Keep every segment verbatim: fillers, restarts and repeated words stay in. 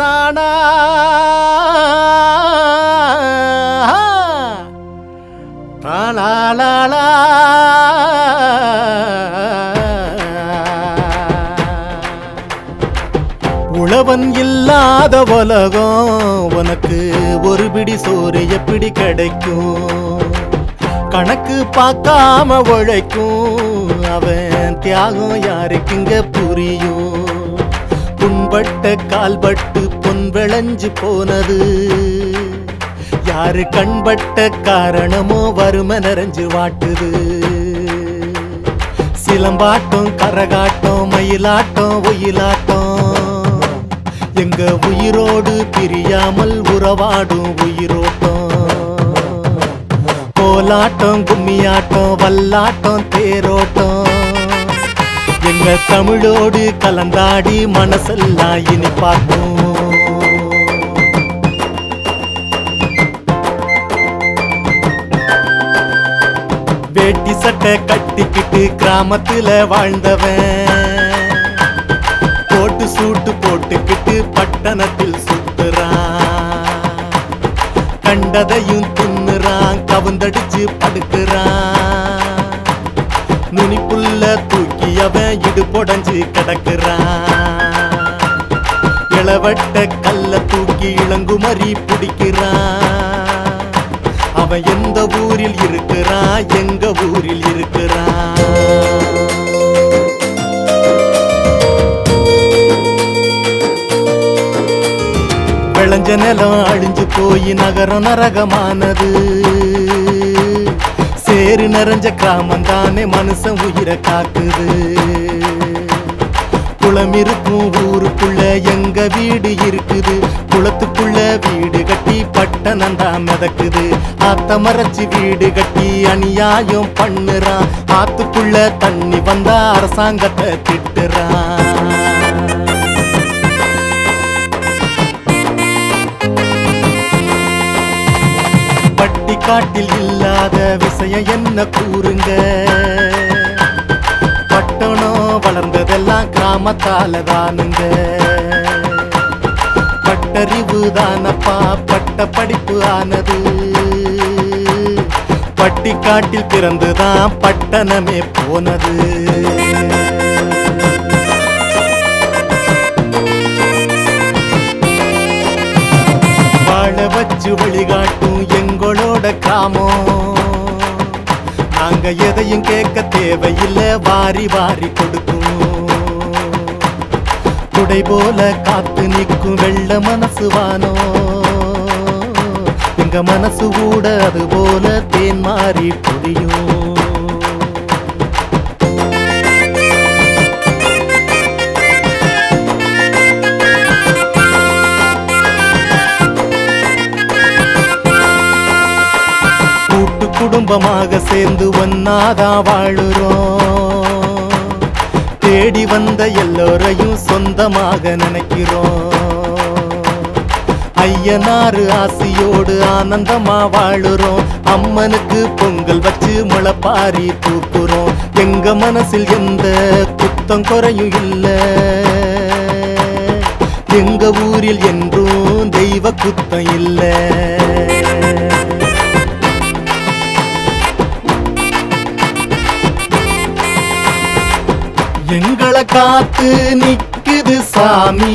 na na tra la la la ulavan illada valagam vanakku oru pidi soru eppidi kedaikum kanakku paakama olaikum avan tyagam yarukinga puriyum புண்பட்ட கால்பட்டு பொன் விளஞ்சு போனது யாரு கண்பட்ட காரணமோ வறுமை நிறைஞ்சு வாட்டுது சிலம்பாட்டம் கரகாட்டம் மயிலாட்டம் ஒயிலாட்டம் எங்க உயிரோடு பிரியாமல் உறவாடும் உயிரோட்டம் கோலாட்டம் கும்மியாட்டம் வல்லாட்டம் தேரோட்டம் எங்க தமிழோடு கலந்தாடி மனசெல்லாம் இனி பார்ப்போம் வேட்டி சட்டை கட்டிக்கிட்டு கிராமத்துல வாழ்ந்தவன் போட்டு சூட்டு போட்டுக்கிட்டு பட்டணத்தில் சுத்துறான் கண்டதையும் தின்னுறான் கவுந்தடிச்சு படுக்கிறான் நுனிப்புள்ள தூக்கி அவன் இடுபொடஞ்சு கிடக்கிறான் இளவட்ட கல்ல தூக்கி இளங்குமரி பிடிக்கிறான் அவன் எந்த ஊரில் இருக்கிறான் எங்க ஊரில் இருக்கிறான் விளைஞ்ச நிலம் அழிஞ்சு போய் நகரம் நரகமானது சேரு நிறைஞ்ச கிராமம் தானே மனுஷன் உயிரை காக்குது குளம் இருக்கும் ஊருக்குள்ள எங்க வீடு இருக்குது குளத்துக்குள்ள வீடு கட்டி பட்டணம் தான் மிதக்குது ஆத்த மறைச்சு வீடு கட்டி அநியாயம் பண்ணுறான் ஆத்துக்குள்ள தண்ணி வந்தா அரசாங்கத்தை திட்டுறான் காட்டில் இல்லாத விஷயம் என்ன கூறுங்க பட்டணம் வளர்ந்ததெல்லாம் கிராமத்தால தானுங்க பட்டறிவு தானப்பா பட்ட படிப்பு ஆனது பட்டி காட்டில் பிறந்துதான் பட்டணமே போனது வாழ வச்சு வழிகாட்டும் எங்களோட கிராமம் நாங்க எதையும் கேட்க தேவையில்லை வாரி வாரி கொடுக்கும் குடை போல காத்து நிற்கும் வெள்ள மனசு வானோ எங்க மனசு கூட அது போல தேன் மாறி புரியும் குடும்பமாக சேர்ந்து ஒன்னாதான் வாழுறோம் தேடி வந்த எல்லோரையும் சொந்தமாக நினைக்கிறோம் ஐயனாறு ஆசியோடு ஆனந்தமா வாழுறோம் அம்மனுக்கு பொங்கல் வச்சு முளைப்பாரி தூக்குறோம் எங்க மனசில் எந்த குத்தம் குறையும் இல்லை எங்க ஊரில் என்றும் தெய்வ குத்தம் இல்லை எங்களை காத்து நிக்குது சாமி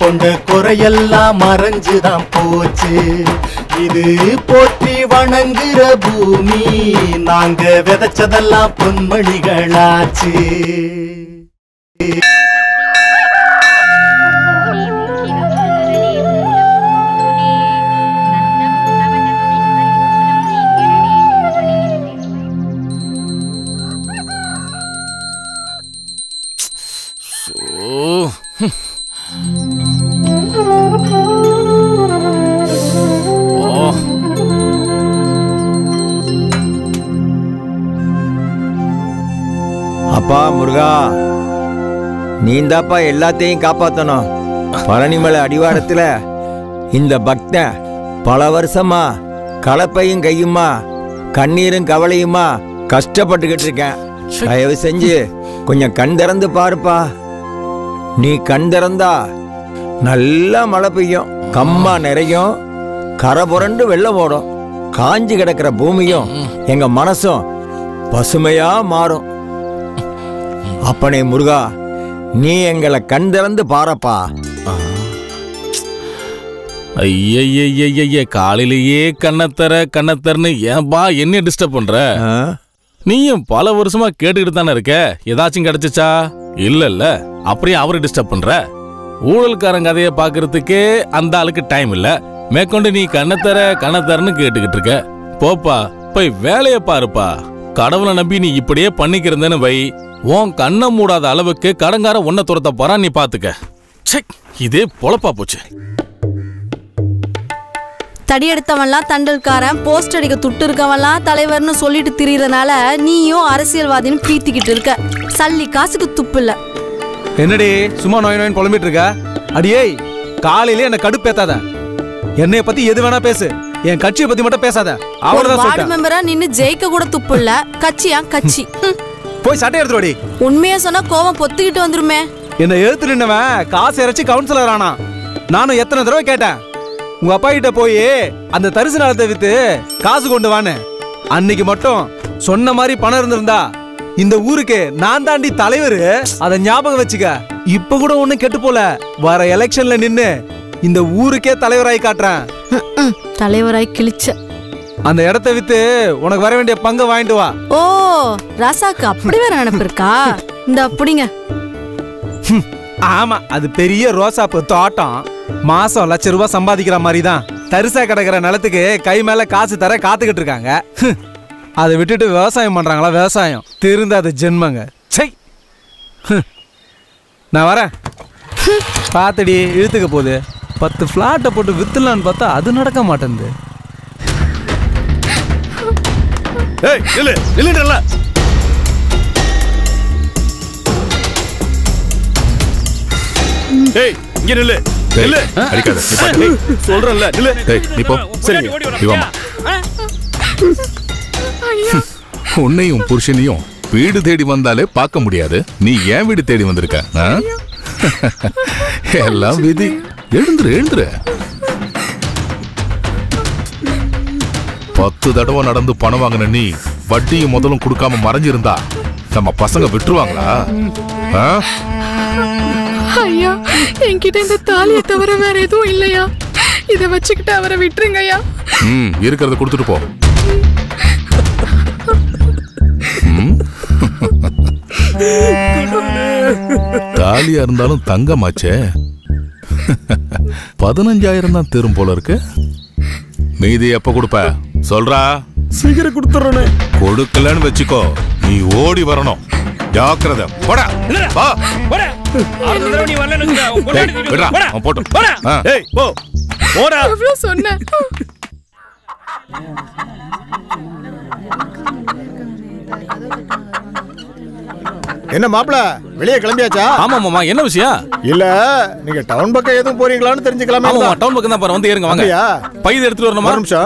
கொண்ட குறையெல்லாம் மறைஞ்சுதான் போச்சு இது போற்றி வணங்குற பூமி நாங்க விதைச்சதெல்லாம் பொன்மணிகளாச்சு அப்பா முருகா நீந்தாப்பா எல்லாத்தையும் காப்பாற்றணும் பழனிமலை அடிவாரத்தில் இந்த பக்தன் பல வருஷமா கலப்பையும் கையுமா கண்ணீரும் கவலையுமா கஷ்டப்பட்டுக்கிட்டு இருக்கேன் தயவு செஞ்சு கொஞ்சம் கண் திறந்து பாருப்பா நீ கண் திறந்தா நல்ல மழை பெய்யும், கம்மா நிறையும், கரை புரண்டு வெள்ளம் ஓடும். காஞ்சி கிடக்கிற பூமியும் எங்க மனசும் பசுமையா மாறும். அப்பனே முருகா, நீ எங்களை கண் திறந்து பாரப்பா. ஐயய்ய, காலையிலேயே கண்ணத்தர கண்ணத்தரன்னு ஏன்பா என்ன டிஸ்டர்ப் பண்ற? நீயும் பல வருஷமா கேட்டுக்கிட்டு தானே இருக்க, ஏதாச்சும் கிடைச்சிச்சா? இல்ல இல்ல, அப்படியே அவரு டிஸ்டர்ப் பண்ற. ஊழல்காரன் கதையை பாக்குறதுக்கே அந்த ஆளுக்கு டைம் இல்ல, மேற்கொண்டு நீ கண்ணத்தர கண்ணத்தரன்னு கேட்டுக்கிட்டு இருக்க. போப்பா, போய் வேலைய பாருப்பா. கடவுளை நம்பி நீ இப்படியே பண்ணிக்கிறந்தேன்னு வை, உன் கண்ணை மூடாத அளவுக்கு கடங்கார ஒன்ன துரத்த போறா, நீ பாத்துக்க. இதே பொழப்பா போச்சு. தடி எடுத்தவன்லாம் தண்டல்காரன், போஸ்ட் அடிக்க துட்டு இருக்கவன்லாம் தலைவர்னு சொல்லிட்டு திரியறனால நீயும் அரசியல்வாதின்னு பீத்திக்கிட்டு இருக்க. சல்லி காசுக்கு துப்பு இல்ல. என்னடி சும்மா நோய் நோயின்னு புலம்பிட்டு இருக்க? அடியே, காலையிலே என்ன கடுப்பேத்தாத. என்னைய பத்தி எது வேணா பேசு, என் கட்சியை பத்தி மட்டும் பேசாத. அவ்வளவுதான். வார்டு மெம்பரா நின்னு ஜெயிக்க கூட துப்பு இல்ல, கட்சியா கட்சி. போய் சட்டை எடுத்துடி. உண்மையா சொன்னா கோவம் பொத்திக்கிட்டு வந்துருமே. என்ன எழுத்து நின்னவன் காசு இறைச்சி கவுன்சிலர் ஆனா, நானும் எத்தனை தடவை கேட்டேன், உங்க அப்பா கிட்ட போய் அந்த தரிசு நிலத்தை வித்து காசு கொண்டு வானு. அன்னைக்கு மட்டும் சொன்ன மாதிரி பணம் இருந்திருந்தா இந்த ஊருக்கு நான் தாண்டி தலைவரு. அதை ஞாபகம் வச்சுக்க. இப்ப கூட ஒண்ணும் கெட்டு போல, வர எலெக்ஷன்ல நின்னு இந்த ஊருக்கே தலைவராய் காட்டுறேன். தலைவராய் கிழிச்ச அந்த இடத்த வித்து உனக்கு வர வேண்டிய பங்கு வாங்கிட்டு வா. ஓ ராசாக்கு அப்படி வேற அனுப்பிருக்கா? இந்த அப்படிங்க. ஆமா, அது பெரிய ரோசாப்பு தோட்டம், மாசம் லட்ச ரூபாய் சம்பாதிக்கிற மாதிரி தான். தரிசா கிடக்கிற நிலத்துக்கு கை மேல காசு தர காத்துக்கிட்டு இருக்காங்க. அதை விட்டுட்டு விவசாயம் பண்றாங்களா? விவசாயம் திருந்த அது ஜென்மங்க. நான் வரேன், பாத்தடி இழுத்துக்க போகுது. பத்து பிளாட்டை போட்டு வித்துலான்னு பார்த்தா அது நடக்க மாட்டேங்குது. ஏய் இல்ல இல்லடல்ல, ஏய் இங்க நில்லு. இல்ல அடிக்காத, நீ சொல்றல்ல நில்லு. ஏய் நீ போ. சரி நீ வாமா. உன்னையும் புருஷனையும் வீடு தேடி வந்தாலே பார்க்க முடியாது, நீ ஏன் வீடு தேடி வந்திருக்க? எல்லாம் விதி. எழுந்துரு எழுந்துரு. பத்து தடவை நடந்து பணம் வாங்கின நீ வட்டியும் முதலும் கொடுக்காம மறைஞ்சிருந்தா நம்ம பசங்க விட்டுருவாங்களா? ஐயா, என்கிட்ட இந்த தாலியை தவிர வேற எதுவும் இல்லையா? இதை வச்சுக்கிட்டு அவரை விட்டுருங்க ஐயா. ம், இருக்கிறத கொடுத்துட்டு போ. தாலியா இருந்தாலும் தங்கமாச்சே, பதினஞ்சாயிரம் தான் தேரும் போல இருக்கு. மீதி எப்ப கொடுப்ப சொல்றா? சீக்கிரம் கொடுத்துறனே. கொடுக்கலன்னு வெச்சுக்கோ, நீ ஓடி வரணும். ஜாக்கிரதை. போடா போ போடா. ஆளுதரோ நீ வரலன்னு போடா. நான் போடு போடா. ஏய் போ போடா. அவ்ளோ சொன்னே. என்ன மாப்ள, வெளியே கிளம்பியாச்சா? ஆமா மாமா, என்ன விஷயம்? இல்ல நீங்க டவுன் பக்கம் எதுவும் போறீங்களான்னு தெரிஞ்சுக்கலாமா? ஆமா டவுன் பக்கம் தான் போறோம், வந்து ஏறுங்க வாங்க. பைய எடுத்துட்டு வரணுமா? நிமிஷா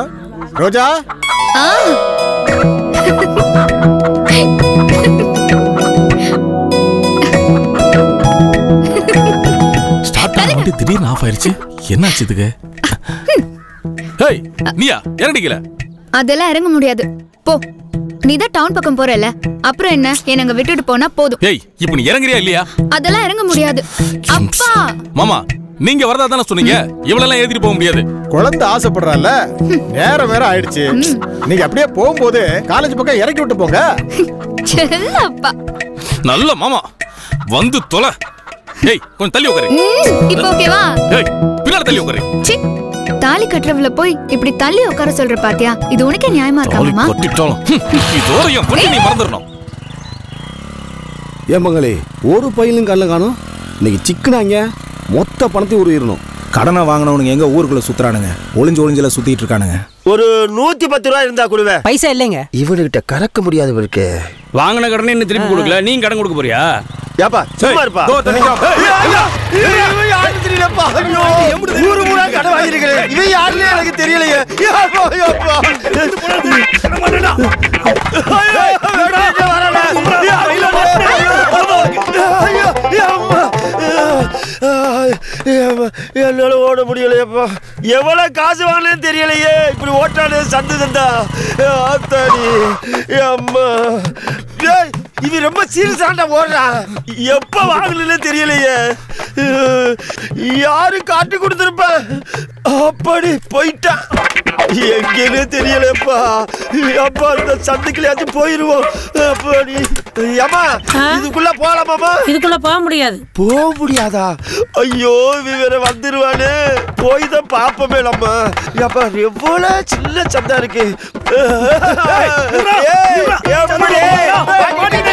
ரோஜா. ஆ ஸ்டார்ட் பண்ணிட்டு திடீர்னு ஆஃப் ஆயிருச்சு, என்னாச்சு இதுக்கு? ஹேய் நீயா இறங்கிடல? அதெல்லாம் இறங்க முடியாது, போ. நீ தான் டவுன் பக்கம் போறல, அப்புறம் என்ன? என்னங்க விட்டுட்டு போனா போதும். ஏய் இப்போ நீ இறங்கறியா இல்லையா? அதெல்லாம் இறங்க முடியாது. அப்பா மாமா, நீங்க வரதா தான சொன்னீங்க, இவளெல்லாம் ஏத்திட்டு போக முடியாது. குழந்தை ஆசைப்படுறால, நேரம் வேற ஆயிடுச்சு. நீங்க அப்படியே போகும்போது காலேஜ் பக்கம் இறக்கி விட்டு போங்க. செல்ல அப்பா, நல்ல மாமா வந்து தொலை. ஏய் கொஞ்சம் தள்ளி உட்காரு. இப்போ ஓகேவா? ஏய் பின்னால தள்ளி உட்காரு. சீ, தாலி கட்டறவள போய் இப்படி தள்ளி உட்கார சொல்ற பாத்தியா? இது உனக்கே நியாயமா இருக்காமா? கட்டிட்டோம். இதோரையும் பண்ணி நீ மறந்துறணும். ஏமங்களே, ஒரு பையலும் கல்ல காணோம். இன்னைக்கு சிக்கனாங்க, மொத்த பணத்தை உருவிரணும். கடனை வாங்குனவனுங்க எங்க ஊருக்குள்ள சுத்துறானுங்க, ஒளிஞ்சு ஒளிஞ்சல சுத்திட்டு இருக்கானுங்க. ஒரு நூத்தி பத்து ரூபாய் இருந்தா கொடுவே. பைசா இல்லைங்க. இவனுக்கிட்ட கறக்க முடியாது இவருக்கு. வாங்கின கடனை இன்னும் திருப்பி கொடுக்கல, நீ கடன் கொடுக்க போறியா? ஏப்பா சும்மா இருப்பா. தோ தனியா. ஏய் ஏய் ஆளு தெரியலப்பா. ஐயோ ஊரு ஊரா கடன் வாங்கிருக்கே, இவன் யாருன்னு எனக்கு தெரியலையே. ஏப்பா ஏப்பா இது போடா, என்ன பண்ணடா? ஐயோ வேற வரடா. ஐயோ ஐயோ ஐயோ ஐயோ ஐயோ ஓட முடியலையப்பா. எவ்வளோ காசு வாங்கலன்னு தெரியலையே. இப்படி ஓட்டானே சந்து சந்தா ஆத்தாடி அம்மா. இது ரொம்ப சீரியஸாண்டா ஓடுறான். எப்போ வாங்கலன்னு தெரியலையே. யாரு காட்டு கொடுத்துருப்ப அப்படி போயிட்டான். எங்கேன்னு தெரியலப்பா. அப்பா இந்த சந்துக்குள்ளாச்சும் போயிடுவோம். அப்படி ஏமா இதுக்குள்ள போகலாமாமா? இதுக்குள்ள போக முடியாது. போக முடியாதா? ஐயோ வேற வந்துருவானு போய் தான் பார்ப்போமே நம்ம. அப்பா எவ்வளோ சின்ன சந்தா இருக்கு.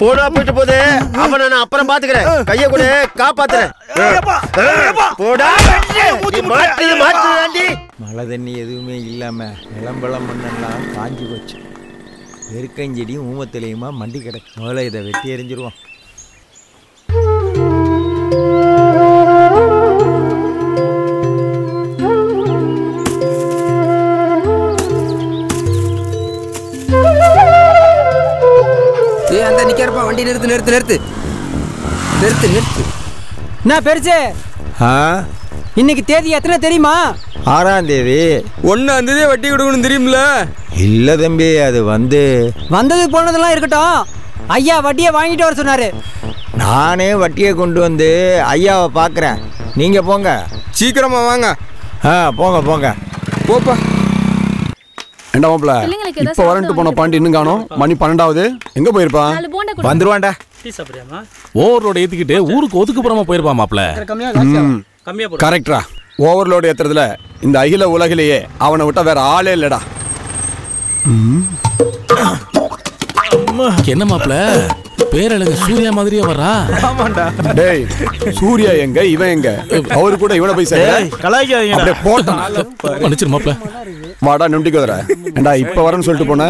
போடா போயிட்டு போதே அவனை நான் அப்புறம் பாத்துக்கிறேன். கைய கூட காப்பாத்துறேன். போடா மாட்டு மாட்டு. மழை தண்ணி எதுவுமே இல்லாம நிலம்பலம் மண்ணெல்லாம் காஞ்சி போச்சு. வெறுக்கஞ்செடியும் ஊமத்திலையுமா மண்டி கிடக்கு. முதல்ல இதை வெட்டி எறிஞ்சிருவோம். வண்டி நிறுத்து நிறுத்து நிறுத்து நிறுத்து நிறுத்து. நான் பெருசு இன்னைக்கு தேதி எத்தனை தெரியுமா? ஆறாம் தேதி. ஒன்னாம் தேதி வட்டி கொடுக்கணும் தெரியுமில? இல்ல தம்பி, அது வந்து வந்தது போனதெல்லாம் இருக்கட்டும். ஐயா வட்டியை வாங்கிட்டு வர சொன்னாரு. நானே வட்டியை கொண்டு வந்து ஐயாவை பார்க்குறேன். நீங்க போங்க, சீக்கிரமா வாங்க. ஆ போங்க போங்க போப்பா. என்ன மாப்பிள இப்ப வரண்டு போன பாண்டி இன்னும் காணோம். மணி பன்னெண்டாவது. எங்க போயிருப்பா? வந்துருவான்டா. ஓவர்லோடு ஏத்திக்கிட்டு ஊருக்கு ஒதுக்குப்புறமா போயிருப்பா மாப்பிள்ள. கரெக்டா. ஓவர்லோடு ஏத்துறதுல இந்த அகில உலகிலேயே அவனை விட்டா வேற ஆளே இல்லடா. என்ன மாப்பிள்ள பேரழகு சூர்யா மாதிரியே வரா? ஆமாண்டா. டேய் சூர்யா எங்க இவன் எங்க? அவரு கூட இவனை போய் சேர கலாய்க்காதீங்க. அப்படியே போட்டான். மனுச்சு மாப்ள வாடா நொண்டிக்கு வர. ஏண்டா இப்ப வரேன்னு சொல்லிட்டு போன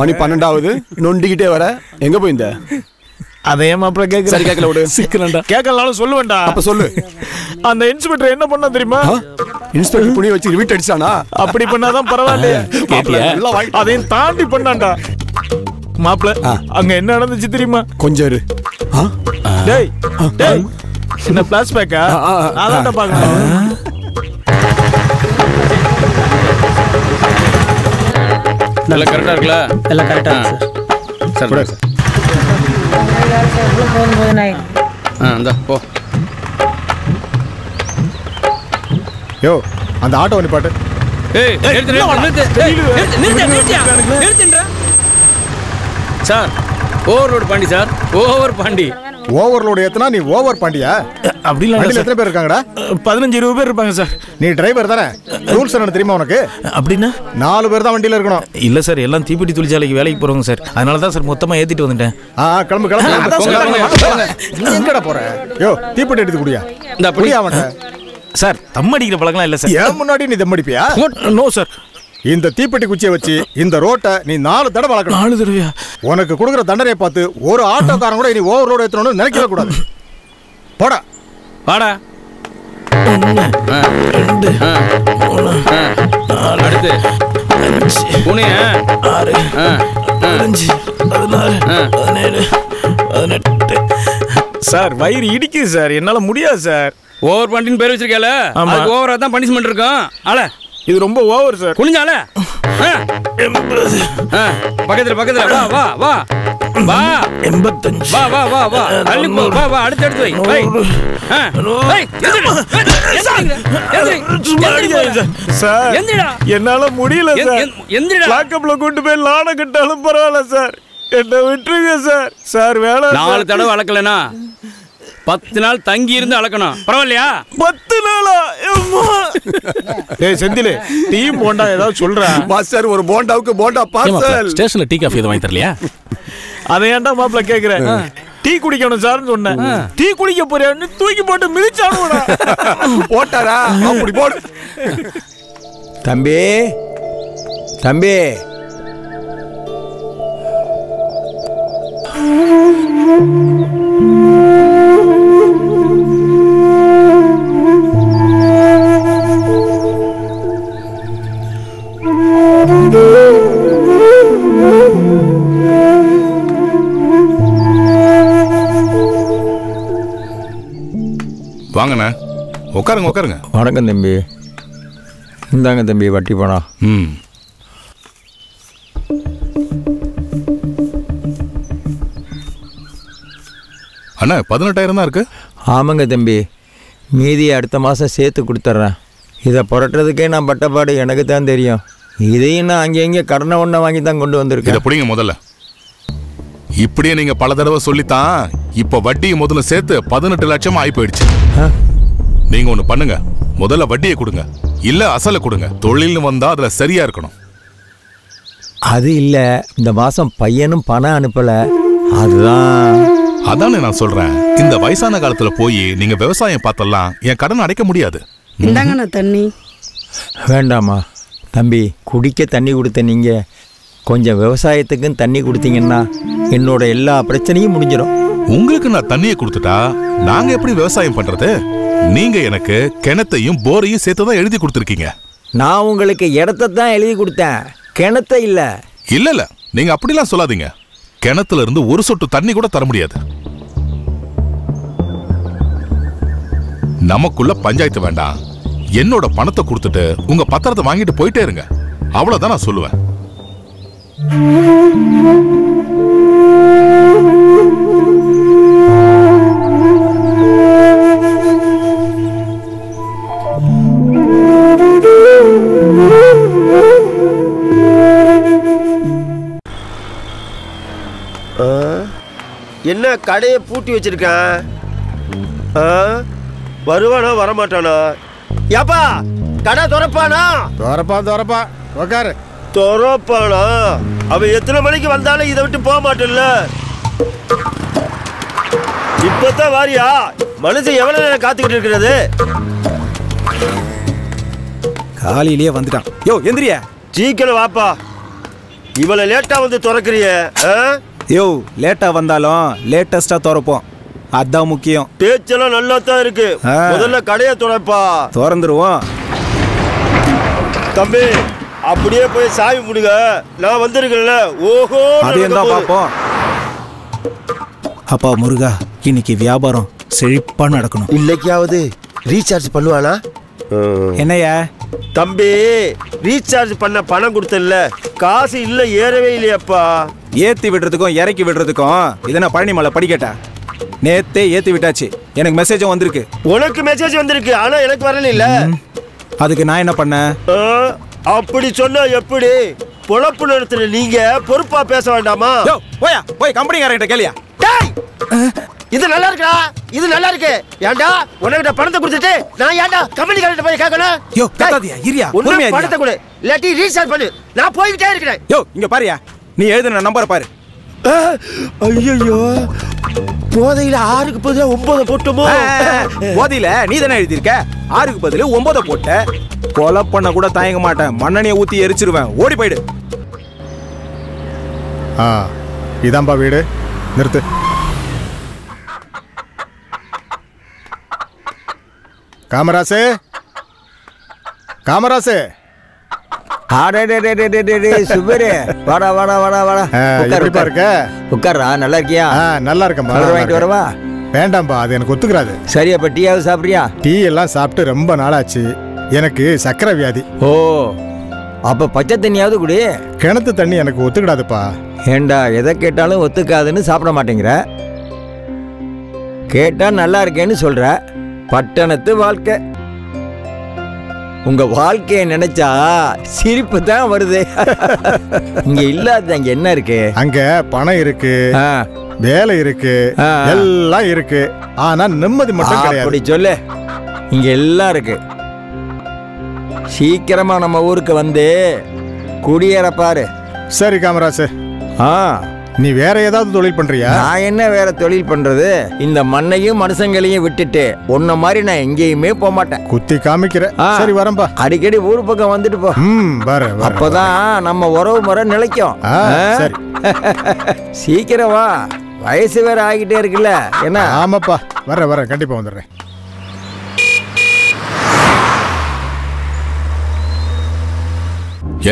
மணி பன்னெண்டாவது நொண்டிக்கிட்டே வர. எங்க போயிருந்த? அதே மாப்பிள கேட்க சரி கேட்கல விடு. சிக்கலண்டா கேட்கலனாலும் சொல்லுவேண்டா. அப்ப சொல்லு. அந்த இன்ஸ்பெக்டர் என்ன பண்ணா தெரியுமா? இன்ஸ்பெக்டர் புனிய வச்சு ரிவீட் அடிச்சானா? அப்படி பண்ணாதான் பரவாயில்லையே. அதையும் தாண்டி பண்ணான்டா மாப்பிள. அங்க என்ன நடந்துச்சு தெரியுமா? கொஞ்சம் இரு. டேய் டேய் சின்ன ஃபிளாஷ் பேக்கா? அதான்டா பாக்கலாம். நல்லா கரெக்டா இருக்குல? எல்லாம் கரெக்டா இருக்கு சார். சரி சார். ஆ அந்த போ. யோ அந்த ஆட்டோ வந்து பாட்டு. ஏய் நிறுத்து நிறுத்து. ஏய் நிறுத்து நிறுத்து. நிறுத்துடா. Sir overload Pandi sir. Over Pandi. Overload ஏத்துனா நீ ஓவர் பாண்டியா? அப்படி இல்ல. எத்தனை பேர் இருக்காங்கடா? பதினஞ்சு இருபது பேர் இருப்பாங்க சார். நீ டிரைவர் தானே, ரூல்ஸ் என்ன தெரியுமா உனக்கு? அப்படின்னா நாலு பேர் தான் வண்டியில இருக்கணும். இல்ல சார் எல்லாம் தீப்பிடி தொழிற்சாலைக்கு வேலைக்கு போறவங்க சார். அதனால தான் சார் மொத்தமா ஏத்திட்டு வந்துட்டேன். ஆ கிளம்பு கிளம்பு. எங்கடா போற? யோ தீப்பிடி எடுத்து குடியா? இந்த அப்படியே அவன சார் தம்மடிக்கிற பழக்கம் இல்ல சார். ஏன் முன்னாடி நீ தம்மடிப்பியா? No sir. இந்த தீப்பெட்டி குச்சியை வச்சு இந்த ரோட்டை நீ நாலு தடவை வளர்க்கணும். நாலு தடவையா? உனக்கு கொடுக்குற தண்டனையை பார்த்து ஒரு ஆட்டோக்காரன் கூட இனி ஓவர் ரோடு ஏற்றணும்னு நினைக்கவே கூடாது. போடா வாடா. அடுத்து புனே ஆறு அஞ்சு பதினாறு பதினேழு பதினெட்டு. சார் வயிறு இடிக்குது சார், என்னால் முடியாது சார். ஓவர் பண்ணின்னு பேர் வச்சிருக்கேல, அதுக்கு ஓவராக தான் பனிஷ்மெண்ட் இருக்கும். ஆல இது ரொம்ப ஓவர் சார். குனிஞ்சால பக்கத்துல பக்கத்துல வா வா வா வா எண்பத்தஞ்சு வா வா வா வா அள்ளி போ வா வா. அடுத்து அடுத்து வை. சார் என்னால முடியல சார். லாக்கப்ல கொண்டு போய் லாடம் கட்டாலும் பரவாயில்ல சார், என்ன விட்டுருங்க சார். சார் வேலை நாலு தடவை வளர்க்கலனா பத்து நாள் தங்கி இருந்து அளக்கணும், பரவாயில்லையா? பத்து நாளா? செந்தில் டீ போண்டா ஏதாவது சொல்றேன். பாஸ் சார் ஒரு போண்டாவுக்கு போண்டா பார்சல். ஸ்டேஷன்ல டீ காஃபி எதுவும் வாங்கி தரலையா? அதை ஏன்டா மாப்பிள்ள கேட்கிறேன்? டீ குடிக்கணும் சார்னு சொன்னேன். டீ குடிக்க போறியான்னு தூக்கி போட்டு மிதிச்சானுடா. போட்டாரா? அப்படி போடு தம்பி. தம்பி வாங்கண்ணா உட்காருங்க உட்காருங்க. வணக்கம் தம்பி. இந்தாங்க தம்பி வட்டி போனா. ம் அண்ணா பதினெட்டாயிரம் தான் இருக்குது. ஆமாங்க தம்பி, மீதியை அடுத்த மாதம் சேர்த்து கொடுத்துட்றேன். இதை புரட்டுறதுக்கே நான் பட்டப்பாடு எனக்கு தான் தெரியும். இதையும் நான் அங்கே இங்கே கடனை ஒன்றை வாங்கி தான் கொண்டு வந்திருக்கேன். இதை பிடிங்க முதல்ல. இப்படியே நீங்கள் பல தடவை சொல்லித்தான் இப்போ வட்டியை முதல்ல சேர்த்து பதினெட்டு லட்சமாக ஆகி போயிடுச்சு. நீங்கள் ஒன்று பண்ணுங்க, முதல்ல வட்டியை கொடுங்க, இல்லை அசலை கொடுங்க. தொழில்னு வந்தால் அதில் சரியாக இருக்கணும். அது இல்லை, இந்த மாதம் பையனும் பணம் அனுப்பலை. அதுதான் அதானே நான் சொல்கிறேன். இந்த வயசான காலத்தில் போய் நீங்கள் விவசாயம் பார்த்தெல்லாம் என் கடன் அடைக்க முடியாது. இந்தாங்கண்ணா தண்ணி. வேண்டாமா தம்பி, குடிக்க தண்ணி கொடுத்த நீங்கள் கொஞ்சம் விவசாயத்துக்குன்னு தண்ணி கொடுத்தீங்கன்னா என்னோட எல்லா பிரச்சனையும் முடிஞ்சிடும். உங்களுக்கு நான் தண்ணியை கொடுத்துட்டா நாங்கள் எப்படி விவசாயம் பண்ணுறது? நீங்கள் எனக்கு கிணத்தையும் போரையும் சேர்த்து தான் எழுதி கொடுத்துருக்கீங்க. நான் உங்களுக்கு இடத்த தான் எழுதி கொடுத்தேன், கிணத்தை இல்லை. இல்லை இல்லை, நீங்கள் அப்படிலாம் சொல்லாதீங்க. கிணத்துல இருந்து ஒரு சொட்டு தண்ணி கூட தர முடியாது. நமக்குள்ள பஞ்சாயத்து வேண்டாம். என்னோட பணத்தை கொடுத்துட்டு உங்க பத்திரத்தை வாங்கிட்டு போயிட்டே இருங்க, அவ்வளவுதான் நான் சொல்லுவேன். என்ன கடையை பூட்டி வச்சிருக்கேன், வருவானா வரமாட்டானா? ஏப்பா கடை துறப்பானா? துறப்பான் துறப்பான் உக்காரு. துறப்பானா அவன் எத்தனை மணிக்கு வந்தாலும் இதை விட்டு போக மாட்டேன்ல. இப்பதான் வாரியா, மனுஷன் எவ்வளவு நேரம் காத்துக்கிட்டு இருக்கிறது? காலையிலேயே வந்துட்டான். யோ எந்திரியா, சீக்கிரம் வாப்பா, இவ்வளவு லேட்டா வந்து துறக்குறிய. யோ லேட்டா வந்தாலும் லேட்டஸ்டா துறப்போம், அதான் முக்கியம். பேச்செல்லாம் நல்லா தான் இருக்கு, முதல்ல கடையை துறப்பா. திறந்துருவோம் தம்பி, அப்படியே போய் சாவி முடிங்க. நான் வந்திருக்கேன்ல. ஓஹோ அதையும் தான் பார்ப்போம். அப்பா முருகா, இன்னைக்கு வியாபாரம் செழிப்பா நடக்கணும். இன்னைக்காவது ரீசார்ஜ் பண்ணுவானா? என்னையா தம்பி, ரீசார்ஜ் பண்ண பணம் கொடுத்தல, காசு இல்ல, ஏறவே இல்லையப்பா. ஏத்தி விடுறதுக்கும் இறக்கி விடுறதுக்கும் இதனா பழனிமலை படிக்கட்டா? நேத்தே ஏத்தி விட்டாச்சு. எனக்கு மெசேஜும் வந்திருக்கு. உனக்கு மெசேஜ் வந்திருக்கு, ஆனா எனக்கு வரல. இல்ல அதுக்கு நான் என்ன பண்ண? அப்படி சொன்னா எப்படி? பொழப்பு நடத்துற நீங்க பொறுப்பா பேச வேண்டாமா? போயா போய் கம்பெனிக்காரங்கிட்ட கேளியா. இது நல்லா இருக்கா? இது நல்லா இருக்கு. ஏண்டா உனக்கிட்ட பணத்தை கொடுத்துட்டு நான் ஏண்டா கம்பெனிக்காரங்கிட்ட போய் கேட்கணும்? யோ கேட்காதியா, இரியா உண்மையா பணத்தை கொடு, இல்லாட்டி ரீசார்ஜ் பண்ணு. நான் போய்கிட்டே இருக்கிறேன். யோ இங்க பாருயா, நீ எழுதுன நம்பரை பாரு. ஐயோ போதையில ஆறுக்கு பதில ஒன்பதை போட்டோமோ? போதையில நீ தானே எழுதியிருக்க, ஆறுக்கு பதில ஒன்பதை போட்ட. கொலை பண்ண கூட தயங்க மாட்டேன், மண்ணெண்ணியை ஊத்தி எரிச்சிருவேன். ஓடி போயிடு. ஆ இதான்பா வீடு, நிறுத்து. காமராசு காமராசு. உட்காரா, நல்லா இருக்கியா? நல்லா இருக்கா? வாங்கிட்டு வரவா? வேண்டாம்பா, அது எனக்கு ஒத்துக்கிறாது. சரியாப்பா, டீயாவது சாப்பிட்றியா? டீ எல்லாம் சாப்பிட்டு ரொம்ப நாளாச்சு. எனக்கு சர்க்கரை வியாதி. ஓ அப்ப பச்சை தண்ணியாவது குடி. கிணத்து தண்ணி எனக்கு ஒத்துக்கிடாதுப்பா. ஏண்டா எதை கேட்டாலும் ஒத்துக்காதுன்னு சாப்பிட மாட்டேங்கிற? கேட்டா நல்லா இருக்கேன்னு சொல்ற. பட்டணத்து வாழ்க்கை, உங்க வாழ்க்கைய நினைச்சா சிரிப்பு தான் வருது. இங்க இல்லாத அங்க என்ன இருக்கு? அங்க பணம் இருக்கு, வேலை இருக்கு, எல்லாம் இருக்கு, ஆனா நிம்மதி மட்டும் கிடையாது. அப்படி சொல்லு, இங்க எல்லாம் இருக்கு. சீக்கிரமா நம்ம ஊருக்கு வந்து குடியேற பாரு. சரி காமராசு, ஆ நீ வேற ஏதாவது தொழில் பண்றியா? நான் என்ன வேற தொழில் பண்றது? இந்த மண்ணையும் மனுஷங்களையும் விட்டுட்டு உன்ன மாதிரி நான் எங்கேயுமே போக மாட்டேன். குத்தி காமிக்கிற. சரி வரம்பா, அடிக்கடி ஊர் பக்கம் வந்துட்டு போ. ம் வர வர. அப்பதான் நம்ம உறவு முறை நிலைக்கும். சரி சீக்கிரம் வா. வயசு வேற ஆகிட்டே இருக்குல்ல என்ன? ஆமாப்பா, வர்றேன் வர்றேன், கண்டிப்பாக வந்துடுறேன்.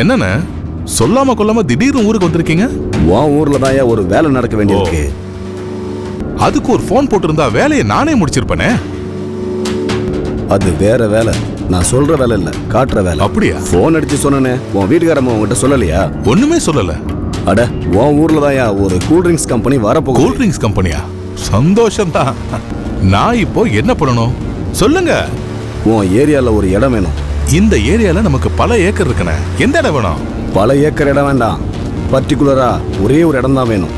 என்னண்ண சொல்லாம கொல்லாம திடீர்னு ஊருக்கு வந்திருக்கீங்க? உன் ஊர்ல தான் ஒரு வேலை நடக்க வேண்டியிருக்கு. அதுக்கு ஒரு ஃபோன் போட்டிருந்தா வேலையை நானே முடிச்சிருப்பேனே. அது வேற வேலை, நான் சொல்ற வேலை இல்ல, காட்டுற வேலை. அப்படியா? ஃபோன் அடிச்சு சொன்னனே, உன் வீட்டுக்காரம்மா உங்ககிட்ட சொல்லலையா? ஒண்ணுமே சொல்லல. அட, உன் ஊர்ல தான் ஒரு கூல் ட்ரிங்க்ஸ் கம்பெனி வரப்போ. கூல் ட்ரிங்க்ஸ் கம்பெனியா? சந்தோஷம் தான். நான் இப்போ என்ன பண்ணணும் சொல்லுங்க? உன் ஏரியால ஒரு இடம் வேணும். இந்த ஏரியால நமக்கு பல ஏக்கர் இருக்குண்ணே, எந்த இடம் வேணும்? பல ஏக்கர் இடம் வேண்டாம், பர்டிகுலரா ஒரே ஒரு இடம் தான் வேணும்.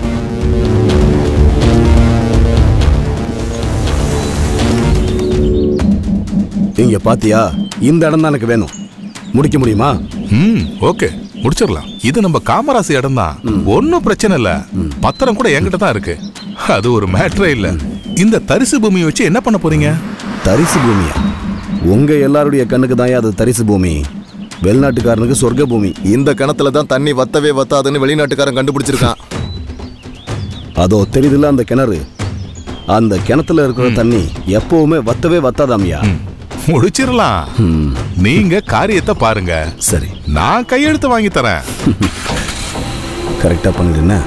இங்க பாத்தியா, இந்த இடம் தான் எனக்கு வேணும். முடிக்க முடியுமா? ம், ஓகே, முடிச்சிடலாம். இது நம்ம காமராசி இடம் தான், ஒன்னும் பிரச்சனை இல்ல. பத்திரம் கூட என்கிட்ட தான் இருக்கு, அது ஒரு மேட்டரே இல்ல. இந்த தரிசு பூமியை வச்சு என்ன பண்ண போறீங்க? தரிசு பூமியா? உங்க எல்லாருடைய கண்ணுக்கு தான் அது தரிசு பூமி. வெளிநாட்டுக்காரனுக்கு சொர்க்க பூமி. இந்த கணத்துல தான் தண்ணி வத்தவே வத்தாதுன்னு வெளிநாட்டுக்காரன் கண்டுபிடிச்சிருக்கான். அதோ தெரியுதுல அந்த கிணறு, அந்த கிணத்துல இருக்கிற தண்ணி எப்பவுமே வத்தவே வத்தாதாமியா. முடிச்சிடலாம், நீங்க காரியத்தை பாருங்க. சரி, நான் கையெழுத்து வாங்கி தரேன். கரெக்டா பண்ணுறேன்னா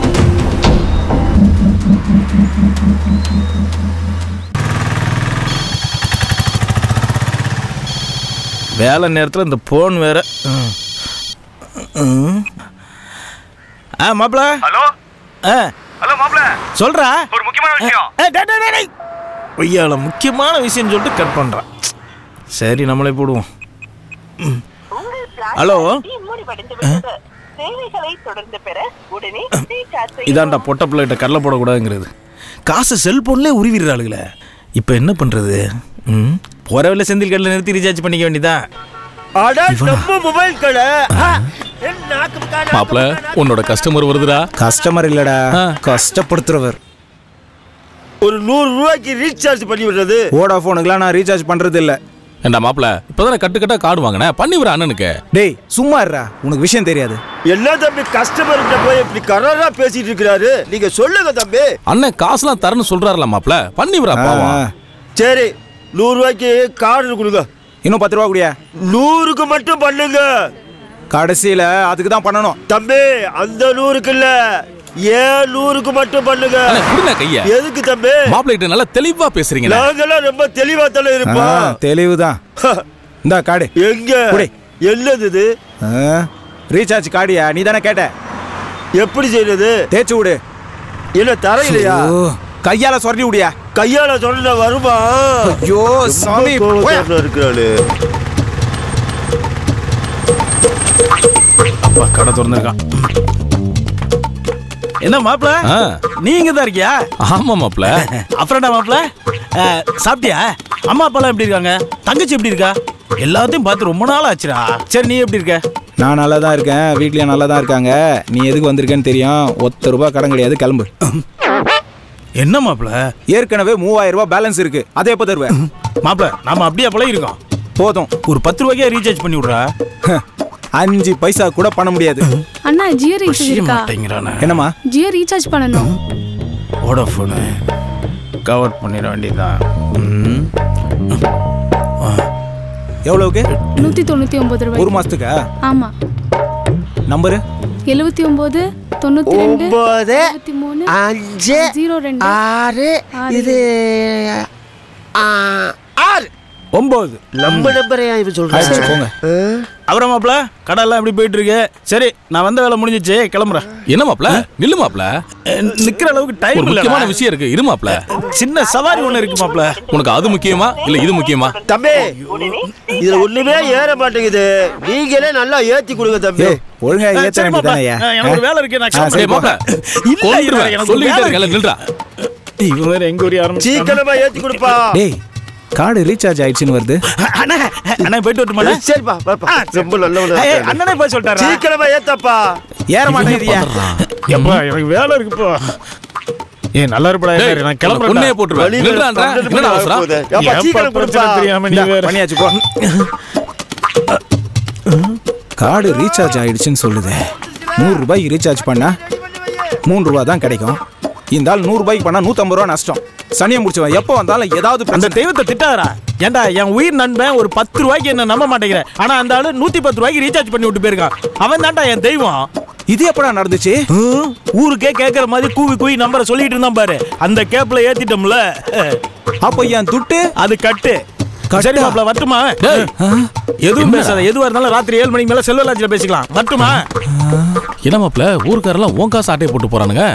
வேலை நேரத்தில் இந்த போன் வேற. ஆ மாப்ள, ஹலோ. ஆ ஹலோ மாப்ள, சொல்றா ஒரு முக்கியமான விஷயம். டேய் ஒய்யால முக்கியமான விஷயம் சொல்லிட்டு கட் பண்றான். சரி, நம்மளே போடுவோம். ஹலோ, இதான்டா பொட்ட பிள்ளைகிட்ட கடலை போடக்கூடாதுங்கிறது. காசு செல்போன்லேயே உருவிடுறாளுங்களே, இப்போ என்ன பண்றது? ம், போறவள செந்தில் கடல நிறுத்தி ரீசார்ஜ் பண்ணிக்க வேண்டியதான். அட நம்ம மொபைல் கடை. மாப்ள, உன்னோட கஸ்டமர் வருதுடா. கஸ்டமர் இல்லடா, கஷ்டப்படுத்துறவர். ஒரு நூறு ரூபாய்க்கு ரீசார்ஜ் பண்ணி விடுறது. வோடாஃபோனுக்குலாம் நான் ரீசார்ஜ் பண்றது இல்ல. ஏண்டா மாப்ள, இப்போதான் கட்டு கட்டா கார்டு வாங்கினேன், பண்ணி விடுற அண்ணனுக்கு. டேய் சும்மா இருடா, உனக்கு விஷயம் தெரியாது. எல்லா தம்பி கஸ்டமர் கிட்ட போய் இப்படி கரரா பேசிட்டு இருக்காரு. நீங்க சொல்லுங்க தம்பி, அண்ணன் காசுலாம் தரன்னு சொல்றாருல மாப்ள, பண்ணி விடுற பாவம். சரி, நூறு ரூபாய்க்கு கார்டு கொடுங்க. இன்னும் பத்து ரூபா கூடியா? நூறுக்கு மட்டும் பண்ணுங்க. கடைசியில அதுக்கு தான் பண்ணணும் தம்பி. அந்த நூறுக்கு இல்ல, ஏன் நூறுக்கு மட்டும் பண்ணுங்க. எதுக்கு தம்பி? மாப்பிள்ளைகிட்ட நல்லா தெளிவா பேசுறீங்க. நாங்கெல்லாம் ரொம்ப தெளிவா தானே இருப்போம். தெளிவுதான். இந்த கார்டு எங்க என்னது? இது ரீசார்ஜ் கார்டியா? நீ தானே கேட்ட. எப்படி செய்யறது? தேய்ச்சி விடு. என்ன தரையிலையா? கையால சொரணி விடியா? கையால சொன்ன வருமா? ஐயோ சாமி, இருக்கிறாளு கடை திறந்திருக்கான். என்ன மாப்ள, நீங்க தான் இருக்கியா? ஆமா மாப்ள. அப்புறம்டா மாப்ள, சாப்பிட்டியா? அம்மா அப்பாலாம் எப்படி இருக்காங்க? தங்கச்சி எப்படி இருக்கா? எல்லாத்தையும் பார்த்து ரொம்ப நாள் ஆச்சுடா. சரி, நீ எப்படி இருக்க? நான் நல்லா தான் இருக்கேன், வீட்லயும் நல்லா தான் இருக்காங்க. நீ எதுக்கு வந்திருக்கேன்னு தெரியும். ஒத்த ரூபா கடன் கிடையாது, கிளம்பு. என்ன மாப்ள, ஏற்கனவே மூவாயிரம் ரூபாய் பேலன்ஸ் இருக்கு, அதே எப்போ தருவேன்? மாப்ள, நாம அப்படியே பழைய இருக்கோம், போதும். ஒரு பத்து ரூபாய்க்கே ரீசார்ஜ் பண்ணி விடுறா. அஞ்சு பைசா கூட பண்ண முடியாது அண்ணா. ஜியோ ரீசார்ஜ் இருக்கா? என்னமா ஜியோ ரீசார்ஜ் பண்ணணும்? வோடாஃபோன் கவர் பண்ணிட வேண்டியதான். எவ்வளவுக்கு? நூத்தி தொண்ணூத்தி ஒன்பது ரூபாய் ஒரு மாசத்துக்கு. ஆமா, நம்பரு எழுபத்தி ஒன்பது தொண்ணூத்தி ஒன்பது அஞ்சு ஜீரோ ரெண்டு ஆறு இது ஆறு ஒன்பது. நம்ம நம்பர் சொல்றேன். அப்புறம் மாப்ள, கடை எல்லாம் எப்படி போயிட்டு இருக்கு? சரி, நான் வந்த வேலை முடிஞ்சிச்சு, கிளம்புறேன். என்ன மாப்ள, நில்லு மாப்ள, நிக்கிற அளவுக்கு டைம் இல்ல. முக்கியமான விஷயம் இருக்கு, இரு மாப்ள. சின்ன சவாரி ஒண்ணு இருக்கு மாப்ள. உனக்கு அது முக்கியமா இல்ல இது முக்கியமா? தம்பி, இதுல ஒண்ணுமே ஏற மாட்டேங்குது, நீங்களே நல்லா ஏத்தி கொடுங்க தம்பி. ஒழுங்கா ஏத்த வேண்டியதானே. எனக்கு வேலை இருக்கு, நான் கிளம்பறேன் மாப்ள. இல்ல சொல்லிட்டே இருக்கல, நில்றா. இவன் வேற எங்க ஊரி ஆரம்பிச்சு சீக்கிரமா ஏத்தி கொடுப்பா. டேய், கார்டு ரீசார்ஜ் ஆயிடுச்சுன்னு வருது. அண்ணா அண்ணா போயிட்டு வரட்டுமாண்ணா? சரிப்பா பாப்பா, ரொம்ப நல்லவனா இருக்காரு. அண்ணனே போய் சொல்றாரு சீக்கிரமா ஏத்தப்பா. ஏற மாட்டேங்குதுயா. எப்பா எனக்கு வேலை இருக்குப்பா. ஏ நல்லா இருப்படா, நான் கிளம்பறேன். உன்னையே போட்டுறேன். நில்றான்டா, என்னடா அவசரம்? அப்பா சீக்கிரம் கொடுப்பா, தெரியாம நீ வேற பண்ணியாச்சு போ. கார்டு ரீசார்ஜ் ஆயிடுச்சுன்னு சொல்லுதே. நூறு ரூபாய் ரீசார்ஜ் பண்ணா மூன்று ரூபாய் தான் கிடைக்கும். இந்த ஆள் நூறு ரூபாய்க்கு பண்ணா நூற்றம்பது ரூபா நஷ்டம். சனியை முடிச்சவன் எப்போ வந்தாலும் ஏதாவது அந்த தெய்வத்தை திட்டாதரா. ஏண்டா என் உயிர் நண்பன் ஒரு பத்து ரூபாய்க்கு என்ன நம்ப மாட்டேங்கிறேன், ஆனா அந்த ஆளு நூத்தி பத்து ரூபாய்க்கு ரீசார்ஜ் பண்ணி விட்டு போயிருக்கான். அவன் தான்டா என் தெய்வம். இது எப்படா நடந்துச்சு? ஊருக்கே கேட்கற மாதிரி கூவி கூவி நம்பரை சொல்லிட்டு இருந்தான் பாரு, அந்த கேப்ல ஏத்திட்டோம்ல. அப்ப என் துட்டு அது கட்டு கச்சேரி மாப்பிள வரட்டுமா? எதுவும் பேசாத, எதுவா இருந்தாலும் ராத்திரி ஏழு மணிக்கு மேல செல்வராஜ்ல பேசிக்கலாம். வரட்டுமா? என்ன மாப்பிள ஊருக்காரெல்லாம் உன் காசு ஆட்டையை போட்டு போறானுங்க.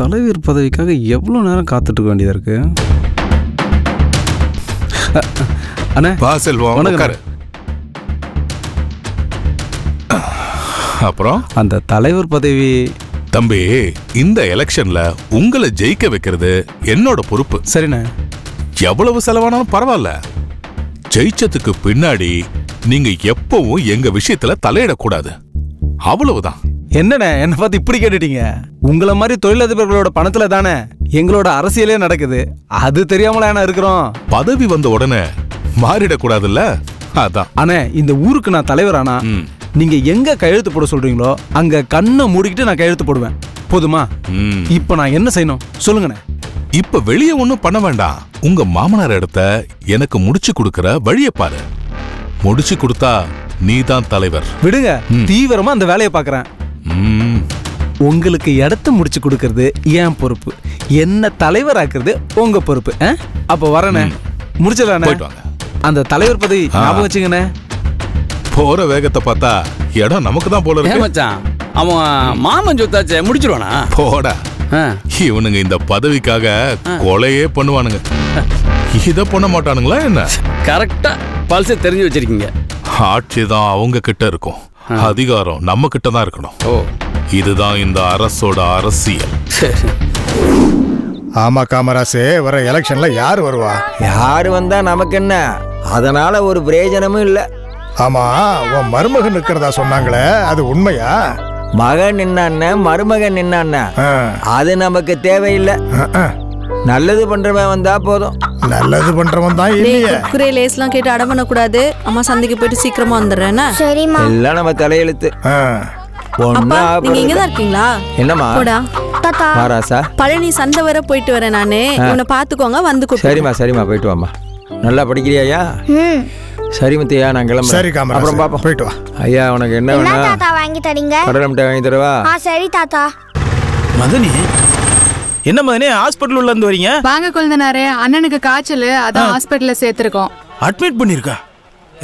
தலைவர் பதவிக்காக எவ்வளோ நேரம் காத்துட்டு வேண்டியதாக இருக்கு. அண்ணே வணக்கம். அப்புறம் அந்த தலைவர் பதவி தம்பி, இந்த எலெக்ஷன்ல உங்களை ஜெயிக்க வைக்கிறது என்னோட பொறுப்பு. சரிண்ணே, எவ்வளவு செலவானாலும் பரவாயில்ல, ஜெயிச்சதுக்கு பின்னாடி நீங்க எப்பவும் எங்க விஷயத்துல தலையிடக்கூடாது, அவ்வளவுதான். என்னண்ணே என்ன பார்த்து இப்படி கேட்டுட்டீங்க? உங்களை மாதிரி தொழிலதிபர்களோட பணத்துல தானே எங்களோட அரசியலே நடக்குது, அது தெரியாமல என்ன இருக்கிறோம். பதவி வந்த உடனே மாறிடக்கூடாதுல்ல, அதான். ஆனா இந்த ஊருக்கு நான் தலைவரானா நீங்க எங்க கையெழுத்து போட சொல்றீங்களோ அங்க கண்ணை மூடிக்கிட்டு நான் கையெழுத்து போடுவேன், போதுமா? இப்ப நான் என்ன செய்யணும் சொல்லுங்கண்ணே. இப்ப வெளியே ஒன்னும் பண்ண வேண்டாம், உங்க மாமனார் இடத்த எனக்கு முடிச்சு கொடுக்கற வழியை பாரு. முடிச்சு கொடுத்தா நீ தான் தலைவர். விடுங்க, தீவிரமா அந்த வேலையை பாக்குறேன். உங்களுக்கு இடத்த முடிச்சு கொடுக்கறது என் பொறுப்பு, என்ன தலைவர் ஆக்குறது உங்க பொறுப்பு. அப்ப வரனே முடிச்சதானே அந்த தலைவர் பதவி. ஞாபகம் வச்சுங்கண்ணே, போற வேகத்தை பார்த்தா இடம் நமக்கு தான் போல இருக்கு. மச்சான் அவன் மாமன் சொத்தாச்சே முடிச்சிருவானா? போடா, இவனுங்க இந்த பதவிக்காக கொலையே பண்ணுவானுங்க, இதை பண்ண மாட்டானுங்களா என்ன? கரெக்டா பல்சே தெரிஞ்சு வச்சிருக்கீங்க. ஆட்சி தான் அவங்க கிட்ட இருக்கும், அதிகாரம் நம்ம கிட்ட தான் இருக்கணும். இதுதான் இந்த அரசோட அரசியல். ஆமா காமராசே, வர எலெக்ஷன்ல யார் வருவா? யாரு வந்தா நமக்கு என்ன, அதனால ஒரு பிரயோஜனமும் இல்ல. ஆமா உன் மருமகன் இருக்கிறதா சொன்னாங்களே, அது உண்மையா? மகன் நின்னான மருமகன் நின்னான, அது நமக்கு தேவையில்லை. நல்லது பண்றவன் வந்தா போதும். நல்லது பண்றவன் தான் இல்லையே. குரே லேஸ்லாம் கேட்டு அடமன கூடாது. அம்மா சந்தைக்கு போயிட்டு சீக்கிரமா வந்துறேனா? சரிம்மா. எல்லாம் நம்ம தலையெழுத்து. அப்பா நீங்க இங்க தான் இருக்கீங்களா? என்னம்மா? போடா. தாத்தா. மாராசா. பழனி சந்தை வரை போயிட்டு வரேன் நானே. உன்னை பாத்துக்கோங்க வந்து கூப்பிடு. சரிம்மா சரிம்மா போயிட்டு வாம்மா. நல்லா படிக்கறியா? ம். சரி மத்தியா நான் கிளம்பறேன். சரி காமராசா. அப்புறம் பாப்பா போயிட்டு வா. ஐயா உனக்கு என்ன வேணும்? என்ன தாத்தா வாங்கி தரீங்க? கடலை மிட்டாய் வாங்கி தரவா? ஆ சரி தாத்தா. மதனி என்ன மதனே ஹாஸ்பிடல் உள்ள இருந்து வரீங்க? வாங்க கொள்ந்தனாரே, அண்ணனுக்கு காய்ச்சல், அதான் ஹாஸ்பிடல்ல சேர்த்திருக்கோம். அட்மிட் பண்ணிருக்கா?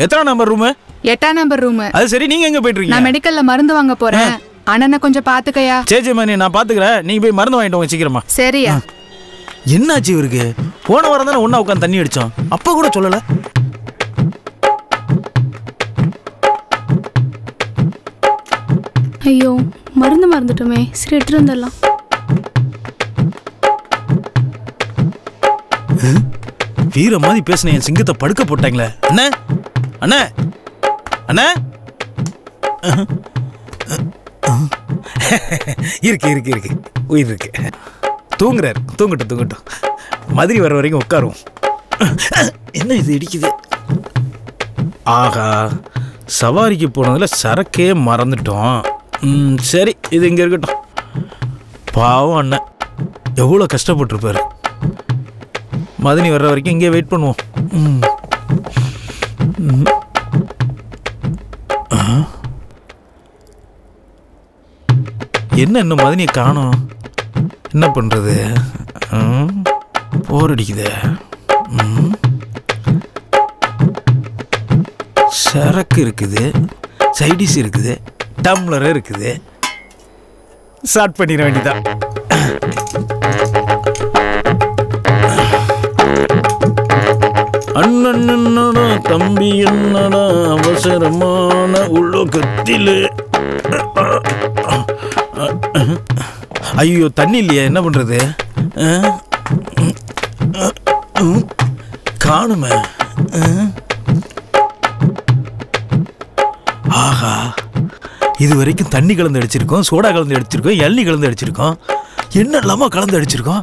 எத்தனை நம்பர் ரூம்? எட்டாம் நம்பர் ரூம். அது சரி, நீங்க எங்க போயிட்டு இருக்கீங்க? நான் மெடிக்கல்ல மருந்து வாங்க போறேன், அண்ணனை கொஞ்சம் பாத்துக்கயா. சரி சரி மதனே, நான் பாத்துக்கறேன், நீங்க போய் மருந்து வாங்கிட்டு வாங்க சீக்கிரமா. சரியா? என்னாச்சு இவருக்கு? போன வாரம் தான ஒண்ணா உட்கார்ந்து தண்ணி அடிச்சோம், அப்ப கூட சொல்லல. ஐயோ மருந்து மறந்துட்டோமே, சரி எடுத்து வந்துடலாம். வீர மாதிரி பேசின என் சிங்கத்தை படுக்க போட்டாங்களே. அண்ணா அண்ணா அண்ணா இருக்கு இருக்கு இருக்கு உயிர் இருக்கு. தூங்குறாரு, தூங்கட்டும் தூங்கட்டும், மதுரை வர வரைக்கும் உட்காரும். என்ன இது இடிக்குது? ஆகா, சவாரிக்கு போனதுல சரக்கே மறந்துட்டோம். சரி இது இங்கே இருக்கட்டும். பாவம் அண்ணன் எவ்வளோ கஷ்டப்பட்டுருப்பாரு. மதினி வர்ற வரைக்கும் இங்கே வெயிட் பண்ணுவோம். என்ன இன்னும் மதினியை காணோம், என்ன பண்ணுறது? போர் அடிக்குது. சரக்கு இருக்குது, சைடிஸ் இருக்குது, டம்ளர் இருக்குது, ஸ்டார்ட் பண்ணிட வேண்டியதான். அண்ணன் என்னடா தம்பி என்னடா அவசரமான உள்ளோகத்திலே ஐயோ தண்ணி இல்லையா, என்ன பண்றது? காணுமே. ஆஹா, இது வரைக்கும் தண்ணி கலந்து அடிச்சிருக்கோம், சோடா கலந்து அடிச்சிருக்கோம், எள்ளி கலந்து அடிச்சிருக்கோம், என்ன இல்லாம கலந்து அடிச்சிருக்கோம்,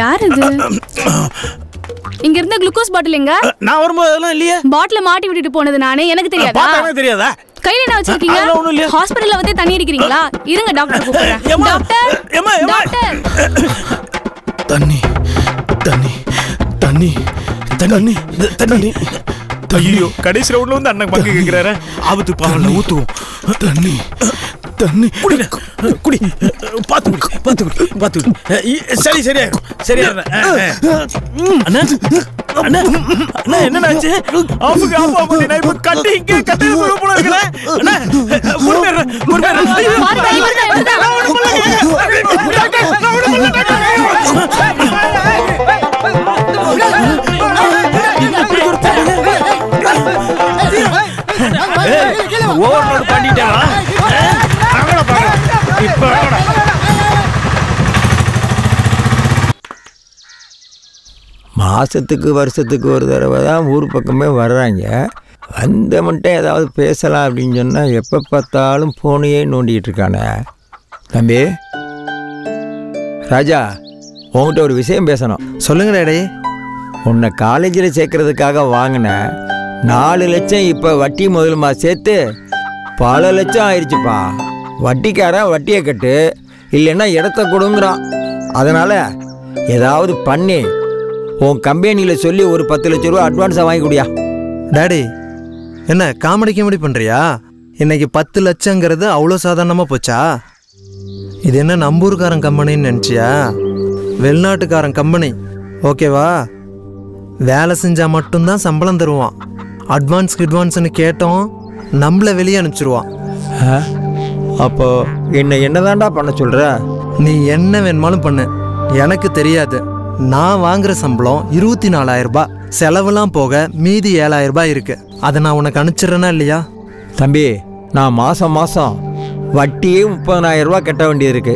யார் இது? இங்க இருந்த குளுக்கோஸ் பாட்டில் எங்க? நான் வரும்போது அதெல்லாம் இல்லையே. பாட்டில மாட்டி விட்டுட்டு போனது நானே, எனக்கு தெரியாதா? பாட்டே தெரியாதா? கையில என்ன வச்சிருக்கீங்க? ஒண்ணும் இல்ல. ஹாஸ்பிடல்ல வந்து தண்ணி அடிக்கிறீங்களா? இருங்க டாக்டர் கூப்பிடுறேன். டாக்டர், ஏமா ஏமா டாக்டர். தண்ணி தண்ணி தண்ணி தண்ணி தண்ணி. ஐயோ, கடைசி ரவுண்ட்ல வந்து அண்ணன் பங்கு கேக்குறாரே. ஆபத்து பாவல ஊத்துவோம். தண்ணி தண்ணி குடி குடி, பாத்து குடி பாத்து குடி பாத்து குடி. சரி சரியா சரியா அண்ணா அண்ணா அண்ணா, என்னடாச்சு? ஆபுக்கு ஆபா பண்ணி நான் இப்ப கட்டி இங்க கட்டி போற போல இருக்கே. அண்ணா முன்னேற முன்னேற மாறி மாறி வருது. ஓவர்லோட் பண்ணிட்டேனா? மாசத்துக்கு வருஷத்துக்கு ஒரு தடவை தான் ஊர் பக்கமே வர்றாங்க. வந்த மட்டும் ஏதாவது பேசலாம் அப்படின்னு சொன்னால் எப்போ பார்த்தாலும் போனையே நோண்டிகிட்டு இருக்கானே. தம்பி ராஜா, உங்கள்கிட்ட ஒரு விஷயம் பேசணும். சொல்லுங்க டேய். உன்னை காலேஜில் சேர்க்கறதுக்காக வாங்கினேன் நாலு லட்சம் இப்போ வட்டி முதலுமா சேர்த்து பல லட்சம் ஆயிடுச்சுப்பா. வட்டிக்காரன் வட்டியை கட்டு, இல்லைன்னா இடத்த கொடுங்கிறான். அதனால் ஏதாவது பண்ணி உன் கம்பெனியில் சொல்லி ஒரு பத்து லட்ச ரூபா அட்வான்ஸாக வாங்கிக்கூடியா. டேடி, என்ன காமெடி காமெடி பண்ணுறியா? இன்றைக்கி பத்து லட்சங்கிறது அவ்வளோ சாதாரணமாக போச்சா? இது என்ன நம்பூர்காரன் கம்பெனின்னு நினச்சியா? வெளிநாட்டுக்காரன் கம்பெனி, ஓகேவா? வேலை செஞ்சால் மட்டும்தான் சம்பளம் தருவான். அட்வான்ஸ்க்கு அட்வான்ஸ்ன்னு கேட்டோம், நம்மளை வெளியே அனுப்பிச்சிடுவான். அப்போ என்னை என்ன தாண்டா பண்ண சொல்கிற? நீ என்ன வேணுமாலும் பண்ணு, எனக்கு தெரியாது. நான் வாங்குகிற சம்பளம் இருபத்தி நாலாயிரரூபா, செலவெல்லாம் போக மீதி ஏழாயிரரூபா இருக்குது. அதை நான் உனக்கு அனுப்பிச்சிட்றேன்னா இல்லையா? தம்பி, நான் மாதம் மாதம் வட்டியே முப்பதாயிரரூபா கட்ட வேண்டியிருக்கு.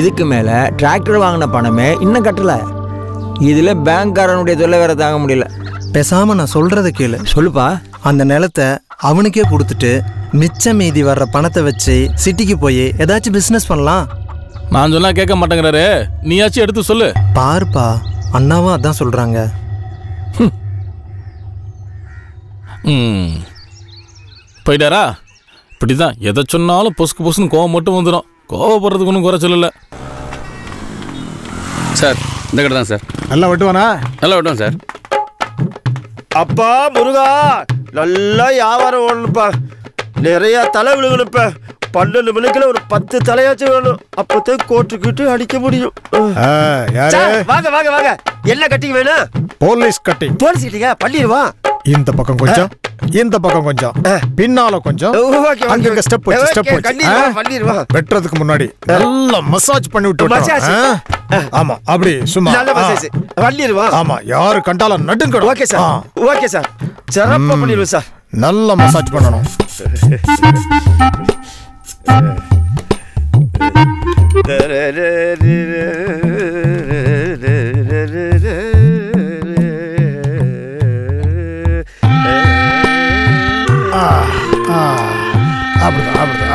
இதுக்கு மேலே டிராக்டர் வாங்கின பணமே இன்னும் கட்டலை. இதில் பேங்க்காரனுடைய தொல்லை வேறு தாங்க முடியல. பேசாமல் நான் சொல்கிறத கேளு. சொல்லுப்பா. அந்த நிலத்தை அவனுக்கே கொடுத்துட்டு மிச்சம் மீதி வர்ற பணத்தை வச்சு சிட்டிக்கு போய் ஏதாச்சும் பிஸ்னஸ் பண்ணலாம். நான் சொன்னா கேட்க மாட்டேங்கிறாரு, நீயாச்சும் எடுத்து சொல்லு. பாருப்பா, அண்ணாவும் அதான் சொல்கிறாங்க. ம் போயிட்டாரா? இப்படிதான் எதை சொன்னாலும் பொசுக்கு பொசுன்னு கோவம் மட்டும் வந்துடும். கோவப்படுறதுக்கு ஒன்றும் குறை சொல்லலை சார். இந்த கடை தான் சார். நல்லா வெட்டுவானா? நல்லா வெட்டுவான் சார். அப்பா முருகா, நல்லா வியாபாரம் ஓடணுப்பா. நிறைய தலை விழுகணுப்ப. பன்னெண்டு மணிக்குள்ள ஒரு பத்து தலையாச்சும் வேணும். அப்பதான் கோட்டுக்கிட்டு அடிக்க முடியும். வாங்க வாங்க வாங்க. என்ன கட்டிங் வேணும்? Police cutting. போலீஸ் கட்டிங்க பண்ணிடுவா. இந்த பக்கம் கொஞ்சம், இந்த பக்கம் கொஞ்சம், பின்னால கொஞ்சம், அங்க ஸ்டெப் போச்சு ஸ்டெப் போச்சு. கண்டிப்பா பண்ணிடுவா. வெட்றதுக்கு முன்னாடி நல்லா மசாஜ் பண்ணி விட்டு விட்டுறோம். ஆமா, அப்படி சும்மா நல்லா மசாஜ் பண்ணிடுவா. ஆமா, யாரு கண்டாலும் நடுங்க. ஓகே சார், ஓகே சார், சிறப்பா பண்ணிடுவோம் சார். நல்லா மசாஜ் பண்ணணும். அப்படிதான்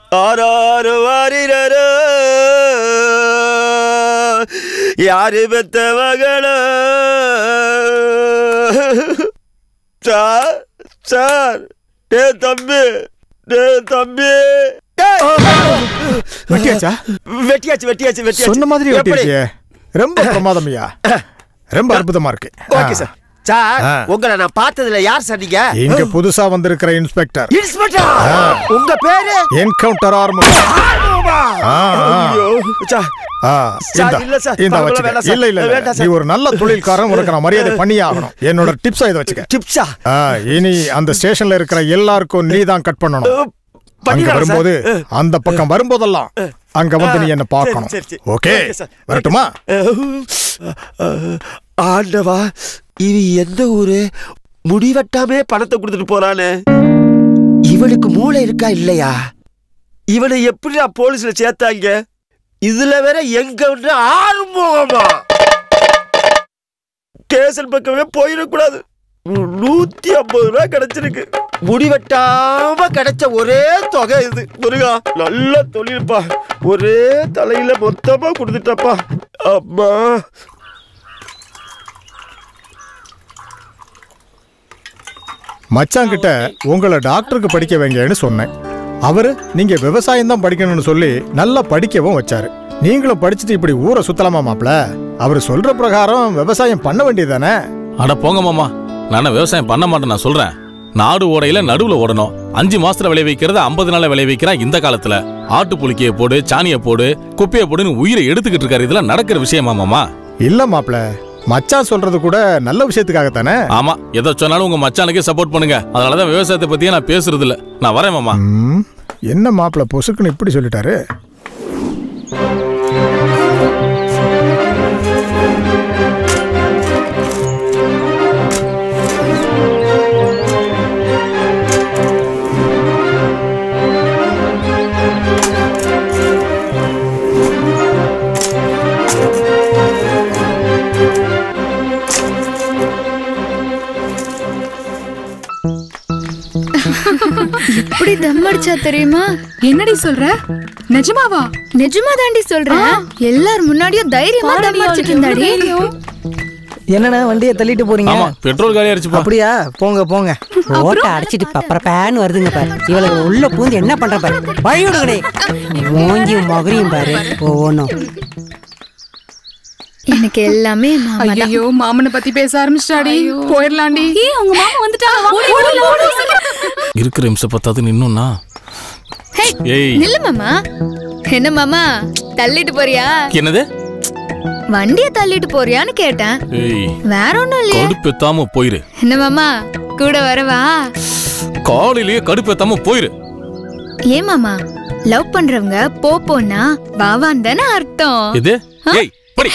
ஆறாறு வாரிரோ யாரு பெத்த மகளோ. சார் சார், டே தம்பி, டே தம்பி, வெட்டியாச்சா? வெட்டியாச்சு வெட்டியாச்சு வெட்டியாச்சு. சொன்ன மாதிரி வெட்டியாச்சு. ரொம்ப பிரமாதம்யா, ரொம்ப அற்புதமா இருக்கு. Okay sir. சார், உங்களை நான் பார்த்ததுல யார் சார் நீங்க? இங்க புதுசா வந்திருக்கிற இன்ஸ்பெக்டர். இன்ஸ்பெக்டர், உங்க பேரு? என்கவுண்டர் ஆர்மூர். நீ ஒரு நல்ல தொழில்காரன், உனக்கு நான் மரியாதை பண்ணியே ஆகணும். என்னோட டிப்ஸா இதை வச்சுக்க. டிப்ஸா? இனி அந்த ஸ்டேஷன்ல இருக்கிற எல்லாருக்கும் நீ தான் கட் பண்ணணும். அங்க வரும்போது, அந்த பக்கம் வரும்போதெல்லாம் அங்க வந்து நீ என்ன பார்க்கணும். ஓகே, வரட்டுமா? ஆண்டவா, இது எந்த ஊரு? முடிவட்டாமே பணத்தை கொடுத்துட்டு போறானே, இவனுக்கு மூளை இருக்கா இல்லையா? இவனை எப்படி நான் போலீஸ்ல சேர்த்தாங்க? இதுல வேற எங்க விட்டு ஆறுமுகமா ஸ்டேஷன் பக்கமே போயிடக்கூடாது. நூத்தி ஐம்பது ரூபாய் கிடைச்சிருக்கு, முடிவட்டாம கிடைச்ச ஒரே தொகை இது. முருகா, நல்ல தொழில்ப்பா, ஒரே தலையில மொத்தமா கொடுத்துட்டப்பா. அம்மா, மச்சாங்கிட்ட உங்களை டாக்டருக்கு படிக்க வைங்கன்னு சொன்னேன். அவர் நீங்க விவசாயம் தான் படிக்கணும்னு சொல்லி நல்லா படிக்கவும் வச்சாரு. நீங்களும் படிச்சுட்டு இப்படி ஊரை சுத்தலாமா மாப்ள? அவர் சொல்ற பிரகாரம் விவசாயம் பண்ண வேண்டியதானே? அட போங்க மாமா, நான் விவசாயம் பண்ண மாட்டேன். நான் சொல்றேன், நாடு ஓடையில நடுவுல ஓடணும். அஞ்சு மாசத்துல விளைவிக்கிறத ஐம்பது நாள்ல விளைவிக்கிறான். இந்த காலத்துல ஆட்டு புளிக்கையை போடு, சாணியை போடு, குப்பையை போடுன்னு உயிரை எடுத்துக்கிட்டு இருக்காரு. இதெல்லாம் நடக்கிற விஷயமா மாமா? இல்ல மாப்ள, மச்சான் சொல்றது கூட நல்ல விஷயத்துக்காக தானே. ஆமா, எதை சொன்னாலும் உங்க மச்சானுக்கே சப்போர்ட் பண்ணுங்க. அதனாலதான் விவசாயத்தை பத்தியே நான் பேசுறது இல்ல. நான் வரேன் மாமா. என்ன மாப்பிள்ள பொசுக்குன்னு இப்படி சொல்லிட்டாரு? எப்படி தம் அடிச்சா தெரியுமா? என்னடி சொல்ற? நிஜமாவா? நிஜமா தாண்டி சொல்றேன். எல்லாரும் முன்னாடியும் தைரியமா தம் அடிச்சிட்டு இருந்தாடி. என்னடா வண்டியை தள்ளிட்டு போறீங்க? ஆமா, பெட்ரோல் காலியா இருந்துச்சு. அப்படியே போங்க போங்க. ஓட்ட அடிச்சிட்டு பப்பரப்பான்னு வருதுங்க பாரு. இவள உள்ள பூந்து என்ன பண்ற பாரு. வழி விடுங்கடே. ஓங்கி மகரியும் பாரு. ஓணும். எனக்கு எல்லாமே மாமா. ஐயோ, மாமனை பத்தி பேச ஆரம்பிச்சாடி. போயிரலாம்டி. ஏ, உங்க மாமா வந்துட்டாங்க. இருக்கிற இம்ச பத்தாது நின்னுனா. ஏய், நில்லு மாமா. என்ன மாமா தள்ளிட்டு போறியா? என்னது? வண்டியை தள்ளிட்டு போறியான்னு கேட்டேன். ஏய், வேற ஒண்ணும் இல்ல. கடுப்பேத்தாம போயிரு. என்ன மாமா கூட வரவா? காலையிலேயே கடுப்பேத்தாம போயிரு. ஏ மாமா, லவ் பண்றவங்க போ போனா வாவான் தானே அர்த்தம். இது ஏய் படி.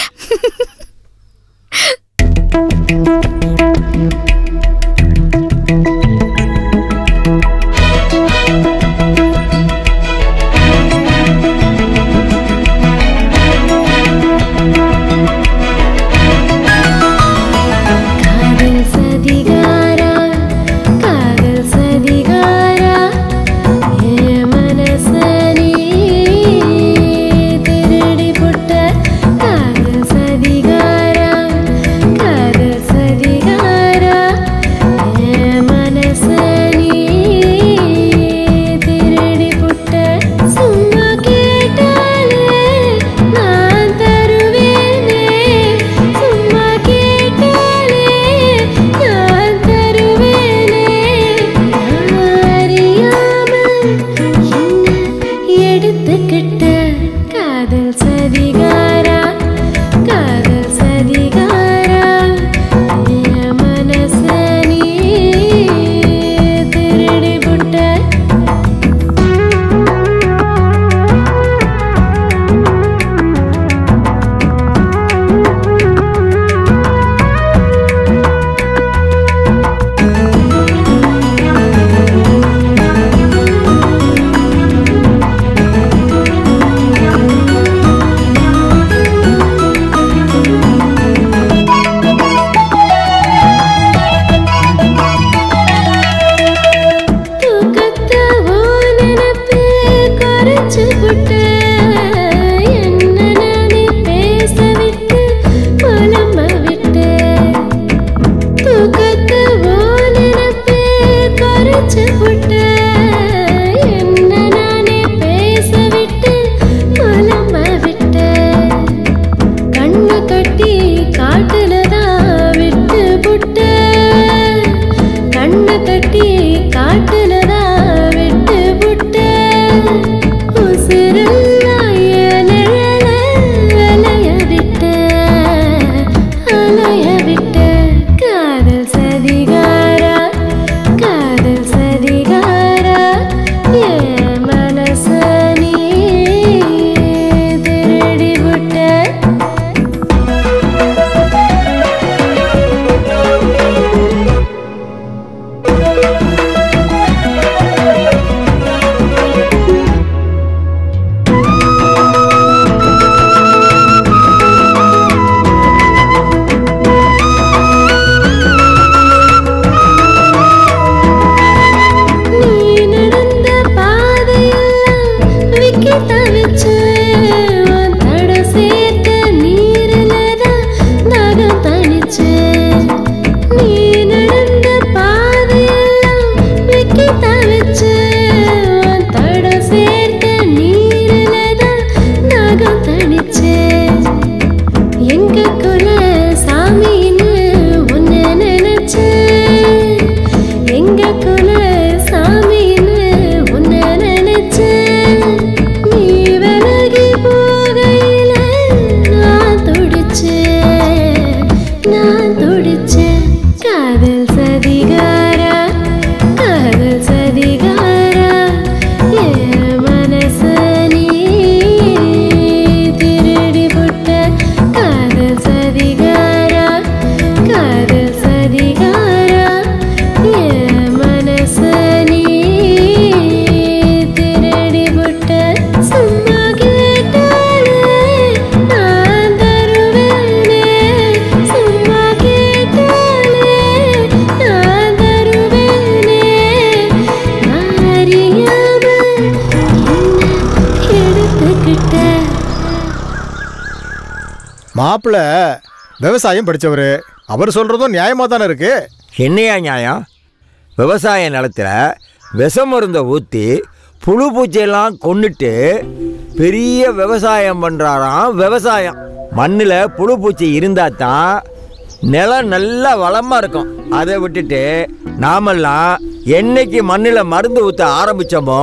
மாப்பிள்ள விவசாயம் படித்தவர், அவர் சொல்கிறதும் நியாயமாக தானே இருக்கு. என்னையா நியாயம்? விவசாய நிலத்தில் விஷம் மருந்தை ஊற்றி புழு பூச்சையெல்லாம் கொண்டுட்டு பெரிய விவசாயம் பண்ணுறாராம். விவசாயம் மண்ணில் புழு பூச்சி இருந்தால் தான் நிலம் நல்லா வளமாக இருக்கும். அதை விட்டுட்டு நாமெல்லாம் என்னைக்கு மண்ணில் மருந்து ஊற்ற ஆரம்பித்தோமோ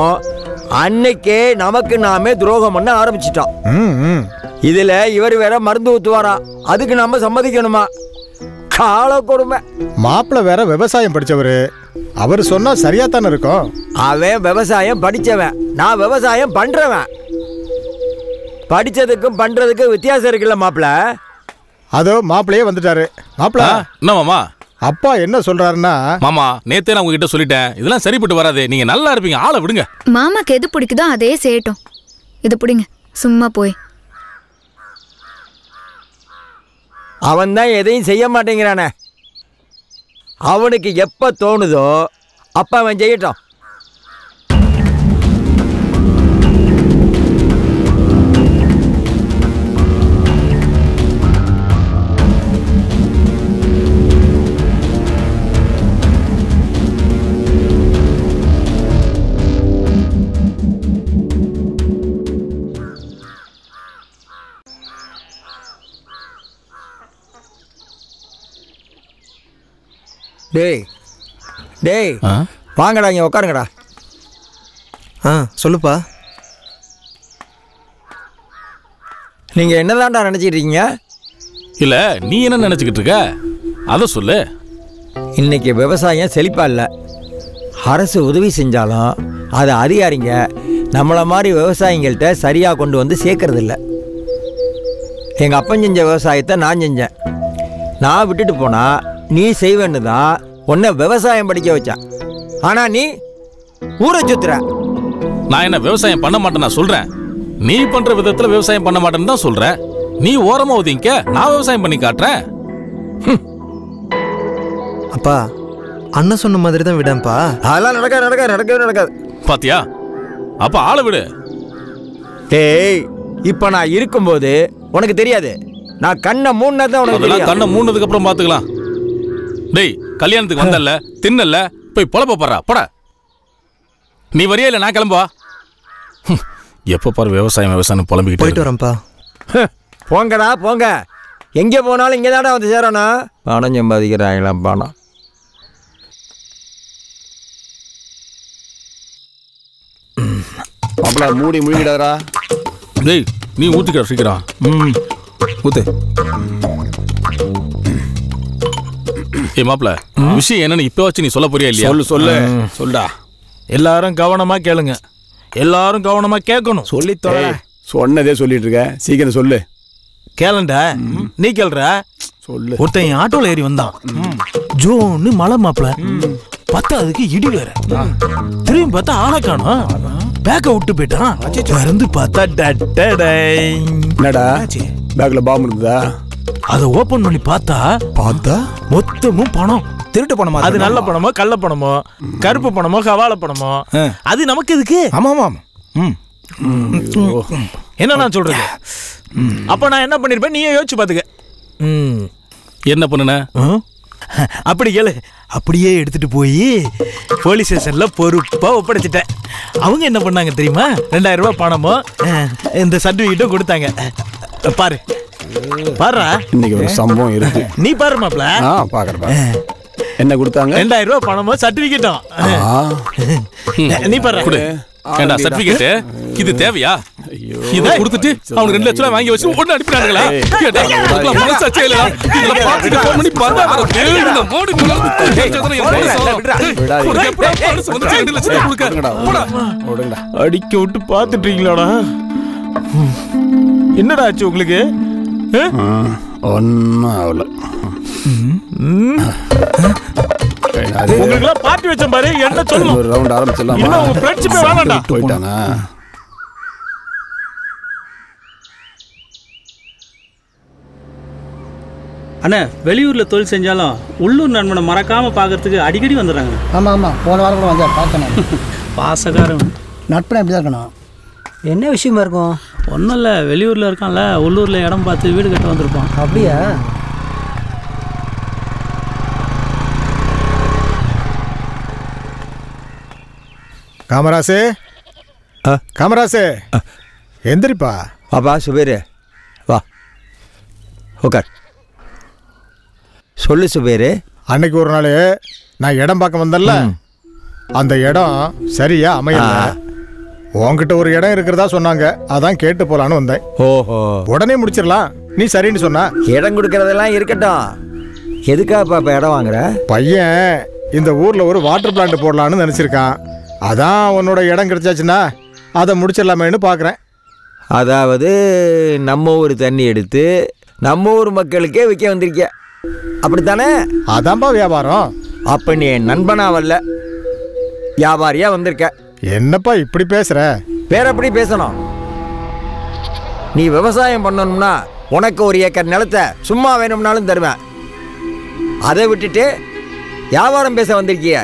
அன்னைக்கே நமக்கு நாமே துரோகம் பண்ண ஆரம்பிச்சிட்டோம். இதில் இவர் வேற மருந்து ஊற்றுவாராம், அதுக்கு நாம் சம்மதிக்கணுமா? கால கொடுமை. மாப்பிள்ளை வேற விவசாயம் படித்தவர், அவர் சொன்னால் சரியாக தானே இருக்கும். அவன் விவசாயம் படித்தவன், நான் விவசாயம் பண்ணுறவன். படித்ததுக்கும் பண்ணுறதுக்கும் வித்தியாசம் இருக்குல்ல மாப்பிள்ளை? அதோ மாப்பிள்ளையே வந்துட்டாரு. மாப்பிள்ளை என்னமாம்மா அப்பா என்ன சொல்றாருன்னா, மாமா நேத்தே நான் உங்ககிட்ட சொல்லிட்டேன், இதெல்லாம் சரிப்பட்டு வராது, நீங்க நல்லா இருப்பீங்க, ஆளை விடுங்க. மாமாக்கு எது பிடிக்குதோ அதே செய்யட்டும். இது பிடிங்க, சும்மா போய். அவன் தான் எதையும் செய்ய மாட்டேங்கிறானே, அவனுக்கு எப்போ தோணுதோ அப்போ அவன் செய்யட்டும். டேய் டேய் வாங்கடா, இங்கே உக்காருங்கடா. ஆ சொல்லுப்பா. நீங்கள் என்னதான்டா நினச்சிக்கிட்டு இருக்கீங்க? இல்லை நீ என்ன நினச்சிக்கிட்டு இருக்க அதை சொல்லு. இன்றைக்கி விவசாயம் செழிப்பாக இல்லை. அரசு உதவி செஞ்சாலும் அதை அதிகாரிங்க நம்மளை மாதிரி விவசாயிங்கள்கிட்ட சரியாக கொண்டு வந்து சேர்க்கறதில்ல. எங்கள் அப்பன் செஞ்ச விவசாயத்தை நான் செஞ்சேன், நான் விட்டுட்டு போனால் நீ செய்வேன்னு தான் உன்னை விவசாயம் படிக்க வச்சா. ஆனா நீ ஊரை சுத்துற. நான் என்ன விவசாயம் பண்ண மாட்டேன்னு நான் சொல்றேன், நீ பண்ற விதத்துல விவசாயம் பண்ண மாட்டேன்னு தான் சொல்றேன். நீ ஓரமா ஒதுங்க, நான் விவசாயம் பண்ணி காட்டுறேன். அப்பா அண்ணன் சொன்ன மாதிரி தான் விடம்பா. அதெல்லாம் நடக்காது நடக்காது நடக்கவே நடக்காது. பாத்தியா அப்பா, ஆளை விடு. டேய் இப்ப நான் இருக்கும்போது உனக்கு தெரியாது, நான் கண்ணை மூணு தான் உனக்கு தெரியும். கண்ணை மூணதுக்கு அப்புறம் பாத்துக்கலாம். டேய் கல்யாணத்துக்கு வந்தல்ல, தின்னல்ல, போய் பொழப்ப போடுறா போட. நீ வரையா இல்லை நான் கிளம்புவா? எப்போ பாரு விவசாயம் விவசாயம் புலம்பிக்கிட்டு போயிட்டு வரேன்ப்பா. போங்கடா போங்க, எங்கே போனாலும் இங்கே தாடா வந்து சேரண்ணா. பணம் சம்பாதிக்கிறாங்களாம் பணம். அப்படா மூடி முழுங்கிடாரா. டேய் நீ ஊற்றிக்கிற சீக்கிரம். ம் ஊத்து. ஏ மாப்பிள்ள, விஷயம் என்னன்னு இப்போ வச்சு நீ சொல்ல போறியா இல்லையா? சொல்லு சொல்லு சொல்டா. எல்லாரும் கவனமா கேளுங்க, எல்லாரும் கவனமா கேட்கணும். சொல்லி சொன்னதே சொல்லிட்டு இருக்க, சீக்கிரம் சொல்லு. கேளுண்டா நீ கேள்ற சொல்லு. ஒருத்தன் ஆட்டோல ஏறி வந்தான், ஜோன்னு மழை மாப்பிள்ள. பார்த்தா அதுக்கு இடி வேற. திரும்பி பார்த்தா ஆளை காணோம், பேக்கை விட்டு போயிட்டான். திறந்து பார்த்தா டடடா பேக்ல பாம்பு இருந்ததா? அதை ஓபன் பண்ணி பார்த்தா பார்த்தா மொத்தமும் பணம். திருட்டு பணமா? அது நல்ல பணமோ கள்ள பணமோ கருப்பு பணமோ கவால பணமோ? அது நமக்கு இதுக்கு. ஆமா ஆமா. என்ன நான் சொல்றது? அப்ப நான் என்ன பண்ணிருப்பேன் நீயே யோசிச்சு பாத்துக்க. என்ன பண்ணுன? அப்படி கேளு. அப்படியே எடுத்துட்டு போய் போலீஸ் ஸ்டேஷன்ல பொறுப்பா ஒப்படைச்சிட்டேன். அவங்க என்ன பண்ணாங்க தெரியுமா? ரெண்டாயிரம் ரூபாய் பணமும் இந்த சர்டிபிகேட்டும் கொடுத்தாங்க. பாரு பாரு, இன்னைக்கு ஒரு சம்பவம் இருக்கு, நீ பாரு மாப்ள. ஆ பாக்கறப்பா. என்ன கொடுத்தாங்க? ரெண்டாயிரம் ரூபாய் பணமும் சர்டிபிகேட்டும். நீ பாரு குடு. ஏண்டா சர்டிபிகேட் இது தேவையா? இத கொடுத்துட்டு அவனுக்கு ரெண்டு லட்சம் ரூபாய் வாங்கி வச்சு ஒண்ணு அனுப்பிட்டாங்களா? கேடா மனசா செய்யலடா. இத பாத்துட்டு ஃபோன் பண்ணி பந்தா வர கேளுங்க மோடி குள்ள. ஏய் சத்தன விடுடா. விடுடா பணம் சொந்த ரெண்டு லட்சம் கொடுக்கறங்கடா. போடா ஓடுங்கடா. அடிக்க விட்டு பாத்துட்டீங்களாடா? என்னடா ஆச்சு உங்களுக்கு? ஒன்னும் ஆகல. உங்களுக்கு பார்ட்டி வச்ச பாரு. என்ன சொல்லணும்? ஒரு ரவுண்ட் ஆரம்பிச்சலாம். இல்ல உங்க ஃப்ரெண்ட்ஷிப்பே வேணாம்டா. போய்ட்டானா? அண்ணா வெளியூர்ல தொழில் செஞ்சாலும் உள்ளூர் நண்பனை மறக்காம பாக்குறதுக்கு அடிக்கடி வந்துடுறாங்க. ஆமா ஆமா போன வாரம் கூட வந்தா பார்த்தேன். பாசக்காரன் நட்பனை எப்படி தான் இருக்கணும்? என்ன விஷயமா இருக்கும்? ஒன்றும் இல்லை, வெளியூரில் இருக்கான்ல, உள்ளூரில் இடம் பார்த்து வீடு கட்ட வந்திருப்பான். அப்படியா? காமராசு காமராசு எந்திரிப்பா. பாப்பா சுபேரு வா உக்கார். சொல்லு சுபேரு. அன்னைக்கு ஒரு நாள் நான் இடம் பார்க்க வந்தேன்ல, அந்த இடம் சரியா அமையல. உங்ககிட்ட ஒரு இடம் இருக்கிறதா சொன்னாங்க, அதான் கேட்டு போலான்னு வந்தேன். ஓஹோ, உடனே முடிச்சிடலாம் நீ சரின்னு சொன்ன. இடம் கொடுக்கறதெல்லாம் இருக்கட்டும், எதுக்காக பாப்பா இடம் வாங்குற? பையன் இந்த ஊரில் ஒரு வாட்டர் பிளான்ட் போடலான்னு நினச்சிருக்கான். அதான் உன்னோட இடம் கிடைச்சாச்சுன்னா அதை முடிச்சிடலாமேன்னு பார்க்குறேன். அதாவது நம்ம ஊர் தண்ணி எடுத்து நம்ம ஊர் மக்களுக்கே விற்க வந்திருக்க, அப்படித்தானே? அதான்ப்பா வியாபாரம். அப்போ நீ என் நண்பனா வரல, வியாபாரியாக வந்திருக்க. என்னப்பா இப்படி பேசுற? பேர் அப்படி பேசணும். நீ விவசாயம் பண்ணணும்னா உனக்கு ஒரு ஏக்கர் நிலத்தை சும்மா வேணும்னாலும் தருவேன். அதை விட்டுட்டு வியாபாரம் பேச வந்திருக்கிய,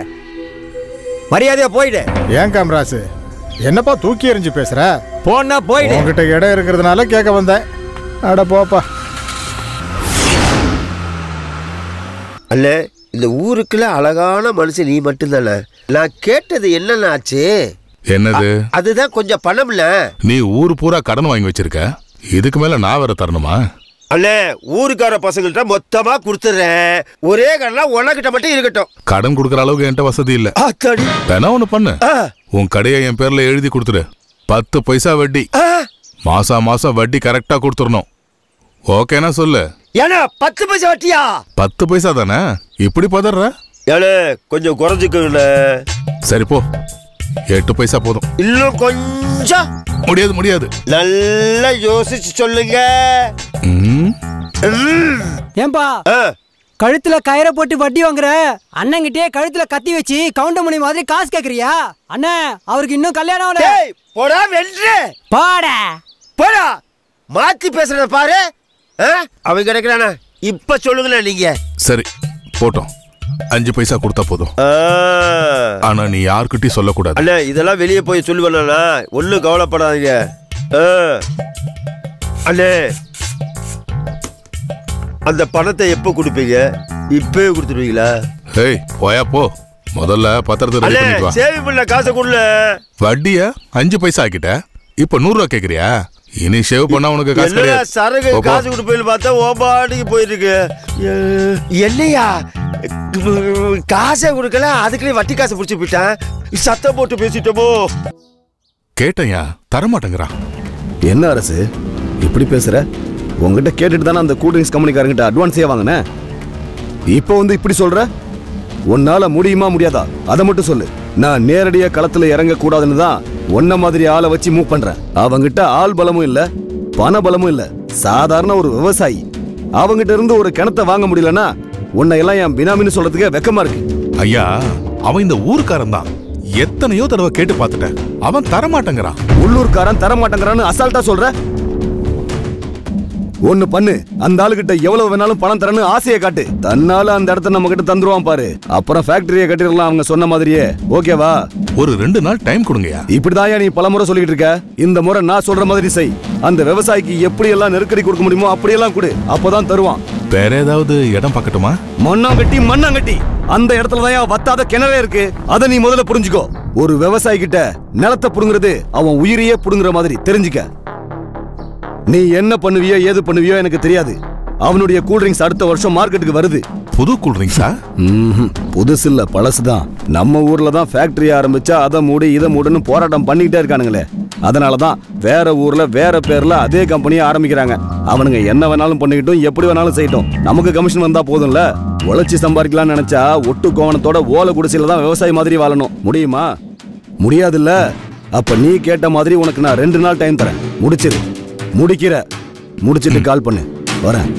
மரியாதையா போயிடு. ஏன் காமராசு என்னப்பா தூக்கி எறிஞ்சு பேசுற? போனா போயிடு. உங்ககிட்ட இடம் இருக்கிறதுனால கேட்க வந்தேன். அட போப்பா. அல்ல, இந்த ஊருக்குள்ள அழகான மனுஷன் நீ மட்டும்தானே. நான் கேட்டது என்னன்னு ஆச்சு? என்னது? அதுதான் கொஞ்சம் பணம்ல. நீ ஊர் பூரா கடன் வாங்கி வச்சிருக்க, இதுக்கு மேல நான் வேற தரணுமா? அண்ணே, ஊருக்கார பசங்கள்ட்ட மொத்தமா கொடுத்துறேன். ஒரே கடனா உனக்கிட்ட மட்டும் இருக்கட்டும். கடன் கொடுக்குற அளவுக்கு என்கிட்ட வசதி இல்ல. வேணா ஒண்ணு பண்ணு, உன் கடையை என் பேர்ல எழுதி கொடுத்துரு. பத்து பைசா வட்டி, மாசா மாசம் வட்டி கரெக்டா கொடுத்துடணும். ஓகேனா சொல்லு. ஏன்னா பத்து பைசா வட்டியா? பத்து பைசா தானே, இப்படி பதற? ஏழு கொஞ்சம் குறைஞ்சுக்கல. சரி போ, எட்டு பைசா போதும். இன்னும் கொஞ்சம். முடியாது முடியாது, நல்லா யோசிச்சு சொல்லுங்க. ஏன்பா கழுத்துல கயிற போட்டு வட்டி வாங்குற அண்ணங்கிட்டே கழுத்துல கத்தி வச்சு கவுண்டர் மணி மாதிரி காசு கேக்குறியா? அண்ணா அவருக்கு இன்னும் கல்யாணம். போடா வென்று போடா போடா, மாத்தி பேசுறத பாரு. அவன் கிடைக்கிறானா இப்ப சொல்லுங்களேன் நீங்க. சரி போட்டோம், அஞ்சு பைசா கொடுத்தா போதும். ஆனா நீ யாருக்கிட்டே சொல்லக்கூடாது. அண்ணா இதெல்லாம் வெளியே போய் சொல்லுவேண்ணா, ஒன்றும் கவலைப்படாதீங்க. அண்ணே அந்த பணத்தை எப்போ கொடுப்பீங்க? இப்பவே கொடுத்துருவீங்களா? ஏய் போயா போ, முதல்ல பத்திரத்தை ரெடி பண்ணிட்டு வா. சேவிங் பண்ண காசை கொடுல. வட்டியா அஞ்சு பைசா ஆக்கிட்ட, இப்போ நூறு ரூபா கேட்குறியா? இனி சேவ் பண்ணா உனக்கு காசு கிடையாது. சரக்கு காசு கொடுத்து போய் பார்த்தா ஓபாடிக்கு போயிருக்கு. என்னையா காசை கொடுக்கல, அதுக்குள்ளே வட்டி காசை பிடிச்சி போயிட்டேன். சத்தம் போட்டு பேசிட்டோமோ? கேட்டையா தரமாட்டேங்கிறான். என்ன அரசு இப்படி பேசுற? உங்ககிட்ட கேட்டுட்டு தானே அந்த கூல் ட்ரிங்க்ஸ் கம்பெனிக்காரங்கிட்ட அட்வான்ஸே வாங்கினேன். இப்போ வந்து இப்படி சொல்ற? உன்னால முடியுமா முடியாதா அதை மட்டும் சொல்லு. நான் நேரடியா களத்துல இறங்க கூடாதுன்னு தான் ஒன்ன மாதிரி ஆளை வச்சு மூவ் பண்றேன். அவங்கிட்ட ஆள் பலமும் இல்ல, பண பலமும் இல்ல, சாதாரண ஒரு விவசாயி. அவங்கிட்ட இருந்து ஒரு கிணத்தை வாங்க முடியலன்னா உன்னை எல்லாம் என் பினாமின்னு சொல்றதுக்கே வெக்கமா இருக்கு. ஐயா அவன் இந்த ஊருக்காரன் தான், எத்தனையோ தடவை கேட்டு பார்த்துட்டேன், அவன் தரமாட்டேங்கிறான். உள்ளூர்காரன் தரமாட்டேங்கிறான்னு அசால்ட்டா சொல்ற? ஒண்ணு பண்ணு, அந்த ஆளுகிட்ட எவ்வளவு வேணாலும் பணம் தரன்னு ஆசையை காட்டு. தன்னால அந்த இடத்த நம்ம கிட்ட தந்துருவான் பாரு, அப்புறம் ஃபேக்டரியை கட்டிடலாம் அவங்க சொன்ன மாதிரியே. ஓகேவா? ஒரு ரெண்டு நாள் டைம் கொடுங்கயா. இப்படிதான் நீ பலமுறை சொல்லிட்டு இருக்க, இந்த முறை நான் சொல்ற மாதிரி செய். அந்த விவசாயிக்கு எப்படி எல்லாம் நெருக்கடி கொடுக்க முடியுமோ அப்படியெல்லாம் கொடு, அப்பதான் தருவான். வேற ஏதாவது இடம் பார்க்கட்டுமா? மண்ணாங்கட்டி மண்ணாங்கட்டி அந்த இடத்துலதான் வத்தாத கிணறே இருக்கு, அதை நீ முதல்ல புரிஞ்சுக்கோ. ஒரு விவசாயி கிட்ட நிலத்தை புடுங்குறது அவன் உயிரையே புடுங்குற மாதிரி தெரிஞ்சுக்க. நீ என்ன பண்ணுவியோ ஏது பண்ணுவியோ எனக்கு தெரியாது. அவனுடைய கூல் ட்ரிங்க்ஸ் அடுத்த வருஷம் மார்க்கெட்டுக்கு வருது. புது கூல் ட்ரிங்க்ஸா? புதுசு இல்ல, பழசுதான். நம்ம ஊர்ல தான் ஃபேக்டரி ஆரம்பிச்சா அதை மூடி இதை மூடுன்னு போராட்டம் பண்ணிக்கிட்டே இருக்கானுங்களே, அதனாலதான் வேற ஊர்ல வேற பேர்ல அதே கம்பெனியை ஆரம்பிக்கிறாங்க. அவனுங்க என்ன வேணாலும் பண்ணிக்கிட்டும் எப்படி வேணாலும் செய்யட்டும், நமக்கு கமிஷன் வந்தா போதும்ல. உழைச்சி சம்பாதிக்கலாம்னு நினைச்சா ஒட்டு கோவணத்தோட ஓலை குடிசையில தான் விவசாயி மாதிரி வாழணும். முடியுமா? முடியாதுல்ல. அப்ப நீ கேட்ட மாதிரி உனக்கு நான் ரெண்டு நாள் டைம் தரேன். முடிச்சிரு, முடிக்கிற முடிச்சிட்டு கால் பண்ணு, வரேன்.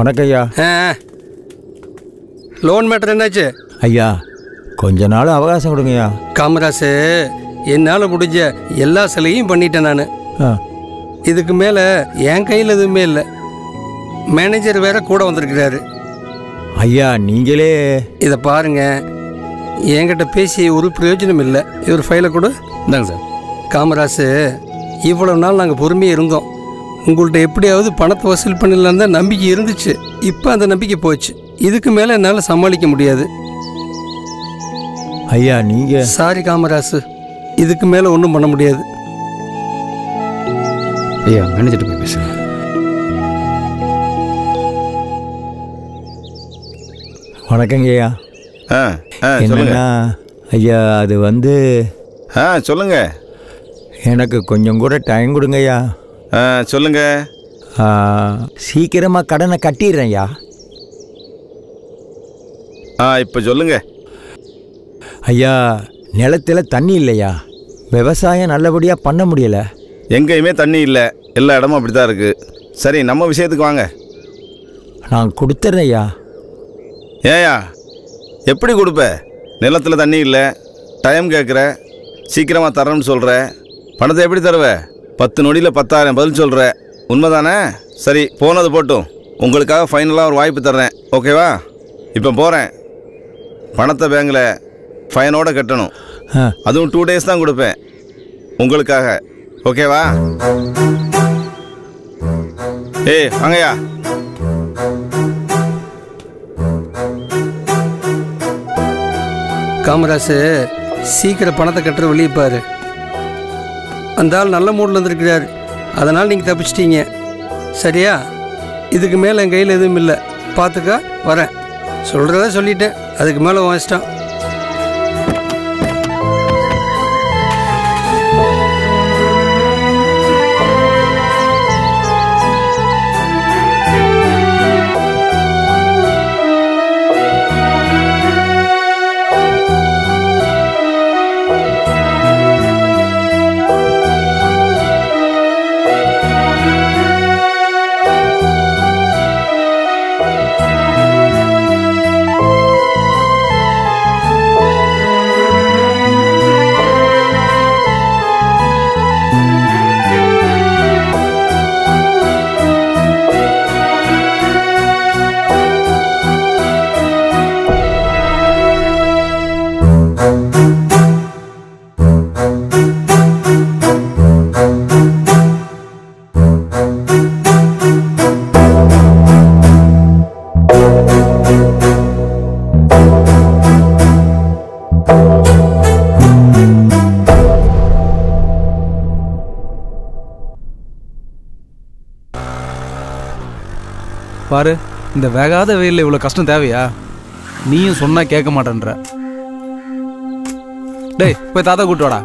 உனக்கையா? லோன் மேட்டர் என்னாச்சு? ஐயா கொஞ்ச நாள் அவகாசம் கொடுங்கய்யா. காமராசு, என்னால் முடிஞ்ச எல்லா சிலையும் பண்ணிட்டேன் நான். இதுக்கு மேலே என் கையில் எதுவுமே இல்லை. மேனேஜர் வேற கூட வந்திருக்கிறாரு. ஐயா நீங்களே இதை பாருங்க, என்கிட்ட பேசி ஒரு பிரயோஜனம் இல்லை. இவர் ஃபைலை கூட தாங்க சார். காமராசு, இவ்வளோ நாள் நாங்கள் பொறுமையாக இருந்தோம். உங்கள்கிட்ட எப்படியாவது பணத்தை வசூல் பண்ணலான்னு தான் நம்பிக்கை இருந்துச்சு. இப்போ அந்த நம்பிக்கை போச்சு. இதுக்கு மேலே என்னால் சமாளிக்க முடியாது. ஐயா நீங்கள் சாரி காமராசு, இதுக்கு மேலே ஒன்றும் பண்ண முடியாது. ஐயா மேனேஜர்கிட்ட போய் பேசுங்க. வணக்கங்க ஐயா. ஆ என்னன்னா ஐயா அது வந்து ஆ சொல்லுங்கள். எனக்கு கொஞ்சம் கூட டைம் கொடுங்க ஐயா. ஆ சொல்லுங்கள். சீக்கிரமாக கடனை கட்டிடுறேன் ஐயா. ஆ இப்போ சொல்லுங்கள். ஐயா நிலத்தில் தண்ணி இல்லையா? விவசாயம் நல்லபடியாக பண்ண முடியலை. எங்கேயுமே தண்ணி இல்லை, எல்லா இடமும் அப்படி தான் இருக்குது. சரி நம்ம விஷயத்துக்கு வாங்க. நான் கொடுத்துட்றேன் ஐயா. ஏயா எப்படி கொடுப்ப? நிலத்தில் தண்ணி இல்லை, டைம் கேட்குற, சீக்கிரமாக தரேன்னு சொல்கிற, பணத்தை எப்படி தருவ? பத்து நொடியில் பத்தாயிரம் பதில் சொல்கிற, உண்மைதானே? சரி போனது போட்டும், உங்களுக்காக ஃபைனலாக ஒரு வாய்ப்பு தர்றேன், ஓகேவா? இப்போ போகிறேன். பணத்தை பேங்கில் ஃபைனோடு கட்டணும். அதுவும் டூ டேஸ் தான் கொடுப்பேன் உங்களுக்காக, ஓகேவா? ஏய் வாங்கய்யா. காமராசு, சீக்கிரம் பணத்தை கட்டுற வெளியே பாரு. அந்த ஆள் நல்ல மூடில் வந்துருக்கிறார், அதனால் நீங்கள் தப்பிச்சிட்டீங்க. சரியா? இதுக்கு மேலே என் கையில் எதுவும் இல்லை, பார்த்துக்கா. வரேன், சொல்கிறதா சொல்லிட்டேன், அதுக்கு மேலே வாங்கிச்சிட்டான். பாரு, இந்த வேகாத வெயிலில் இவ்வளோ கஷ்டம் தேவையா? நீயும் சொன்னால் கேட்க மாட்டேன்ற. டேய் போய் தாத்தா கூப்பிட்டு வாடா.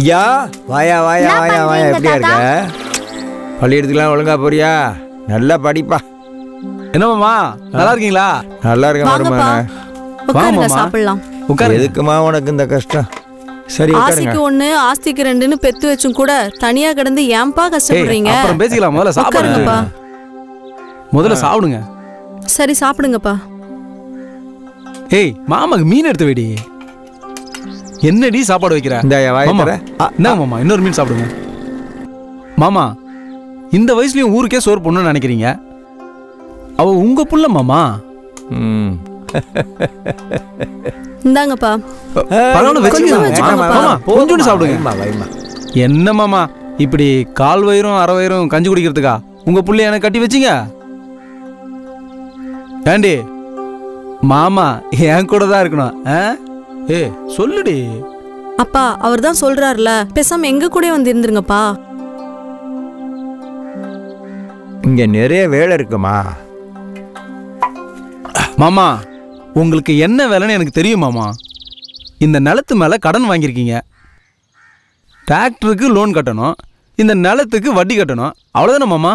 ஐயா வாயா வாயா வாயா வாயா, எப்படியா இருக்க? பள்ளியிடத்துக்குலாம் ஒழுங்கா போறியா? நல்லா படிப்பா. என்னமாம்மா நல்லா இருக்கீங்களா? நல்லா இருக்கேன். எதுக்குமா உனக்கு இந்த கஷ்டம்? சரி ஆஸ்திக்கு ஒண்ணு ஆஸ்திக்கு ரெண்டுன்னு பெத்து வச்சும் கூட தனியா கிடந்து ஏன்பா கஷ்டப்படுறீங்க? அப்புறம் பேசிக்கலாம், முதல்ல சாப்பிடுங்கப்பா. முதல்ல சாப்பிடுங்க. சரி சாப்பிடுங்கப்பா. ஏய் மாமாக்கு மீன் எடுத்து வைடி. என்னடி சாப்பாடு வைக்கிற? என்ன மாமா இன்னொரு மீன் சாப்பிடுங்க. மாமா இந்த வயசுலயும் ஊருக்கே சோறு போடணும்னு நினைக்கிறீங்க? அவ உங்க புள்ள மாமா. இந்தாங்கப்பா. கொஞ்சோண்டு சாப்பிடுங்க. என்ன மாமா இப்படி கால் வயிறும் அரை வயிறும் கஞ்சி குடிக்கிறதுக்கா? உங்க புள்ளைய எனக்கு கட்டி வச்சிங்க ஏண்டி? மாமா என் கூட தான் இருக்கணும். ஏ சொல்லுடி. அப்பா அவர் தான் சொல்றாருல, பேசாம எங்க கூட வந்து இருந்துருங்கப்பா. இங்க நிறைய வேலை இருக்குமா? மாமா உங்களுக்கு என்ன வேலைன்னு எனக்கு தெரியுமாமா. இந்த நிலத்து மேலே கடன் வாங்கியிருக்கீங்க, டிராக்டருக்கு லோன் கட்டணும், இந்த நிலத்துக்கு வட்டி கட்டணும், அவ்வளோதானே மாமா?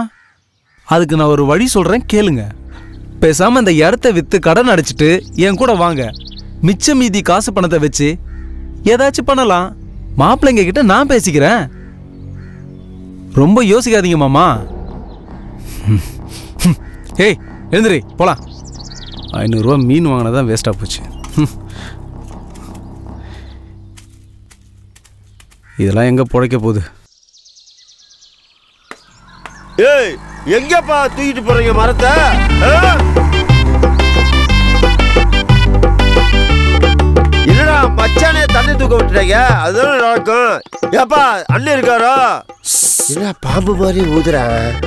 அதுக்கு நான் ஒரு வழி சொல்கிறேன் கேளுங்க. பேசாமல் இந்த இடத்த விற்று கடன் அடைச்சிட்டு என் கூட வாங்க. மிச்ச மீதி காசு பணத்தை வச்சு ஏதாச்சும் பண்ணலாம். மாப்பிள்ளைங்க கிட்ட நான் பேசிக்கிறேன். ரொம்ப யோசிக்காதீங்க மாமா. Hey, Henry, pola. I know Rome mean one another waste of which. This lying up for a capud. Hey, Yangapa, tweet for your Martha. Pachane Tani to go to the other. Yapa, undergara. Sina Pabubari Udra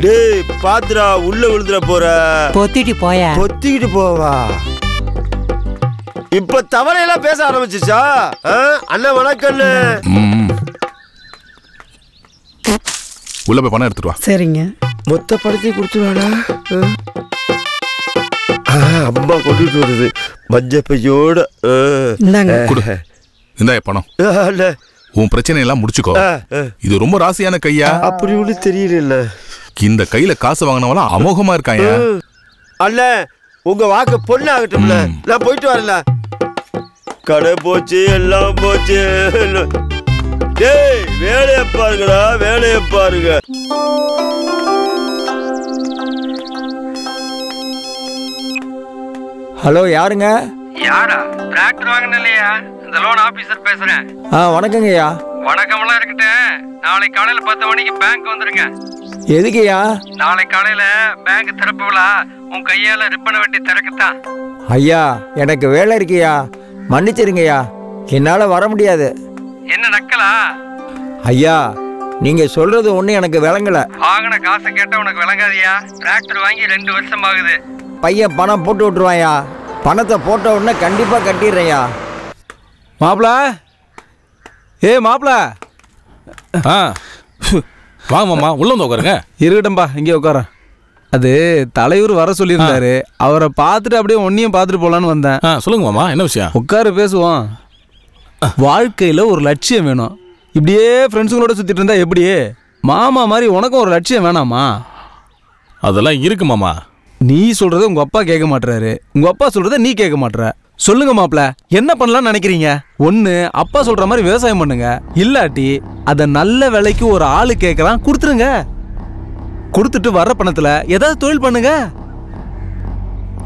De Padra, Ulla Udrapora, Potiti Poya, Potiti Pova. Imput Tavarella Pesa Ramachisa, eh? Anna Manakan Ulla Panatua. Seringa. What the party Guturana? Ah, Abba, what is it? Majapajod, er, Nanga. In the Epono. Whom Prechanella Murchico. You rumor Asiana Kaya, a pretty terrible. Kin the Kaila Casavanola, Amohomar Kaya. Allah, Ugawaka Pona, La Poitola Caraboche, La Boche. Hey, very burger, very burger. Hello, யாருங்க யாரா tract வாங்குன இல்லையா இந்த loan officer பேசுறேன் ஆ வணக்கங்கய்யா வணக்கம்லாம் இருக்கட்டே நாளை காலையில பத்து மணிக்கு பேங்க் வந்துருங்க எதுக்குயா நாளை காலையில பேங்க் திறப்புல உன் கையால ரிப்பன் வெட்டி திறக்கதா ஐயா எனக்கு வேலை இருக்குயா மன்னிச்சிருங்கய்யா என்னால வர முடியாது என்ன நக்கலா ஐயா நீங்க சொல்றது ஒண்ணு எனக்கு விளங்கல வாங்குன காசை கேட்டா உனக்கு விளங்காதியா டிராக்டர் வாங்கி ரெண்டு வருஷம் ஆகுது பைய பணம் போட்டு விட்டுருவாயா பணத்தை போட்ட உடனே கண்டிப்பா கட்டிடுறயா மாப்ள ஏ மாப்ள ஆ வாங்க மாமா உள்ள வந்து உட்காருங்க இருக்கட்டம்பா இங்கே உட்காரேன் அது தலையூர் வர சொல்லியிருந்தாரு அவரை பார்த்துட்டு அப்படியே ஒன்னியும் பார்த்துட்டு போலான்னு வந்தேன் சொல்லுங்க மாமா என்ன விஷயம் உட்காரு பேசுவோம் வாழ்க்கையில ஒரு லட்சியம் வேணும் இப்படியே ஃப்ரெண்ட்ஸுங்களோட சுத்திட்டு இருந்தா எப்படியே மாமா மாதிரி உனக்கும் ஒரு லட்சியம் வேணாமா அதெல்லாம் இருக்கு மாமா நீ சொல்றது உங்க அப்பா கேட்க மாட்டறாரு உங்க அப்பா சொல்றது நீ கேட்க மாட்டற சொல்லுங்க மாப்ள என்ன பண்ணலாம்னு நினைக்கிறீங்க ஒண்ணு அப்பா சொல்ற மாதிரி வியாபாரம் பண்ணுங்க இல்லாட்டி அத நல்ல விலைக்கு ஒரு ஆளு கேக்குறான் கொடுத்துருங்க கொடுத்துட்டு வர பணத்துல ஏதாவது தொழில் பண்ணுங்க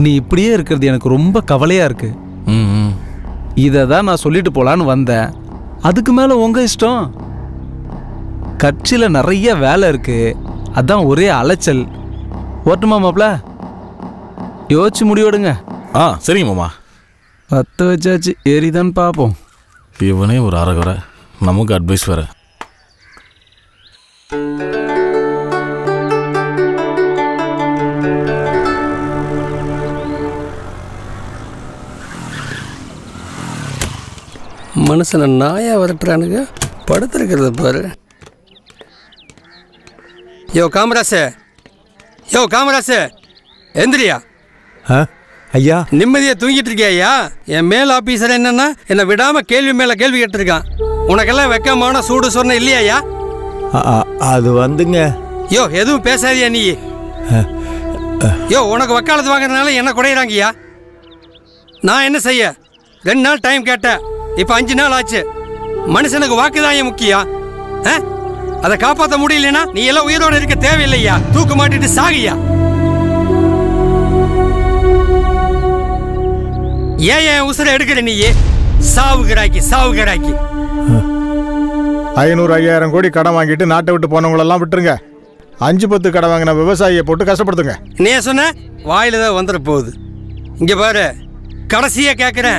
நீ இப்படியே இருக்குறது எனக்கு ரொம்ப கவலையா இருக்கு ம் இத தான் நான் சொல்லிட்டு போலான்னு வந்தேன் அதுக்கு மேல உங்க இஷ்டம் கட்சில நிறைய வேலை இருக்கு அதான் ஒரே அலைச்சல் ஓட்டுமா மாப்ள யோசிச்சு முடிவெடுங்க ஆ சரிங்க மாமா பத்து வச்சாச்சு ஏறிதான் பார்ப்போம் இவனே ஒரு அரகரை நமக்கு அட்வைஸ் வர மனசுல நாயா வரட்டுறானுங்க படுத்திருக்கிறத பாரு யோ காமராசே யோ காமராசே எந்திரியா Huh? Aya Nimadia Tungitria, a male officer and Nana, and a Vidama Kelvi Mela Kelviatriga. Unakala Vacamana Sudu Sona Ilia? Ah, the one thing. Yo, Hedu Pesariani. Yo, one of Vakalanali and a Korangia. Now, in a sayer, then not time catter. If Angina Lache, Manasana Guakana Mukia, eh? At the Kapa the Mudilina, Nilo Vido Rikatevilia, two commanded Sagia. Yeah, yeah, who's ready? Yeah, Sav Graki, Sav Graki. I know I am good. Kadamaki, not out upon a lambertringa. Anjiput the Kadamanga, Vivasa, Potukasapatunga. Nesuna, while the Wanderpud. Gibere, Karasia Kakara,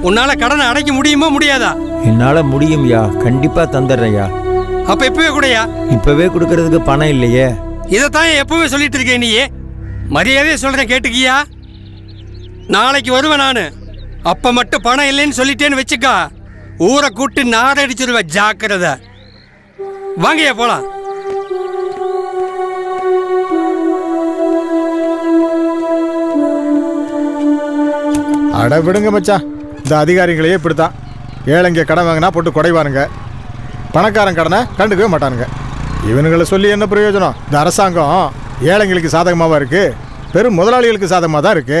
Unala Karana, Araki Mudimo Mudiada. Inala Mudim ya, Kandipa Tandaraya. A Pepegudea, Ipave could get the Panaile. Is a time a poor solitary gain ye? Maria Soldier Katigia. நாளைக்கு வருவேன் நானு அப்ப மட்டும் பணம் இல்லைன்னு சொல்லிட்டேன்னு வெச்சுக்க ஊரை கூட்டி நார அடிச்சிடுவ ஜாக்கிரதை வாங்கயா போலாம் அட விடுங்க மச்சான் இந்த அதிகாரிகளே இப்படிதான் ஏழைங்க கடன் வாங்கினா போட்டு குடைவாருங்க பணக்காரன் கடனை கண்டுக்கவே மாட்டானுங்க இவனுங்களை சொல்லி என்ன பிரயோஜனம் இந்த அரசாங்கம் ஏழைங்களுக்கு சாதகமாவா இருக்கு பெரும் முதலாளிகளுக்கு சாதகமா தான் இருக்கு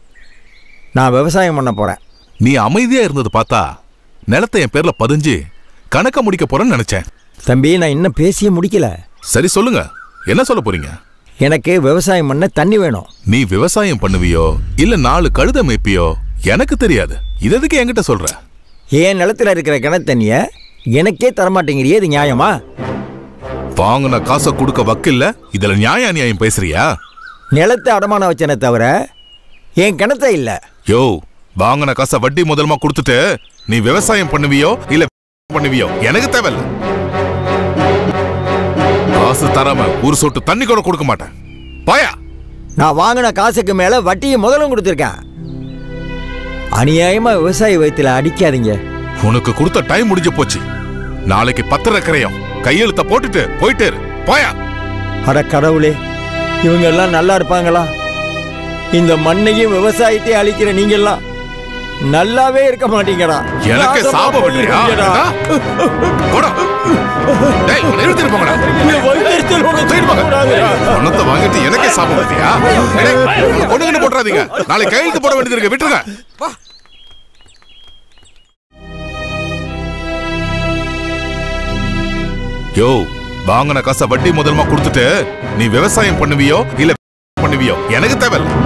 நான் விவசாயம் பண்ண போறேன். நீ அமைதியா இருந்தது பார்த்தா நிலத்தை என் பேர்ல பதிஞ்சு கணக்க முடிக்க போறேன்னு நினைச்சேன். தம்பி, நான் இன்னும் பேசியே முடிக்கல. சரி சொல்லுங்க, என்ன சொல்ல போறீங்க? எனக்கு விவசாயம் பண்ண தண்ணி வேணும். நீ விவசாயம் பண்ணுவியோ இல்ல நாலு கழுத மேய்ப்பியோ எனக்கு தெரியாது. இததுக்கு என்கிட்ட சொல்ற? என் நிலத்துல இருக்கிற கிணத்து தண்ணிய எனக்கே தரமாட்டேங்கிறியே, இது நியாயமா? வாங்கின காசை கொடுக்க வக்கில்ல, இதுல நியாய அநியாயம் பேசுறியா? நிலத்தை அடமான வச்சனை தவிர என் கிணத்த இல்ல. யோ, வாங்கின காசை வட்டி முதல்மா கொடுத்துட்டு நீ விவசாயம் பண்ணுவியோ இல்ல பண்ணுவியோ எனக்கு தேவையில்ல. காசு தராம ஒரு சொட்டு தண்ணி கூட கொடுக்க மாட்டேன். பாயா. நான் வாங்கின காசுக்கு மேல வட்டியை முதலும் கொடுத்துருக்கேன். அநியாயமா விவசாய வயிற்றுல அடிக்காதீங்க. உனக்கு கொடுத்த டைம் முடிஞ்சு போச்சு. நாளைக்கு பத்திரக்கரையும் கையெழுத்த போட்டுட்டு போயிட்டே போயா. அட கடவுளே, இவங்க எல்லாம் நல்லா இருப்பாங்களா? இந்த மண்ணையும் விவசாயத்தை அழிக்கிற நீங்க எல்லாம் நல்லாவே இருக்க மாட்டீங்கடா. எனக்கு சாபம் விடுறியாடா? போடா. டேய், நிறுத்து போங்கடா. நீ போய் நிறுத்து போங்கடா. பணத்தை வாங்கிட்டு எனக்கு சாபம் விடுறியா? டேய், ஒடுங்கன போட்றாதீங்க. நாளை கையெழுத்து போட வேண்டியது இருக்கு, விட்டுருங்க. வா. யோ, வாங்கின காசை வட்டி முதல்மா கொடுத்துட்டு நீ விவசாயம் பண்ணுவியோ இல்ல பண்ணுவியோ எனக்கு தேவையில்லை.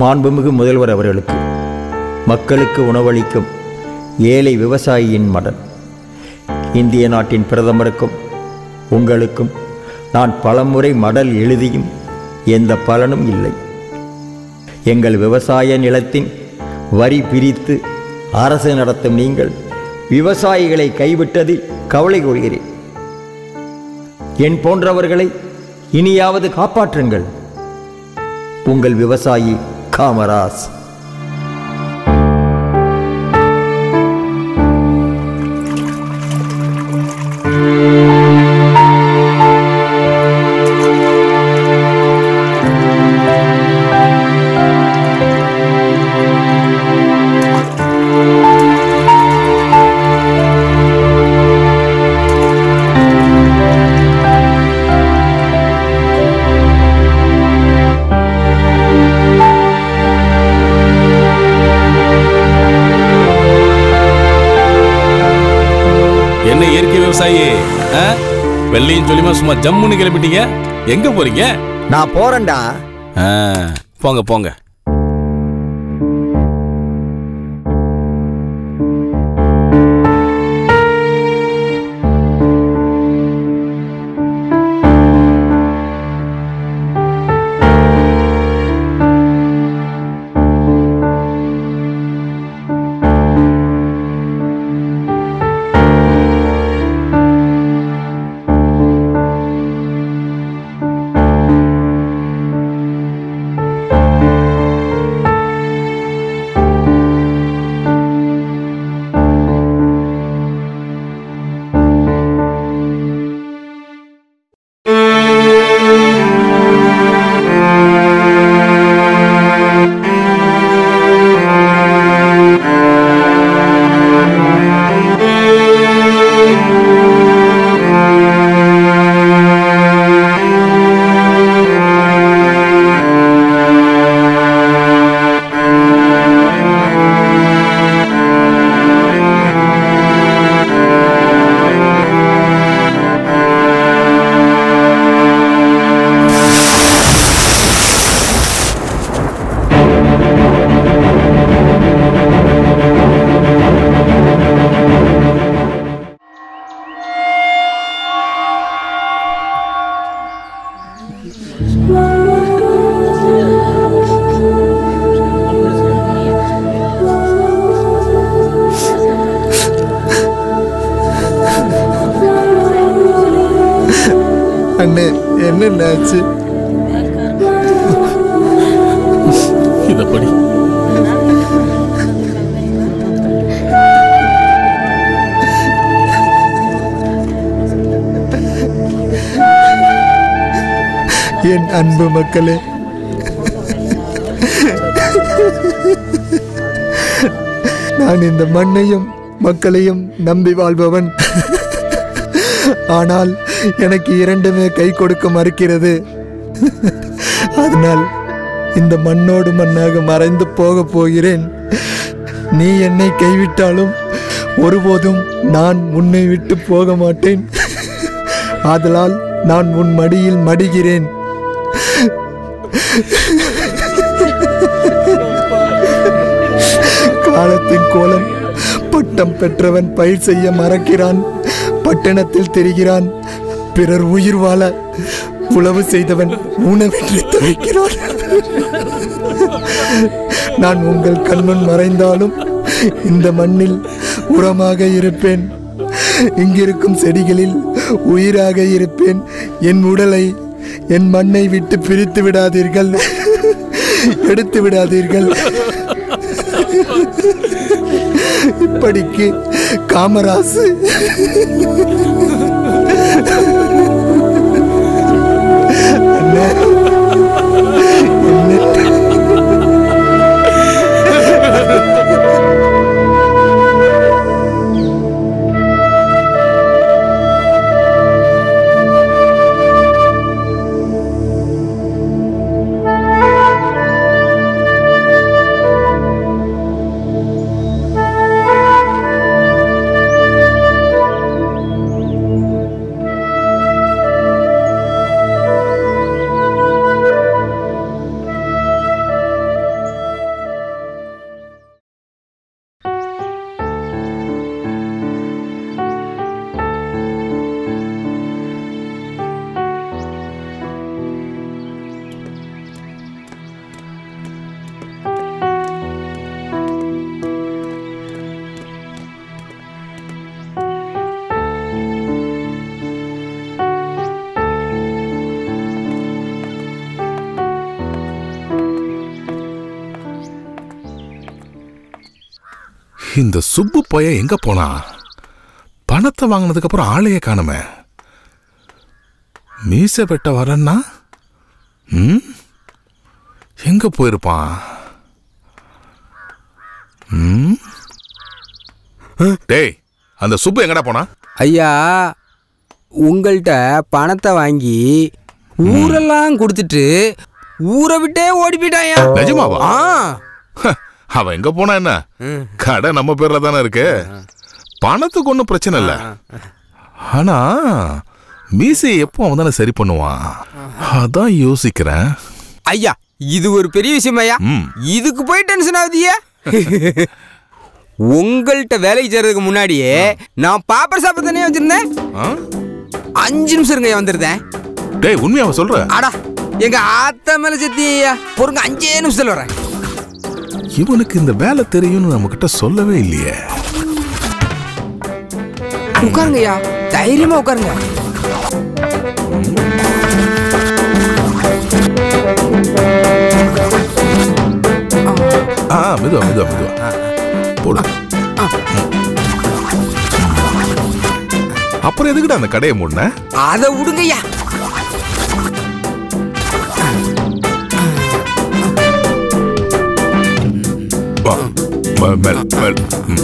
மாண்புமிகு முதல்வர் அவர்களுக்கு, மக்களுக்கு உணவளிக்கும் ஏழை விவசாயியின் மகன் இந்திய நாட்டின் பிரதமருக்கும் உங்களுக்கும் நான் பலமுறை மடல் எழுதியும் எந்த பலனும் இல்லை. எங்கள் விவசாய நிலத்தின் வரி பிரித்து அரசு நடத்தும் நீங்கள் விவசாயிகளை கைவிட்டதில் கவலை கொள்கிறேன். என் போன்றவர்களை இனியாவது காப்பாற்றுங்கள். உங்கள் விவசாயி காமராஜ். வெள்ளையும் சொல்லிமா சும்மா ஜம்முன்னு கிளம்பிட்டீங்க. எங்க போறீங்க? நான் போறேன்டா. போங்க போங்க. என்ன என்ன ஆச்சு? இத படி. என் அன்பு மக்களே, நான் இந்த மண்ணையும் மக்களையும் நம்பி வாழ்பவன். ஆனால் எனக்கு இரண்டுமே கை கொடுக்க மறுக்கிறது. அதனால் இந்த மண்ணோடு மண்ணாக மறைந்து போக போகிறேன். நீ என்னை கைவிட்டாலும் ஒருபோதும் நான் உன்னை விட்டு போக மாட்டேன். ஆதலால் நான் உன் மடியில் மடிகிறேன். காலத்தின் கோலம், பட்டம் பெற்றவன் பயிர் செய்ய மறக்கிறான், பட்டணத்தில் தெரிகிறான், பிறர் உயிர் வாழ உழவு செய்தவன் ஊனவின்றி தவிக்கிறான். நான் உங்கள் கண்முன் மறைந்தாலும் இந்த மண்ணில் உரமாக இருப்பேன். இங்கிருக்கும் செடிகளில் உயிராக இருப்பேன். என் உடலை என் மண்ணை விட்டு பிரித்து விடாதீர்கள், எடுத்து விடாதீர்கள். இப்படிக்கு காமராசு. இந்த சுப்பு போய எங்க போனா? பணத்தை வாங்கினதுக்கு அப்புறம் ஆளையே காணுமே. மீசை வெட்ட வரன்னா ம் எங்க போயிருப்பான்? ம் டேய், அந்த சுப்பு எங்கடா போனா? ஐயா, உங்கள்கிட்ட பணத்தை வாங்கி ஊரெல்லாம் கொடுத்துட்டு ஊரை விட்டே ஓடி போயிட்டாயா? நிஜமாவா? அவன் எங்க போனா என்ன, கடை நம்ம பேர்ல தானே இருக்கு. பணத்துக்கு ஒன்றும் பிரச்சனை இல்லை. ஆனா மீசை எப்போ அவன் தானே சரி பண்ணுவான்? அதான் யோசிக்கிறேன். ஐயா, இது ஒரு பெரிய விஷயம் ஐயா. இதுக்கு போய் டென்ஷன் ஆகுதியா? உங்கள்கிட்ட வேலைக்கு சேர்றதுக்கு முன்னாடியே நான் பாப்பர் சாப்பிட தானே வச்சிருந்தேன். அஞ்சு நிமிஷம் இருங்க ஐயா, வந்துருந்தேன். டேய், உண்மையாவ சொல்ற? அடா, எங்க ஆத்தா மேல சத்தி ஐயா. பொருங்க, அஞ்சே நிமிஷத்துல வரேன். இவனுக்கு இந்த வேலை தெரியும்னு நம்ம கிட்ட சொல்லவே இல்லையே. உட்காருங்கய்யா, தைரியமா உட்காருங்க. ஆ, மெதுவா மெதுவா மெதுவா போடு. அப்புறம் எதுக்கிட்ட அந்த கடையை மூடன? அதை விடுங்கய்யா. மேல மேல கொஞ்சம்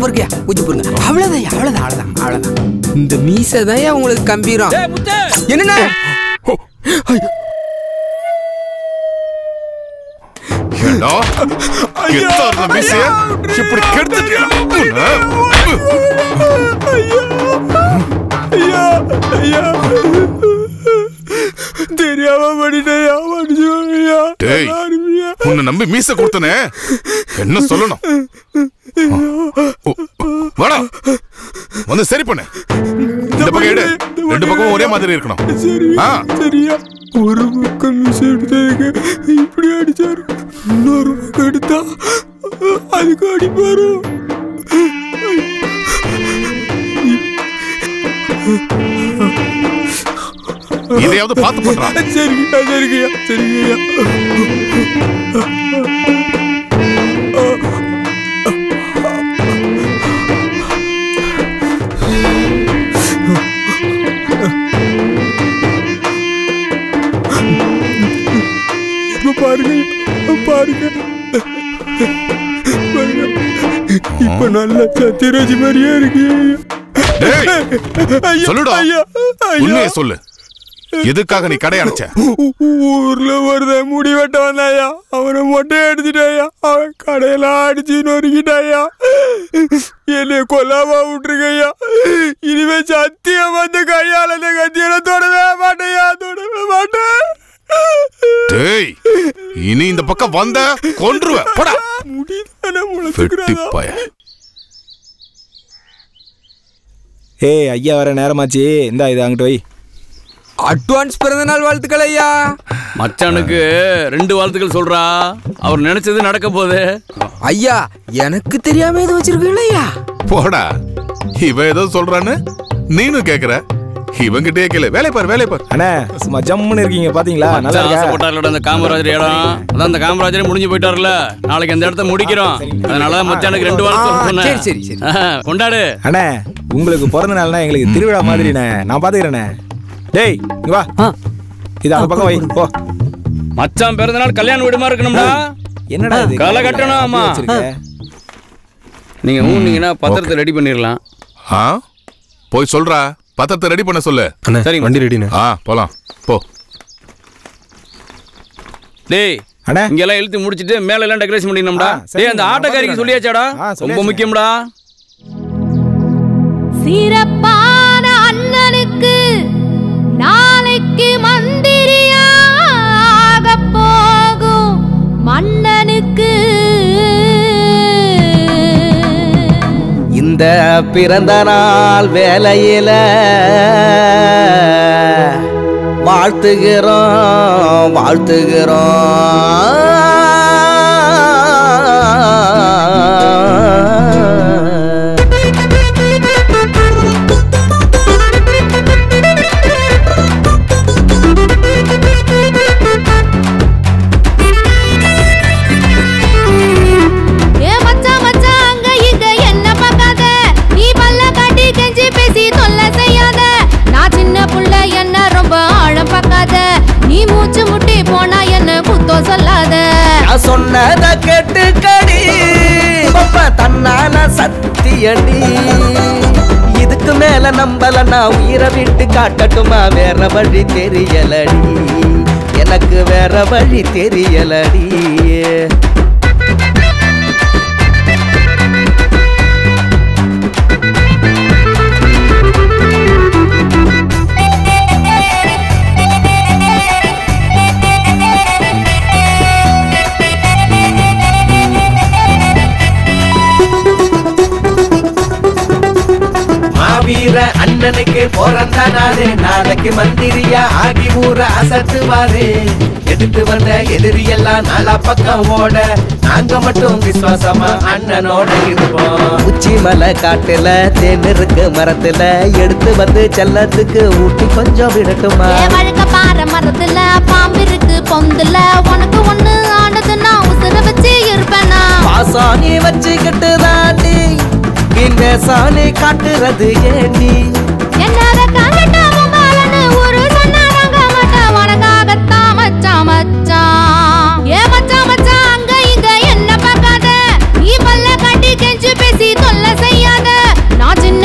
பொறுக்கையா, கொஞ்சம் பொறுங்க. அவ்வளவுதான் அவ்வளவுதான் அவ்வளவுதான் அவ்வளவுதான். இந்த மீசைதான் உங்களுக்கு கம்பீரம். என்ன நம்பி மீச கொடுத்தனே, என்ன சொல்லணும்? வந்து சரி பண்ணு. இந்த பக்கம் எடு. ரெண்டு பக்கம் ஒரே மாதிரி இருக்கணும். சரியா? சரியா. ஒரு பக்கம் செடுதேங்க இப்படி அடிச்சாரு. இன்னொரு பக்கம் எடுத்தா அதுக்கு அடிப்பாரு. இதையாவது பார்த்து பண்றா. சரியா சரியா சரியா. இப்ப நல்ல சத்திராஜ் மாதிரியா இருக்கு. சொல்லு, எதுக்காக நீ கடை அடைச்ச? ஊர்ல ஒரு முடிவெட்ட வந்தாயா, அவனை மொட்டை அடிச்சுட்டாயா, அவன் கடையெல்லாம் அடிச்சு நொறுக்கிட்டாயா, என்னை கொல்லாம விட்டுருக்கையா. இனிமே சத்தியம் வந்து கையால கத்தியில தொடவே மாட்டேயா, தொடவே மாட்டேன். இனி இந்த பக்கம் வந்த கொன்றுவ. போடா முடிப்பாய. ஏய் ஐயா, வர நேரமாச்சு. இந்தா இது அங்கிட்டு வை. அட்வான்ஸ் பிறந்த நாள் வாழ்த்துக்கள் ஐயா. மச்சானுக்கு ரெண்டு வாழ்த்துக்கள் சொல்றா, அவர் நினைச்சது நடக்க போகுது ஐயா. எனக்கு தெரியாம எது வச்சிருக்கீங்களா? போடா, இவன் ஏதோ சொல்றான்னு நீனும் கேக்குற. இவங்கிட்டே கேளு. வேலை பாரு, வேலை பாரு. அண்ணா சும்மா ஜம்முன்னு இருக்கீங்க பாத்தீங்களா? நல்லா ஆசைப்பட்டார்ல அந்த காமராஜர் இடம். அதான் அந்த காமராஜரே முடிஞ்சு போயிட்டார்ல. நாளைக்கு அந்த இடத்த முடிக்கிறோம். அதனால மச்சானுக்கு ரெண்டு வாரம் சொன்னேன். சரி சரி சரி, கொண்டாடு. அண்ணா உங்களுக்கு பிறந்த நாள்னா எங்களுக்கு திருவிழா மாதிரிண்ணே. நான் பாத்துக்கிறேண்ணே. டேய் இங்க வா. இது அந்த பக்கம் வை. போ மச்சான் பிறந்த நாள் கல்யாண வீடுமா இருக்கணும்டா. என்னடா இது கலை கட்டணும். ஆமா, நீங்க ஊன்னீங்கன்னா பத்திரத்தை ரெடி பண்ணிடலாம். ஆ போய் சொல்றா, பத்திரத்தை ரெடி பண்ண சொல்லு. சரி, வண்டி ரெடிண்ணே. ஆ போகலாம். போ. டேய் அண்ணா, இங்கெல்லாம் எழுத்து முடிச்சுட்டு மேலெல்லாம் டெக்கரேஷன் பண்ணிடணும்டா. டேய் அந்த ஆட்டக்காரிக்கு சொல்லியாச்சாடா? ரொம்ப முக்கியம்டா. சிறப்பான அண்ணனுக்கு நாளைக்கு மந்திரியாக போகும் மன்னனுக்கு இந்த பிறந்த நாள் வேலையில வாழ்த்துகிறோம் வாழ்த்துகிறோம். சொன்னத கேட்டு கடி பப்பா தன்னால சத்தியடி. இதுக்கு மேல நம்பல நான் உயிரை விட்டு காட்டட்டுமா? வேற வழி தெரியலடி, எனக்கு வேற வழி தெரியலடி. அண்ணனுக்கு பிறந்த நாளே, நாளைக்கு மந்திரியா ஆகி ஊர அசத்துவாரே. எடுத்து வந்த எதிரியெல்லாம் நாலா பக்கம் ஓட, நாங்க மட்டும் விசுவாசமா அண்ணனோட இருப்போம். உச்சி மலை காட்டுல தேனிருக்கு மரத்துல எடுத்து வந்து செல்லத்துக்கு ஊட்டி கொஞ்சம் விடட்டுமா? பாற மரத்துல பாம்பு இருக்கு பொந்துல, உனக்கு ஒண்ணு ஆனதுன்னா உசுர வச்சு இருப்பேனா? பாசாணி வச்சுக்கிட்டு தாண்டி இந்த சாலை காட்டுறது ஏண்டி? என்னால காட்டவும் மாலன்னு ஒரு சொன்னாங்க மாட்டா, உனக்காகத்தான் மச்சான் மச்சான். ஏ மச்சான் மச்சான் அங்க இங்க என்ன பார்க்காத, நீ பல்ல காட்டி கெஞ்சு பேசி தொல்லை செய்யாத. நான் சின்ன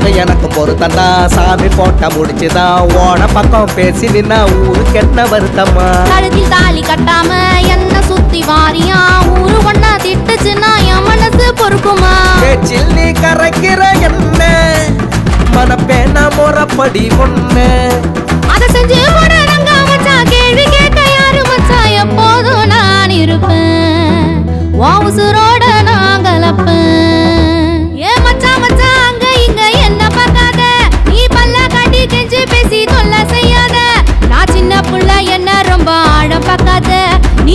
பார்த்து எனக்கு பொருத்தந்தா, சாமி போட்ட முடிச்சுதா ஓட பக்கம் பேசி நின்னா ஊரு கெட்ட வருத்தம்மா. கழுத்தில் தாலி கட்டாம என்ன சுத்தி வாரியா, ஊரு ஒன்னா திட்டுச்சுன்னா என் மனசு பொறுக்குமா? பேச்சில் நீ கரைக்கிற என்ன மனப்பேனா முறப்படி ஒண்ணு, அதை செஞ்சு ரங்கா மச்சா கேள்வி கேட்க யாரு மச்சா எப்போதும் நான் இருப்பேன், உசுரோட நான் கலப்பேன். நீ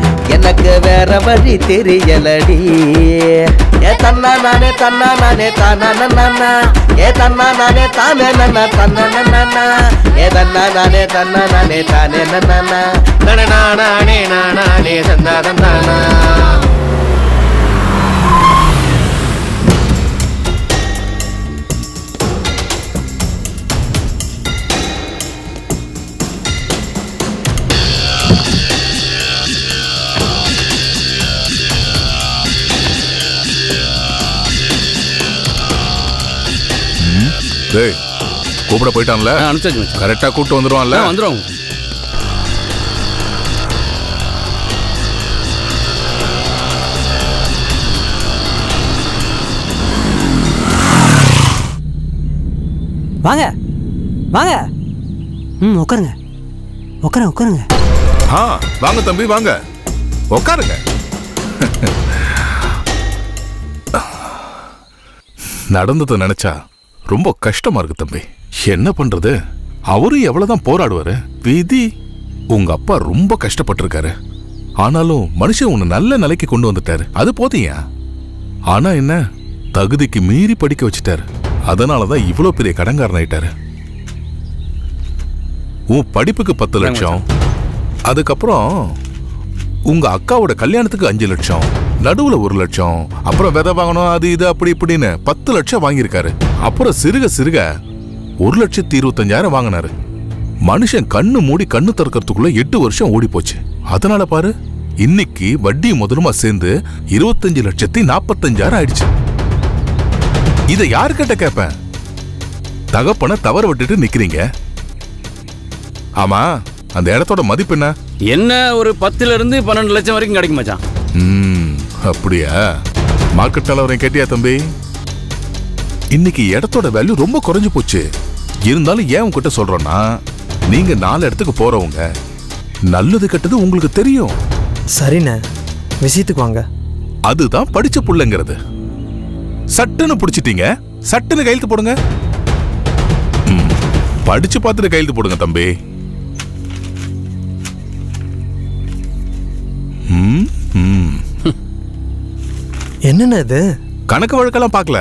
எனக்கு வேற வழி தெரியலடி. ஏ தன்னா நானே தன்னா நானே தானா நானா, ஏ தன்னா நானே தானே நானா தன்னா நானா, ஏ தன்னா நானே தன்னா நானே தானே நானா நானா நானே நானே தன்னா நானா. கூப்பிட போயிட்டான்ல, கரெக்டா கூப்பிட்டு வந்துருவான்ல, வந்துடும். வாங்க வாங்க, ம் உட்காருங்க உட்கார உட்காருங்க. ஆ வாங்க தம்பி வாங்க உட்காருங்க. நடந்ததை நினைச்சா ரொம்ப கஷ்டமா இருக்கு தம்பி. என்ன பண்றது, அவரு எவ்வளவுதான் போராடுவாரு, விதி. உங்க அப்பா ரொம்ப கஷ்டப்பட்டிருக்காரு, ஆனாலும் மனுஷன் உன்னை நல்ல நிலைக்கு கொண்டு வந்துட்டாரு, அது போதியா? ஆனா என்ன, தகுதிக்கு மீறி படிக்க வச்சுட்டாரு, அதனாலதான் இவ்வளவு பெரிய கடன்காரன் ஆயிட்டாரு. உன் படிப்புக்கு பத்து லட்சம், அதுக்கப்புறம் உங்க அக்காவோட கல்யாணத்துக்கு அஞ்சு லட்சம் நடுவுல ஒரு லட்சம், அப்புறம் விதை வாங்கணும் அது இது அப்படி இப்படின்னு பத்து லட்சம் வாங்கியிருக்காரு. அப்புறம் சிறுக சிறுக ஒரு லட்சத்தி இருபத்தஞ்சாயிரம் வாங்கினாரு. மனுஷன் கண்ணு மூடி கண்ணு திறக்கிறதுக்குள்ள எட்டு வருஷம் ஓடி போச்சு. அதனால பாரு, இன்னைக்கு வட்டி முதலுமா சேர்ந்து இருபத்தஞ்சு லட்சத்தி நாப்பத்தஞ்சாயிரம் ஆயிடுச்சு. இதை யாருக்கிட்ட கேட்பேன்? தகப்பன தவற விட்டுட்டு நிக்கிறீங்க. ஆமா, அந்த இடத்தோட மதிப்பு என்ன என்ன ஒரு பத்துல இருந்து பன்னெண்டு லட்சம் வரைக்கும் கிடைக்கும் மச்சான். ம், அப்படியா? மார்க்கெட் தலைவரையும் கேட்டியா தம்பி? இன்னைக்கு இடத்தோட வேல்யூ ரொம்ப குறைஞ்சு போச்சு. இருந்தாலும் ஏன் உங்ககிட்ட சொல்றோன்னா, நீங்க நாலு இடத்துக்கு போறவங்க, நல்லது கெட்டது உங்களுக்கு தெரியும். சரிண்ணே, விஷயத்துக்கு வாங்க. அதுதான் படிச்ச புள்ளங்கிறது. சட்டுன்னு பிடிச்சிட்டீங்க, சட்டுன்னு கையெழுத்து போடுங்க. படிச்சு பார்த்துட்டு கையெழுத்து போடுங்க தம்பி. என்னன்னா இது கணக்கு வழக்கெல்லாம் பார்க்கல,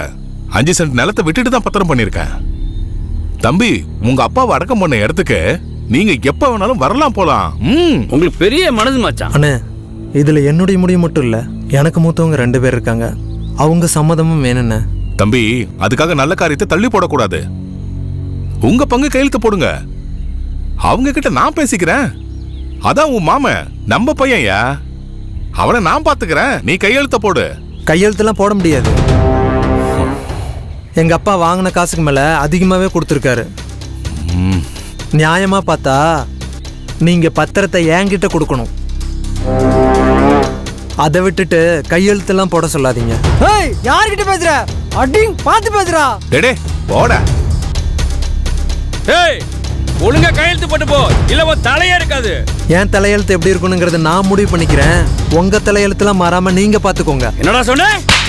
அஞ்சு சென்ட் நிலத்தை விட்டுட்டு தான் பத்திரம் பண்ணியிருக்கேன் தம்பி. உங்க அப்பாவை அடக்கம் பண்ண இடத்துக்கு நீங்க எப்ப வேணாலும் வரலாம் போலாம். உங்களுக்கு பெரிய மனது மச்சான். அண்ணே, இதுல என்னுடைய முடிவு மட்டும் இல்ல, எனக்கு மூத்தவங்க ரெண்டு பேர் இருக்காங்க, அவங்க சம்மதமும் வேணும்ண்ணே. தம்பி, அதுக்காக நல்ல காரியத்தை தள்ளி போடக்கூடாது. உங்க பங்கு கையெழுத்து போடுங்க, அவங்க கிட்ட நான் பேசிக்கிறேன். அதான் உன் மாமன் நம்ம பையன்யா, அவனை நான் பாத்துக்கிறேன், நீ கையெழுத்த போடு. கையெழுத்தெல்லாம் போட முடியாது, எங்கள் அப்பா வாங்கின காசுக்கு மேலே அதிகமாகவே கொடுத்துருக்காரு. நியாயமாக பார்த்தா நீங்கள் பத்திரத்தை என்கிட்ட கொடுக்கணும், அதை விட்டுட்டு கையெழுத்தெல்லாம் போட சொல்லாதீங்க. ஏய், யார்கிட்ட பேசுற? அடிங் பார்த்து பேசுறா. டேடே போடா. ஏய், ஒழுங்கா கையெழுத்து போட்டு போ, இல்ல உன் தலையே இருக்காது. என் தலையெழுத்து எப்படி இருக்கணுங்கிறத நான் முடிவு பண்ணிக்கிறேன், உங்க தலையெழுத்துலாம் மாறாம நீங்க பாத்துக்கோங்க. என்னடா சொன்ன?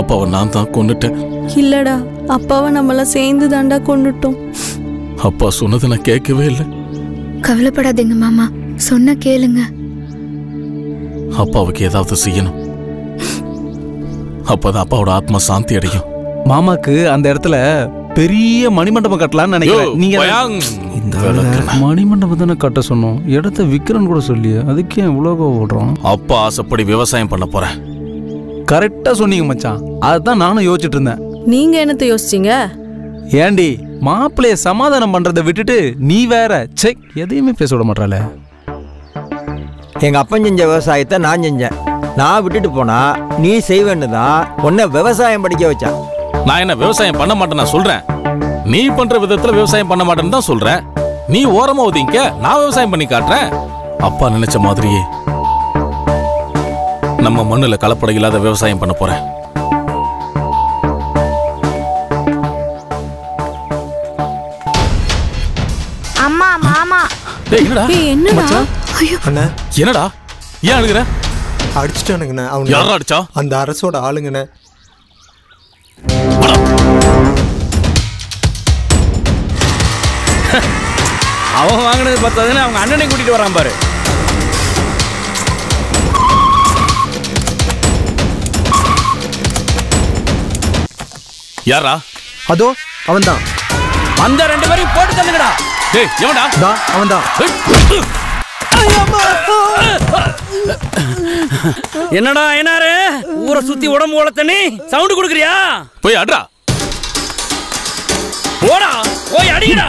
அப்பாவை நான் தான் கொண்டுட்டேன். இல்லடா, அப்பாவை நம்மளாம் சேர்ந்து தாண்டா கொண்டுட்டோம். அப்பா சொன்னதை நான் கேட்கவே இல்லை. கவலைப்படாதீங்க மாமா, சொன்ன கேளுங்க. அப்பாவுக்கு ஏதாவது செய்யணும், அப்பதான் அப்பாவோட ஆத்மா சாந்தி அடையும். மாமாக்கு அந்த இடத்துல பெரிய மணிமண்டபம் கட்டலாம்னு நினைக்கிறேன். நீங்க மணிமண்டபம் தானே கட்ட சொன்னோம், இடத்த விக்ரன் கூட சொல்லி அதுக்கே உலக ஓடுறோம். அப்பா ஆசைப்படி விவசாயம் பண்ண போறேன். கரெக்டா சொன்னீங்க மச்சான், அதுதான் நானும் யோசிச்சுட்டு இருந்தேன். நீங்க என்னத்த யோசிச்சீங்க? ஏண்டி மாப்பிள்ளைய சமாதானம் பண்றதை விட்டுட்டு நீ வேற சே எதையுமே பேச விட மாட்டால. எங்க அப்பன் செஞ்ச விவசாயத்தை நான் செஞ்சேன், நான் விட்டுட்டு போனா நீ செய்வேன்னு தான் உன்னை விவசாயம் படிக்க வச்சான். நான் என்ன விவசாயம் பண்ண மாட்டேன்னு நான் சொல்றேன், நீ பண்ற விதத்துல விவசாயம் பண்ண மாட்டேன்னு தான் சொல்றேன். நீ ஓரமா ஒதுங்க, நான் விவசாயம் பண்ணி காட்டுறேன். அப்பா நினைச்ச மாதிரியே நம்ம மண்ணுல கலப்பட இல்லாத விவசாயம் பண்ண போறேன். அம்மா மாமா என்னடா என்னடா அண்ணா என்னடா ஏன் அழுகுற? அடிச்சிட்டானுங்கண்ணா. அவன் யாரா அடிச்சா? அந்த அரசோட ஆளுங்கண்ணா. அவன் வாங்கினது பத்தாதுன்னு அவங்க அண்ணனை கூட்டிட்டு வரான் பாரு. யாரா? அதோ அவன் தான். அந்த ரெண்டு பேரும் போட்டு தள்ளுங்கடா. டேய் எவன்டா? டா அவன் தான். என்னடா ஐனாரே ஊரை சுத்தி உடம்பு ஓல தண்ணி சவுண்ட் குடுக்குறியா? போய் அடடா போடா, போய் அடிடா.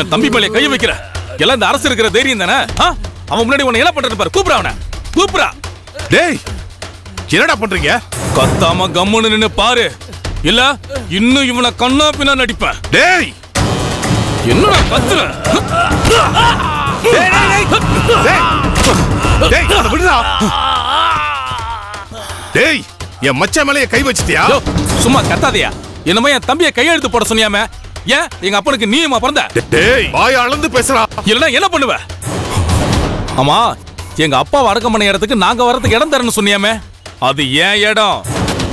என் தம்பி மேலே கையை வைக்கிற எல்லாம் இந்த அரசு இருக்கிற தைரியம் தானே? அவன் முன்னாடி உன்னை என்ன பண்றது பாரு. கூப்பிடா அவனை, கூப்பிடா. டேய் என்னடா பண்றீங்க? கத்தாம கம்முன்னு நின்னு பாரு, இல்ல இன்னும் இவனை கண்ணா பின்னா நடிப்பேன். டேய் என்னடா கத்துற? டேய் டேய் டேய் விடுடா. டேய் என் மச்சான் மேலே கை வச்சிட்டியா? சும்மா கத்தாதையா, என்னமா என் தம்பியை கையெழுத்து போட சொன்னியாமே? ஏன் எங்க அப்பனுக்கு நீயமா பிறந்த? டேய் வாய் அளந்து பேசுறா, இல்லனா என்ன பண்ணுவ? ஆமா எங்க அப்பாவை அடக்கம் பண்ண இடத்துக்கு நாங்க வரதுக்கு இடம் தரேன்னு சொன்னியாமே, அது ஏன் இடம்?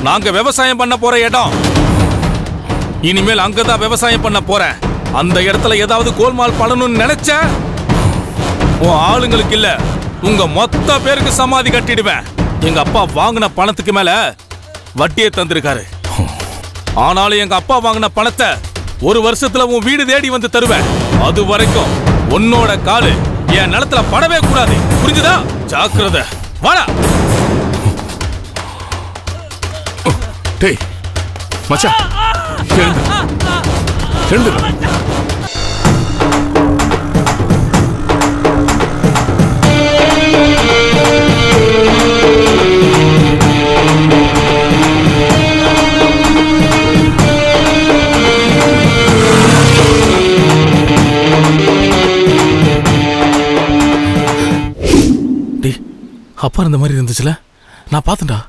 நாங்க விவசாயம் பண்ண போற இடம். இனிமேல் அங்கதான் விவசாயம் பண்ண போறேன். அந்த இடத்துல ஏதாவது கோல்மால் பண்ணணும்னு நினைச்ச உன் ஆளுங்களுக்கு இல்ல, உங்க மொத்த பேருக்கு சமாதி கட்டிடுவேன். எங்க அப்பா வாங்கின பணத்துக்கு மேல வட்டியை தந்திருக்காரு, ஆனாலும் எங்க அப்பா வாங்கின பணத்தை ஒரு வருஷத்துல உன் வீடு தேடி வந்து தருவேன். அது வரைக்கும் உன்னோட காலு என் நிலத்துல படவே கூடாது, புரிஞ்சுதா? ஜாக்கிரதை. வாடா. டேய் மச்சான் எழுந்து அப்பா இந்த மாதிரி இருந்துச்சுல, நான் பார்த்துடா.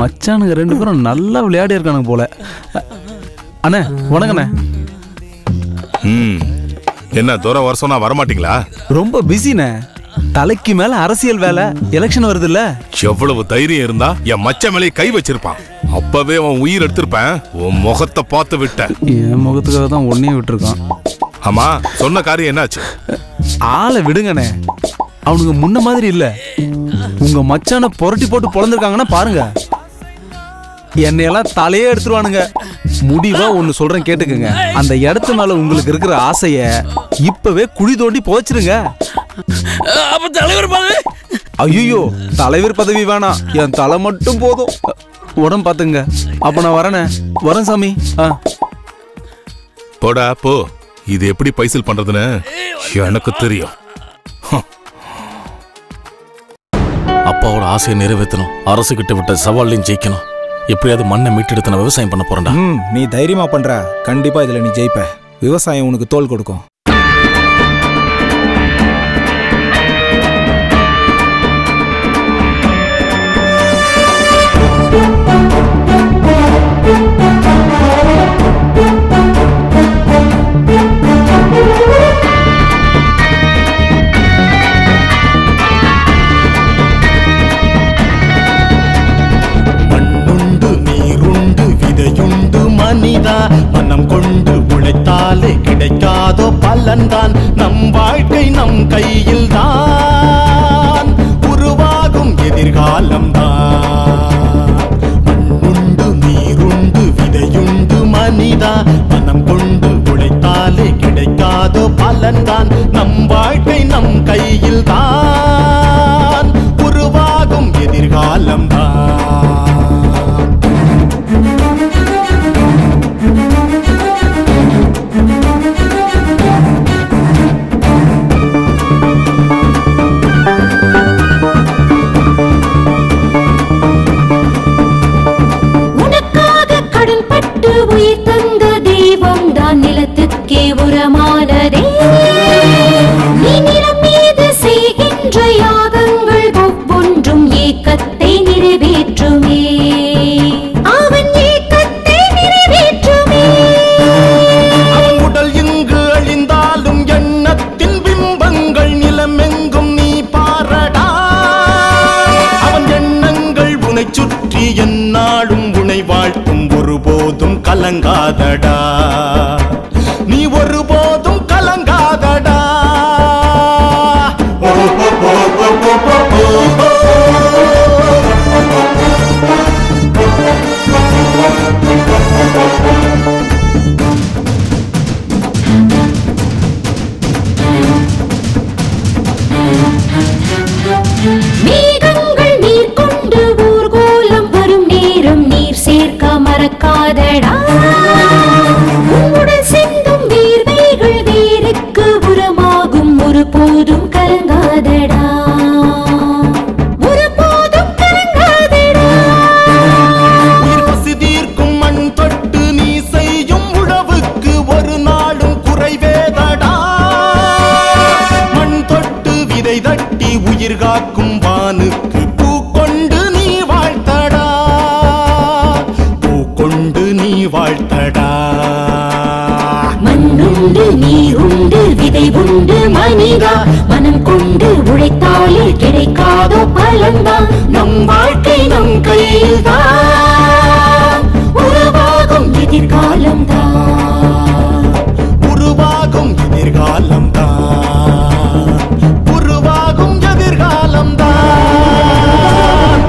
மச்சானுங்க ரெண்டு பேரும் நல்லா விளையாடி இருக்கானுங்க போல. அண்ணே வணக்கண்ணே. ம் என்ன தூரம் வர சொன்னா வர மாட்டீங்களா? ரொம்ப பிஸிண்ணே. தலைக்கு மேல அரசியல் வேலை, எலெக்ஷன் வருது இல்ல. எவ்வளவு தைரியம் இருந்தா என் மச்ச மேலே கை வச்சிருப்பான். அப்பவே அவன் உயிர் எடுத்திருப்பேன். உன் முகத்தை பார்த்து விட்டேன். என் முகத்துக்காக தான் ஒன்னே விட்டுருக்கான். ஆமா சொன்ன காரியம் என்னாச்சு? ஆளை விடுங்கண்ணே, அவனுக்கு முன்ன மாதிரி இல்ல. உங்க மச்சான புரட்டி போட்டு பொழந்திருக்காங்கன்னா பாருங்க. என்னையெல்லாம் தலையே எடுத்துருவானுங்க. முடிவா ஒன்னு சொல்றேன் கேட்டுக்குங்க. அந்த இடத்து மேல உங்களுக்கு இருக்கிற ஆசைய இப்பவே குழி தோண்டி போச்சிருங்க. ஐயோ தலைவர் பதவி வேணாம், என் தலை மட்டும் போதும். உடம்பு பாத்துங்க. அப்ப நான் வரேனே. வரேன் சாமி. போடா போ. இது எப்படி பைசல் பண்றதுன்னு எனக்கு தெரியும். அப்பாவோட ஆசையை நிறைவேற்றணும், அரசு கிட்ட விட்ட சவாலையும் ஜெயிக்கணும். எப்படியாவது மண்ணை மீட்டெடுத்து நான் விவசாயம் பண்ண போறேன்டா. நீ தைரியமா பண்ற, கண்டிப்பா இதுல நீ ஜெயிப்ப. விவசாயம் உனக்கு தோல் கொடுக்கும். மனம் கொண்டு உழைத்தாலே கிடைக்காதோ பலன் தான். நம் வாழ்க்கை நம் கையில் தான், உருவாகும் எதிர்காலம் தான். மண்ணுண்டு நீருண்டு விதையுண்டு மனிதா, மனம் கொண்டு உழைத்தாலே கிடைக்காதோ பலன் தான். நம் வாழ்க்கை நம் கையில் தான், உருவாகும் எதிர்காலம் தான். கலங்காதடா நீ, ஒரு போதும் கலங்காதடா. மேகங்கள் நீர் கொண்டு ஊர்கோலம் வரும் நேரம் நீர் சேர்க்க மறக்காதடா. மனம் கொண்டு உழைத்தாலே கிடைக்காதோ பலன்தான். நம் வாழ்க்கை நம் கையில் தான், உருவாகும் எதிர்காலம் தான். உருவாகும் எதிர்காலம் தான், உருவாகும் எதிர்காலம் தான்.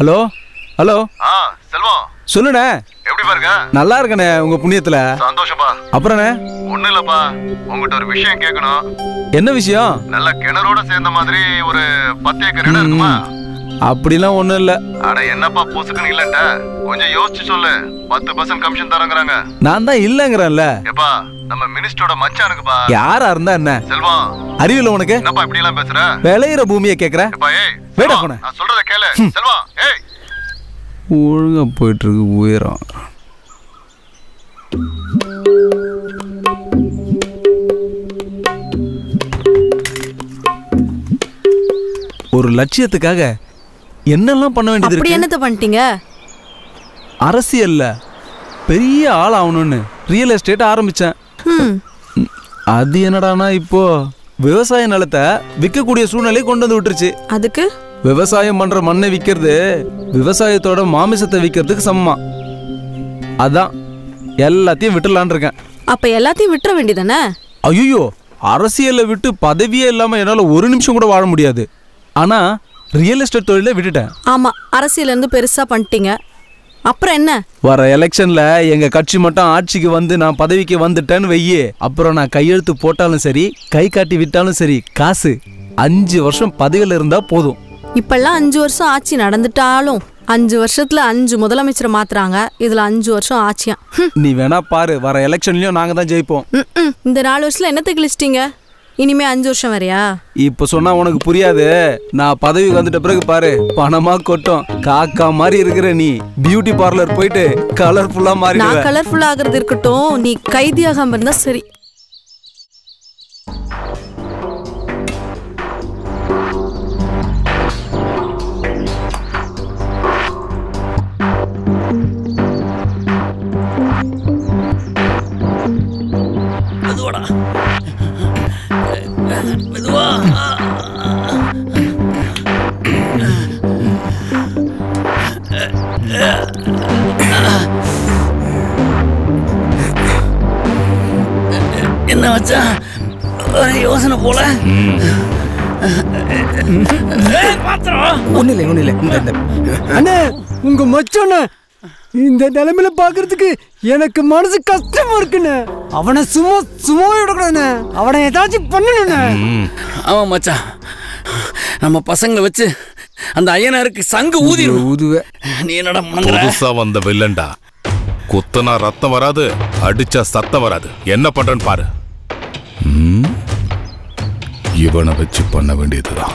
ஹலோ ஹலோ செல்வம் சொல்லுண்ணே. நல்லா இருக்கனே உங்க புண்ணியத்துல. சந்தோஷப்பா. அப்புறம் ஒண்ணு இல்லப்பா, உங்ககிட்ட ஒரு விஷயம் கேட்கணும். என்ன விஷயம்? நல்ல கிணறோட சேர்ந்த மாதிரி ஒரு பத்து ஏக்கர் இடம் இருக்குமா? அப்படிலாம் ஒண்ணும் இல்ல. அட என்னப்பா பொசுக்குன்னு இல்லட்ட, கொஞ்சம் யோசிச்சு சொல்லு. பத்து பர்சன்ட் கமிஷன் தரங்கிறாங்க. நான் தான் இல்லங்கிறேன்ல. ஏப்பா நம்ம மினிஸ்டரோட மச்சானுக்குப்பா. யாரா இருந்தா என்ன? செல்வம் அறிவில உனக்கு என்னப்பா இப்படி எல்லாம் பேசுற? விளையிற பூமியை கேக்குறேன். நான் சொல்றத கேளு செல்வம். ஏய் ஒழுங்கா போயிட்டு இருக்கு உயரம். ஒரு லட்சியத்துக்காக என்னெல்லாம் பண்ண வேண்டியது இருக்கு? அப்படி என்னது பண்ணிட்டீங்க? அரசியல்ல பெரிய ஆள் ஆவணும்னு ரியல் எஸ்டேட் ஆரம்பிச்சேன். அது என்னடானா இப்போ விவசாய நிலத்தை விற்கக்கூடிய சூழ்நிலை கொண்டு வந்து விட்டுருச்சு. அதுக்கு விவசாயம் பண்ற மண்ணை விற்கிறது விவசாயத்தோட மாமிசத்தை விற்கிறதுக்கு சமமா. அதான் எல்லாத்தையும் விட்டுலான்னு இருக்கேன். அப்ப எல்லாத்தையும் விட்டுற வேண்டியதானே? ஐயோ, அரசியலை விட்டு பதவியே இல்லாம என்னால ஒரு நிமிஷம் கூட வாழ முடியாது. ஆனா ரியல் எஸ்டேட் தொழில விட்டுட்டேன். ஆமா, அரசியல் இருந்து பெருசா பண்ணிட்டீங்க. அப்புறம் என்ன? வர எலெக்ஷன்ல எங்க கட்சி மட்டும் ஆட்சிக்கு வந்து நான் பதவிக்கு வந்துட்டேன்னு வெய்யே, அப்புறம் நான் கையெழுத்து போட்டாலும் சரி கை காட்டி விட்டாலும் சரி காசு. அஞ்சு வருஷம் பதவியில இருந்தா போதும். இப்பெல்லாம் அஞ்சு வருஷம் ஆட்சி நடந்துட்டாலும் அஞ்சு வருஷத்துல அஞ்சு முதலமைச்சர் மாத்துறாங்க. இதுல அஞ்சு வருஷம் ஆட்சியா? நீ வேணா பாரு, வர எலெக்ஷன்லயும் நாங்க தான் ஜெயிப்போம். இந்த நாலு வருஷத்துல என்னத்துக்கு கிழிச்சிட்டீங்க? இனிமே அஞ்சு வருஷம் வரையா? இப்ப சொன்னா உனக்கு புரியாது. நான் பதவி வந்துட்ட பிறகு பாரு, பணமா கொட்டும் காக்கா மாதிரி இருக்கிற நீ பியூட்டி பார்லர் போயிட்டு கலர்ஃபுல்லா மாறி. நான் கலர்ஃபுல்லா ஆகிறது இருக்கட்டும், நீ கைதியாகாம இருந்தா சரி. அதுவாடா மெதுவா. என்ன வச்சா ஒரு யோசனை போல. ஒன்னும் இல்லை ஒன்னும் இல்லை. அண்ணே, உங்க மச்சான இந்த நிலைமையில பாக்குறதுக்கு எனக்கு மனசு கஷ்டமா இருக்குண்ணே. அவனை சும்மா சும்மா விடக்கூடாதுண்ணே. அவனை ஏதாச்சும் பண்ணணுண்ணே. ஆமாம் மச்சான், நம்ம பசங்களை வச்சு அந்த ஐயனாருக்கு சங்கு ஊதி ஊதுவே. நீ என்னடா புதுசா வந்த வில்லன்டா? குத்தனா ரத்தம் வராது, அடிச்சா சத்தம் வராது. என்ன பண்றேன்னு பாரு. இவனை வச்சு பண்ண வேண்டியதுதான்.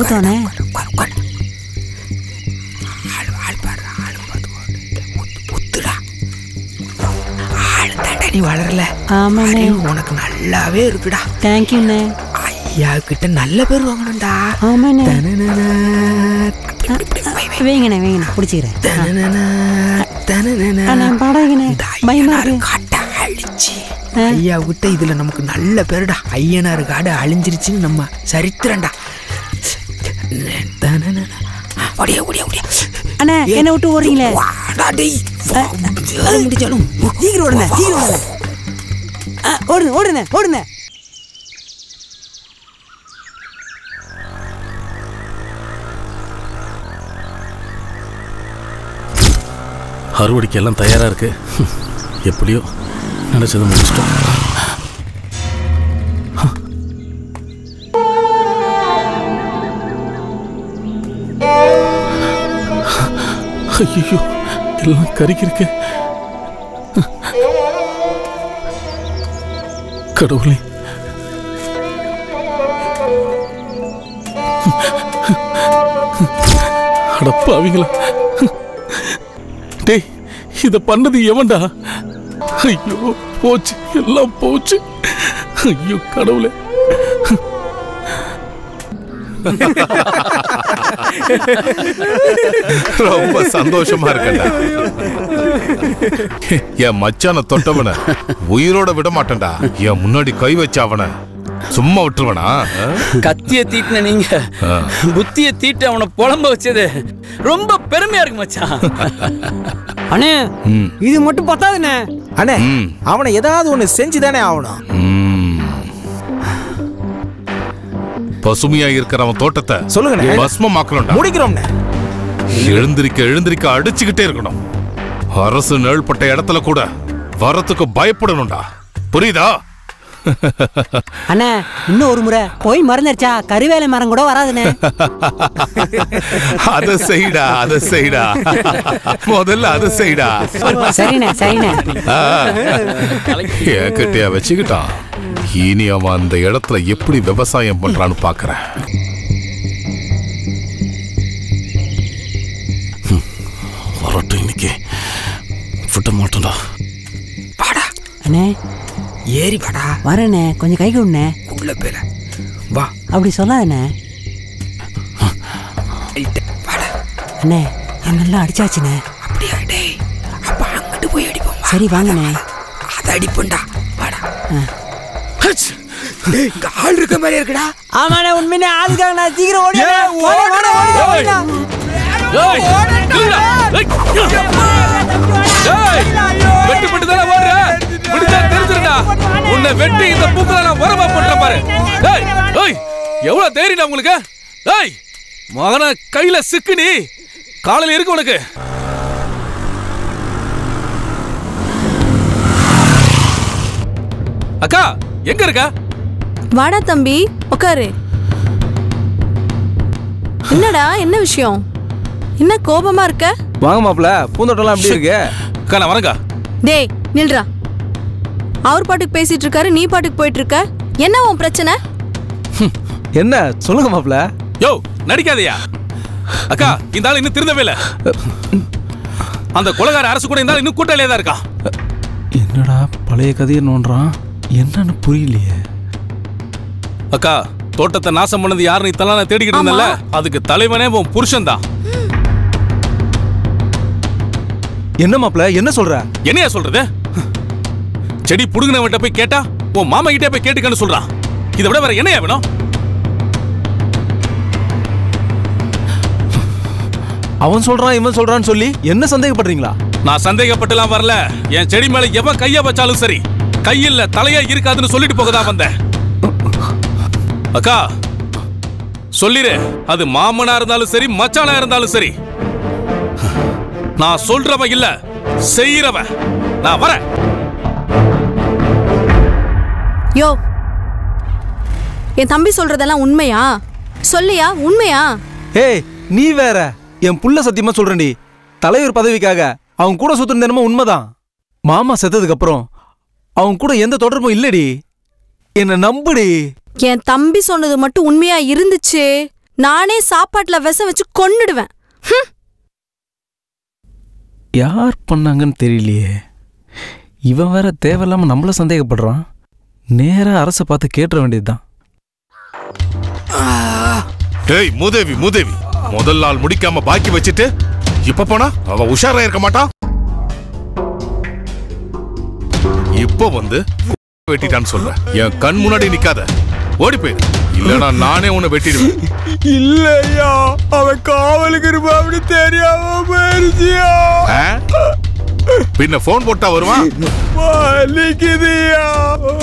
ஊத்தோனே நீ வளரல. ஆமாண்ணே, உனக்கு நல்லாவே இருக்குடா. தேங்க்யூண்ணே. ஐயா கிட்ட நல்ல பேர் வாங்கணும்டா. ஆமாண்ணே. வேங்கண்ணே வேங்கண்ணே பிடிச்சிக்கிறேன். காட்டை அழிச்சு ஐயா கிட்ட இதுல நமக்கு நல்ல பேருடா. ஐயனாரு காடு அழிஞ்சிருச்சுன்னு நம்ம சரித்திரண்டா. என்ன விட்டு ஓடுறீங்களே? முடிச்சாலும் ஓடுன ஓடுன ஓடுன ஓடுன. அறுவடைக்கு எல்லாம் தயாரா இருக்கு. எப்படியோ நினைச்சது முடிச்சிட்டோம். ஐயோ, எல்லாம் கறிக்கிருக்கு. கடவுளே, அடப்பாவிங்களா. டேய், இத பண்ணது எவன்டா? ஐயோ போச்சு, எல்லாம் போச்சு. ஐயோ கடவுளே. ரொம்ப சந்தோஷமா இருக்கடா. என் மச்சான தொட்டவன உயிரோட விட மாட்டேன்டா. என் முன்னாடி கை வச்ச அவன சும்மா விட்டுருவனா? கத்திய தீட்டின நீங்க புத்திய தீட்டு அவனை புலம்ப வச்சது ரொம்ப பெருமையா இருக்கு மச்சான். அண்ணே, இது மட்டும் பத்தாதுண்ணே. அண்ணே, அவனை ஏதாவது ஒண்ணு செஞ்சுதானே ஆகணும். பசுமையா இருக்கிறவன் தோட்டத்தை சொல்லுங்க பஸ்மமாக்கணும்டா. முடிக்கிறோம்ண்ணே. எழுந்திருக்க எழுந்திருக்க அடிச்சுக்கிட்டே இருக்கணும். அரசு நேழ்பட்ட இடத்துல கூட வரத்துக்கு பயப்படணும்டா. புரியுதா? அண்ணா, இன்னும் ஒரு முறை போய் மறந்துருச்சா கருவேலை மரம் கூட வராதுண்ணே. அத செய்டா அத செய்டா முதல்ல அத செய்டா. சரிண்ணே சரிண்ணே. ஏக்கட்டியா வச்சுக்கிட்டான். இனி அவன் அந்த இடத்துல எப்படி விவசாயம் பண்றான்னு பாக்குறேன். மூடுதோ வாடா அண்ணே ஏறி வாடா வரனே கொஞ்சம் கை குடுனே உள்ள பேல வா அப்படி சொல்லாதே வாடா அண்ணே நல்லா அடிச்சாச்சுனே அப்படியே டேய் அப்ப அங்கட்டு போய் அடிப்போம் சரி வாங்கனே அத அடிப்போம்டா வாடா ஹச் டேய் கால் இருக்க மாதிரி இருக்குடா ஆமாடா உண்மையிலே ஆள் காணா சீக்கிரம் ஓடு ஓடு ஓடு ஏய் இல்லடா ஏய் வெட்டி பட்டுதல வர முடிஞ்சா தெரிஞ்சிரடா உன்னை வெட்டி இந்த பூக்கல நான் வரமா பண்ற பாரு டேய் ஏய் எவ்வளவு தைரியடா உங்களுக்கு டேய் மகன கையில சிக்கு நீ காலையில இருக்கு உனக்கு அக்கா எங்க இருக்க வாடா தம்பி உட்காரு என்னடா என்ன விஷயம் என்ன கோபமா இருக்க வாங்க மாப்ள பூந்தோட்டம்லாம் அப்படியே இருக்கு கண்ணா வரங்க டேய் நில்றா அவர் பாட்டுக்கு பேசிட்டு இருக்காரு நீ பாட்டுக்கு போயிட்டு இருக்க என்ன உன் பிரச்சனை என்ன சொல்லுங்க மாப்ள யோ நடிக்காதயா அக்கா இந்த ஆளு இன்னும் திருந்தவே இல்ல அந்த கொலகார அரசு கூட இந்த ஆளு இன்னும் கூட்டலையே தான் இருக்கா என்னடா பழைய கதையை நோன்றான் என்னன்னு புரியலையே அக்கா தோட்டத்தை நாசம் பண்ணது யாருன்னு இதெல்லாம் நான் தேடிக்கிட்டு இருந்தேன்ல அதுக்கு தலைவனே உன் புருஷன் தான் என்ன மாப்ள என்ன சொல்ற என்னையா சொல்றது செடி புடுங்கினவன்ட்ட போய் கேட்டா உன் மாமா கிட்டே போய் கேட்டுக்கன்னு சொல்றான் இதை விட வேற என்னையா வேணும் அவன் சொல்றான் இவன் சொல்றான்னு சொல்லி என்ன சந்தேகப்படுறீங்களா நான் சந்தேகப்பட்டுலாம் வரல என் செடி மேல எவன் கையா வச்சாலும் சரி கையில் தலையா இருக்காதுன்னு சொல்லிட்டு போகதான் வந்தேன் அக்கா சொல்லிரு அது மாமனா இருந்தாலும் சரி மச்சானா இருந்தாலும் சரி நான் சொல்றவன் இல்ல செய்யறவன் நான் வர யோ என் தம்பி சொல்றதெல்லாம் உண்மையா சொல்லியா உண்மையா ஏய் நீ வேற என் புள்ள சத்தியமா சொல்றேன்டி தலைவர் பதவிக்காக அவங்க கூட சுத்தினேனமோ உண்மைதான் மாமா செத்ததுக்கு அப்புறம் அவங்க கூட எந்த தொடர்பும் இல்லடி என்ன நம்புடி என் தம்பி சொன்னது மட்டும் உண்மையா இருந்துச்சு நானே சாப்பாட்டுல விஷம் வச்சு கொன்னுடுவேன் யார் பண்ணாங்கன்னு தெரியலையே இவன் வேற தேவையில்லாமல் நம்மள சந்தேகப்படுறான் நேராக அரசை பார்த்து கேட்டுற வேண்டியதுதான் டேய் மூதேவி மூதேவி முதல் நாள் முடிக்காம பாக்கி வச்சுட்டு இப்ப போனா அவ உஷாரா இருக்க மாட்டான் இப்போ வந்து வெட்டிட்டான்னு சொல்றேன் என் கண் முன்னாடி நிக்காத ஓடி போயிரு இல்லனா நானே உன்னை வெட்டிடுவேன் இல்லையா அவன் காவலுக்கு இருப்பான் அப்படி தெரியாம போயிருச்சியா பின்ன போன் போட்டா வருவான் வலிக்குதுயா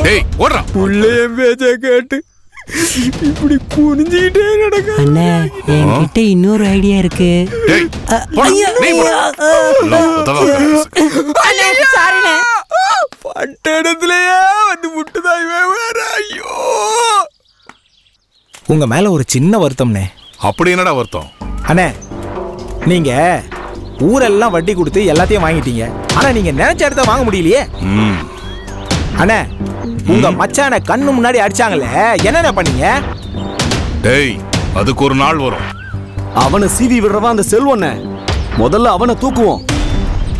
டேய் ஓடுறா புள்ளைய பேச்ச கேட்டு இப்படி குனிஞ்சிட்டே நடக்க அண்ணே என்கிட்ட இன்னொரு ஐடியா இருக்கு டேய் ஐயா அண்ணே சாரிண்ணே பட்டடத்துலயே வந்து முட்டுதாய் வேற ஐயோ உங்க மேல ஒரு சின்ன வருத்தம்னே அப்படி என்னடா வருத்தம் அண்ணே நீங்க ஊரெல்லாம் வட்டி கொடுத்து எல்லாத்தையும் வாங்கிட்டீங்க ஆனா நீங்க நினைச்ச இடத்த வாங்க முடியலையே அண்ணே உங்க மச்சான கண்ணு முன்னாடி அடிச்சாங்களே என்னென்ன பண்ணீங்க டேய் அதுக்கு ஒரு நாள் வரும் அவனை சீவி விடுறவன் அந்த செல்வனை முதல்ல அவனை தூக்குவோம்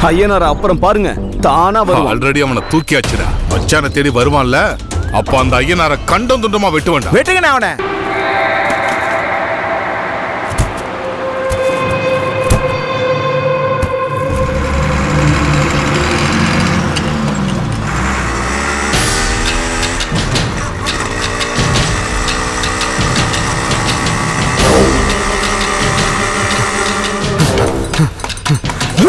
ஐயனார அப்புறம் பாருங்க தானா வருவான் ஆல்ரெடி அவனை தூக்கியாச்சுடா மச்சானை தேடி வருவான்ல அப்ப அந்த ஐயனார கண்டம் துண்டமா வெட்டுவான்டா வெட்டுங்கண்ணே அவனை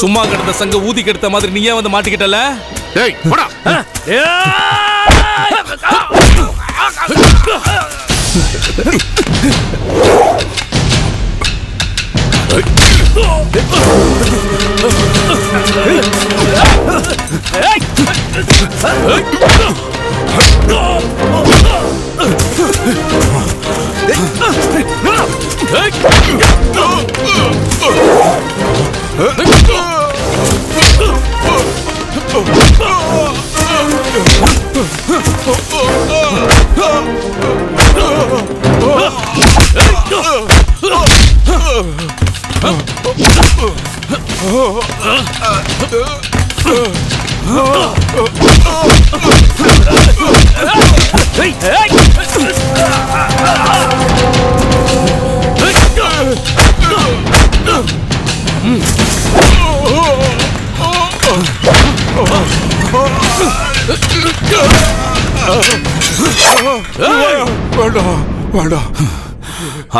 சும்மா கிடந்த சங்க ஊதி கெடுத்த மாதிரி நீ ஏன் வந்து மாட்டிக்கிட்டல? டேய் போடா.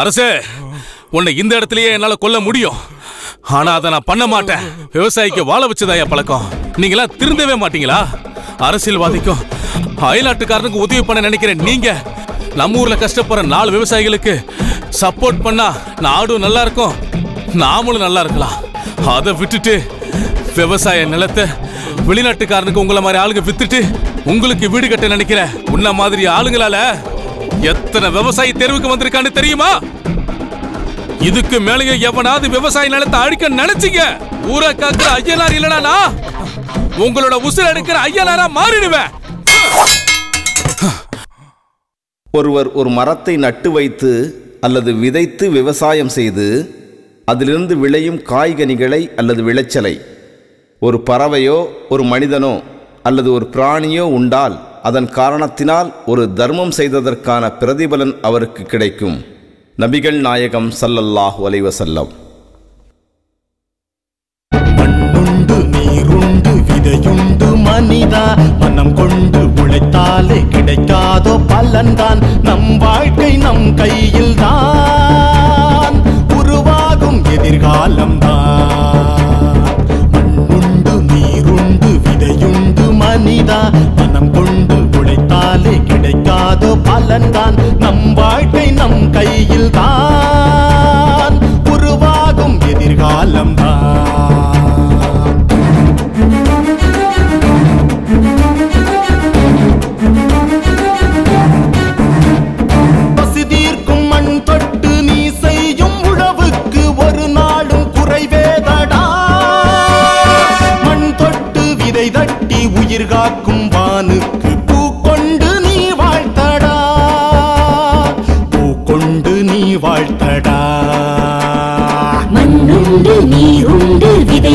அரசே, உன்னை இந்த இடத்திலேயே என்னால கொல்ல முடியும். ஆனா அதை நான் பண்ண மாட்டேன். விவசாயிக்கு வாழ வச்சதாயா பழக்கம். நீங்களா திருந்தவே மாட்டீங்களா? அரசியல்வாதிக்கும் அயல்நாட்டுக்காரனுக்கு உதவி பண்ண நினைக்கிறேன். நீங்க நம்ம ஊர்ல கஷ்டப்படுற நாலு விவசாயிகளுக்கு சப்போர்ட் பண்ணா நாடும் நல்லா இருக்கும், நாமளும் நல்லா இருக்கலாம். அதை விட்டுட்டு விவசாய நிலத்தை வெளிநாட்டுக்காரனுக்கு உங்களை மாதிரி ஆளுங்க வித்துட்டு உங்களுக்கு வீடு கட்ட நினைக்கிற உன்ன மாதிரி ஆளுங்களால எத்தனை விவசாயி தெருவுக்கு வந்திருக்கான்னு தெரியுமா? இதுக்கு மேலே எவனாவது விவசாய நிலத்தை அழிக்க நினைச்சீங்க, ஊரை காக்குற ஐயனார் இல்லனா உங்களோட உசுர எடுக்கிற ஐயனாரா மாறிடுவேன். ஒருவர் ஒரு மரத்தை நட்டு வைத்து அல்லது விதைத்து விவசாயம் செய்து அதிலிருந்து விளையும் காய்கனிகளை அல்லது விளைச்சலை ஒரு பறவையோ ஒரு மனிதனோ அல்லது ஒரு பிராணியோ உண்டால் அதன் காரணத்தினால் ஒரு தர்மம் செய்ததற்கான பிரதிபலன் அவருக்கு கிடைக்கும். நபிகள் நாயகம் ஸல்லல்லாஹு அலைஹி வஸல்லம். மண்ணுண்டு நீருண்டு விதையுண்டு மனிதா, மனம் கொண்டு உழைத்தாலே கிடைக்காதோ பலன்தான். நம் வாழ்க்கை நம் கையில் தான், உருவாகும் எதிர்காலம் தான். மண்ணுண்டு நீருண்டு விதையுண்டு மனிதா, மனம் கொண்டு உழைத்தாலே கிடைக்காதோ பலன்தான். நம் வாழ்க்கை நம் கையில் தான், உருவாகும் எதிர்காலம் தான். பசிதீர்க்கும் மண் தொட்டு நீ செய்யும் உழவுக்கு ஒரு நாளும் குறைவேதடா. மண் தொட்டு விதை தட்டி உயிர் காக்கும் வானுக்கு வாழ்த்தடா. மண்ணுண்டு நீருண்டு விதை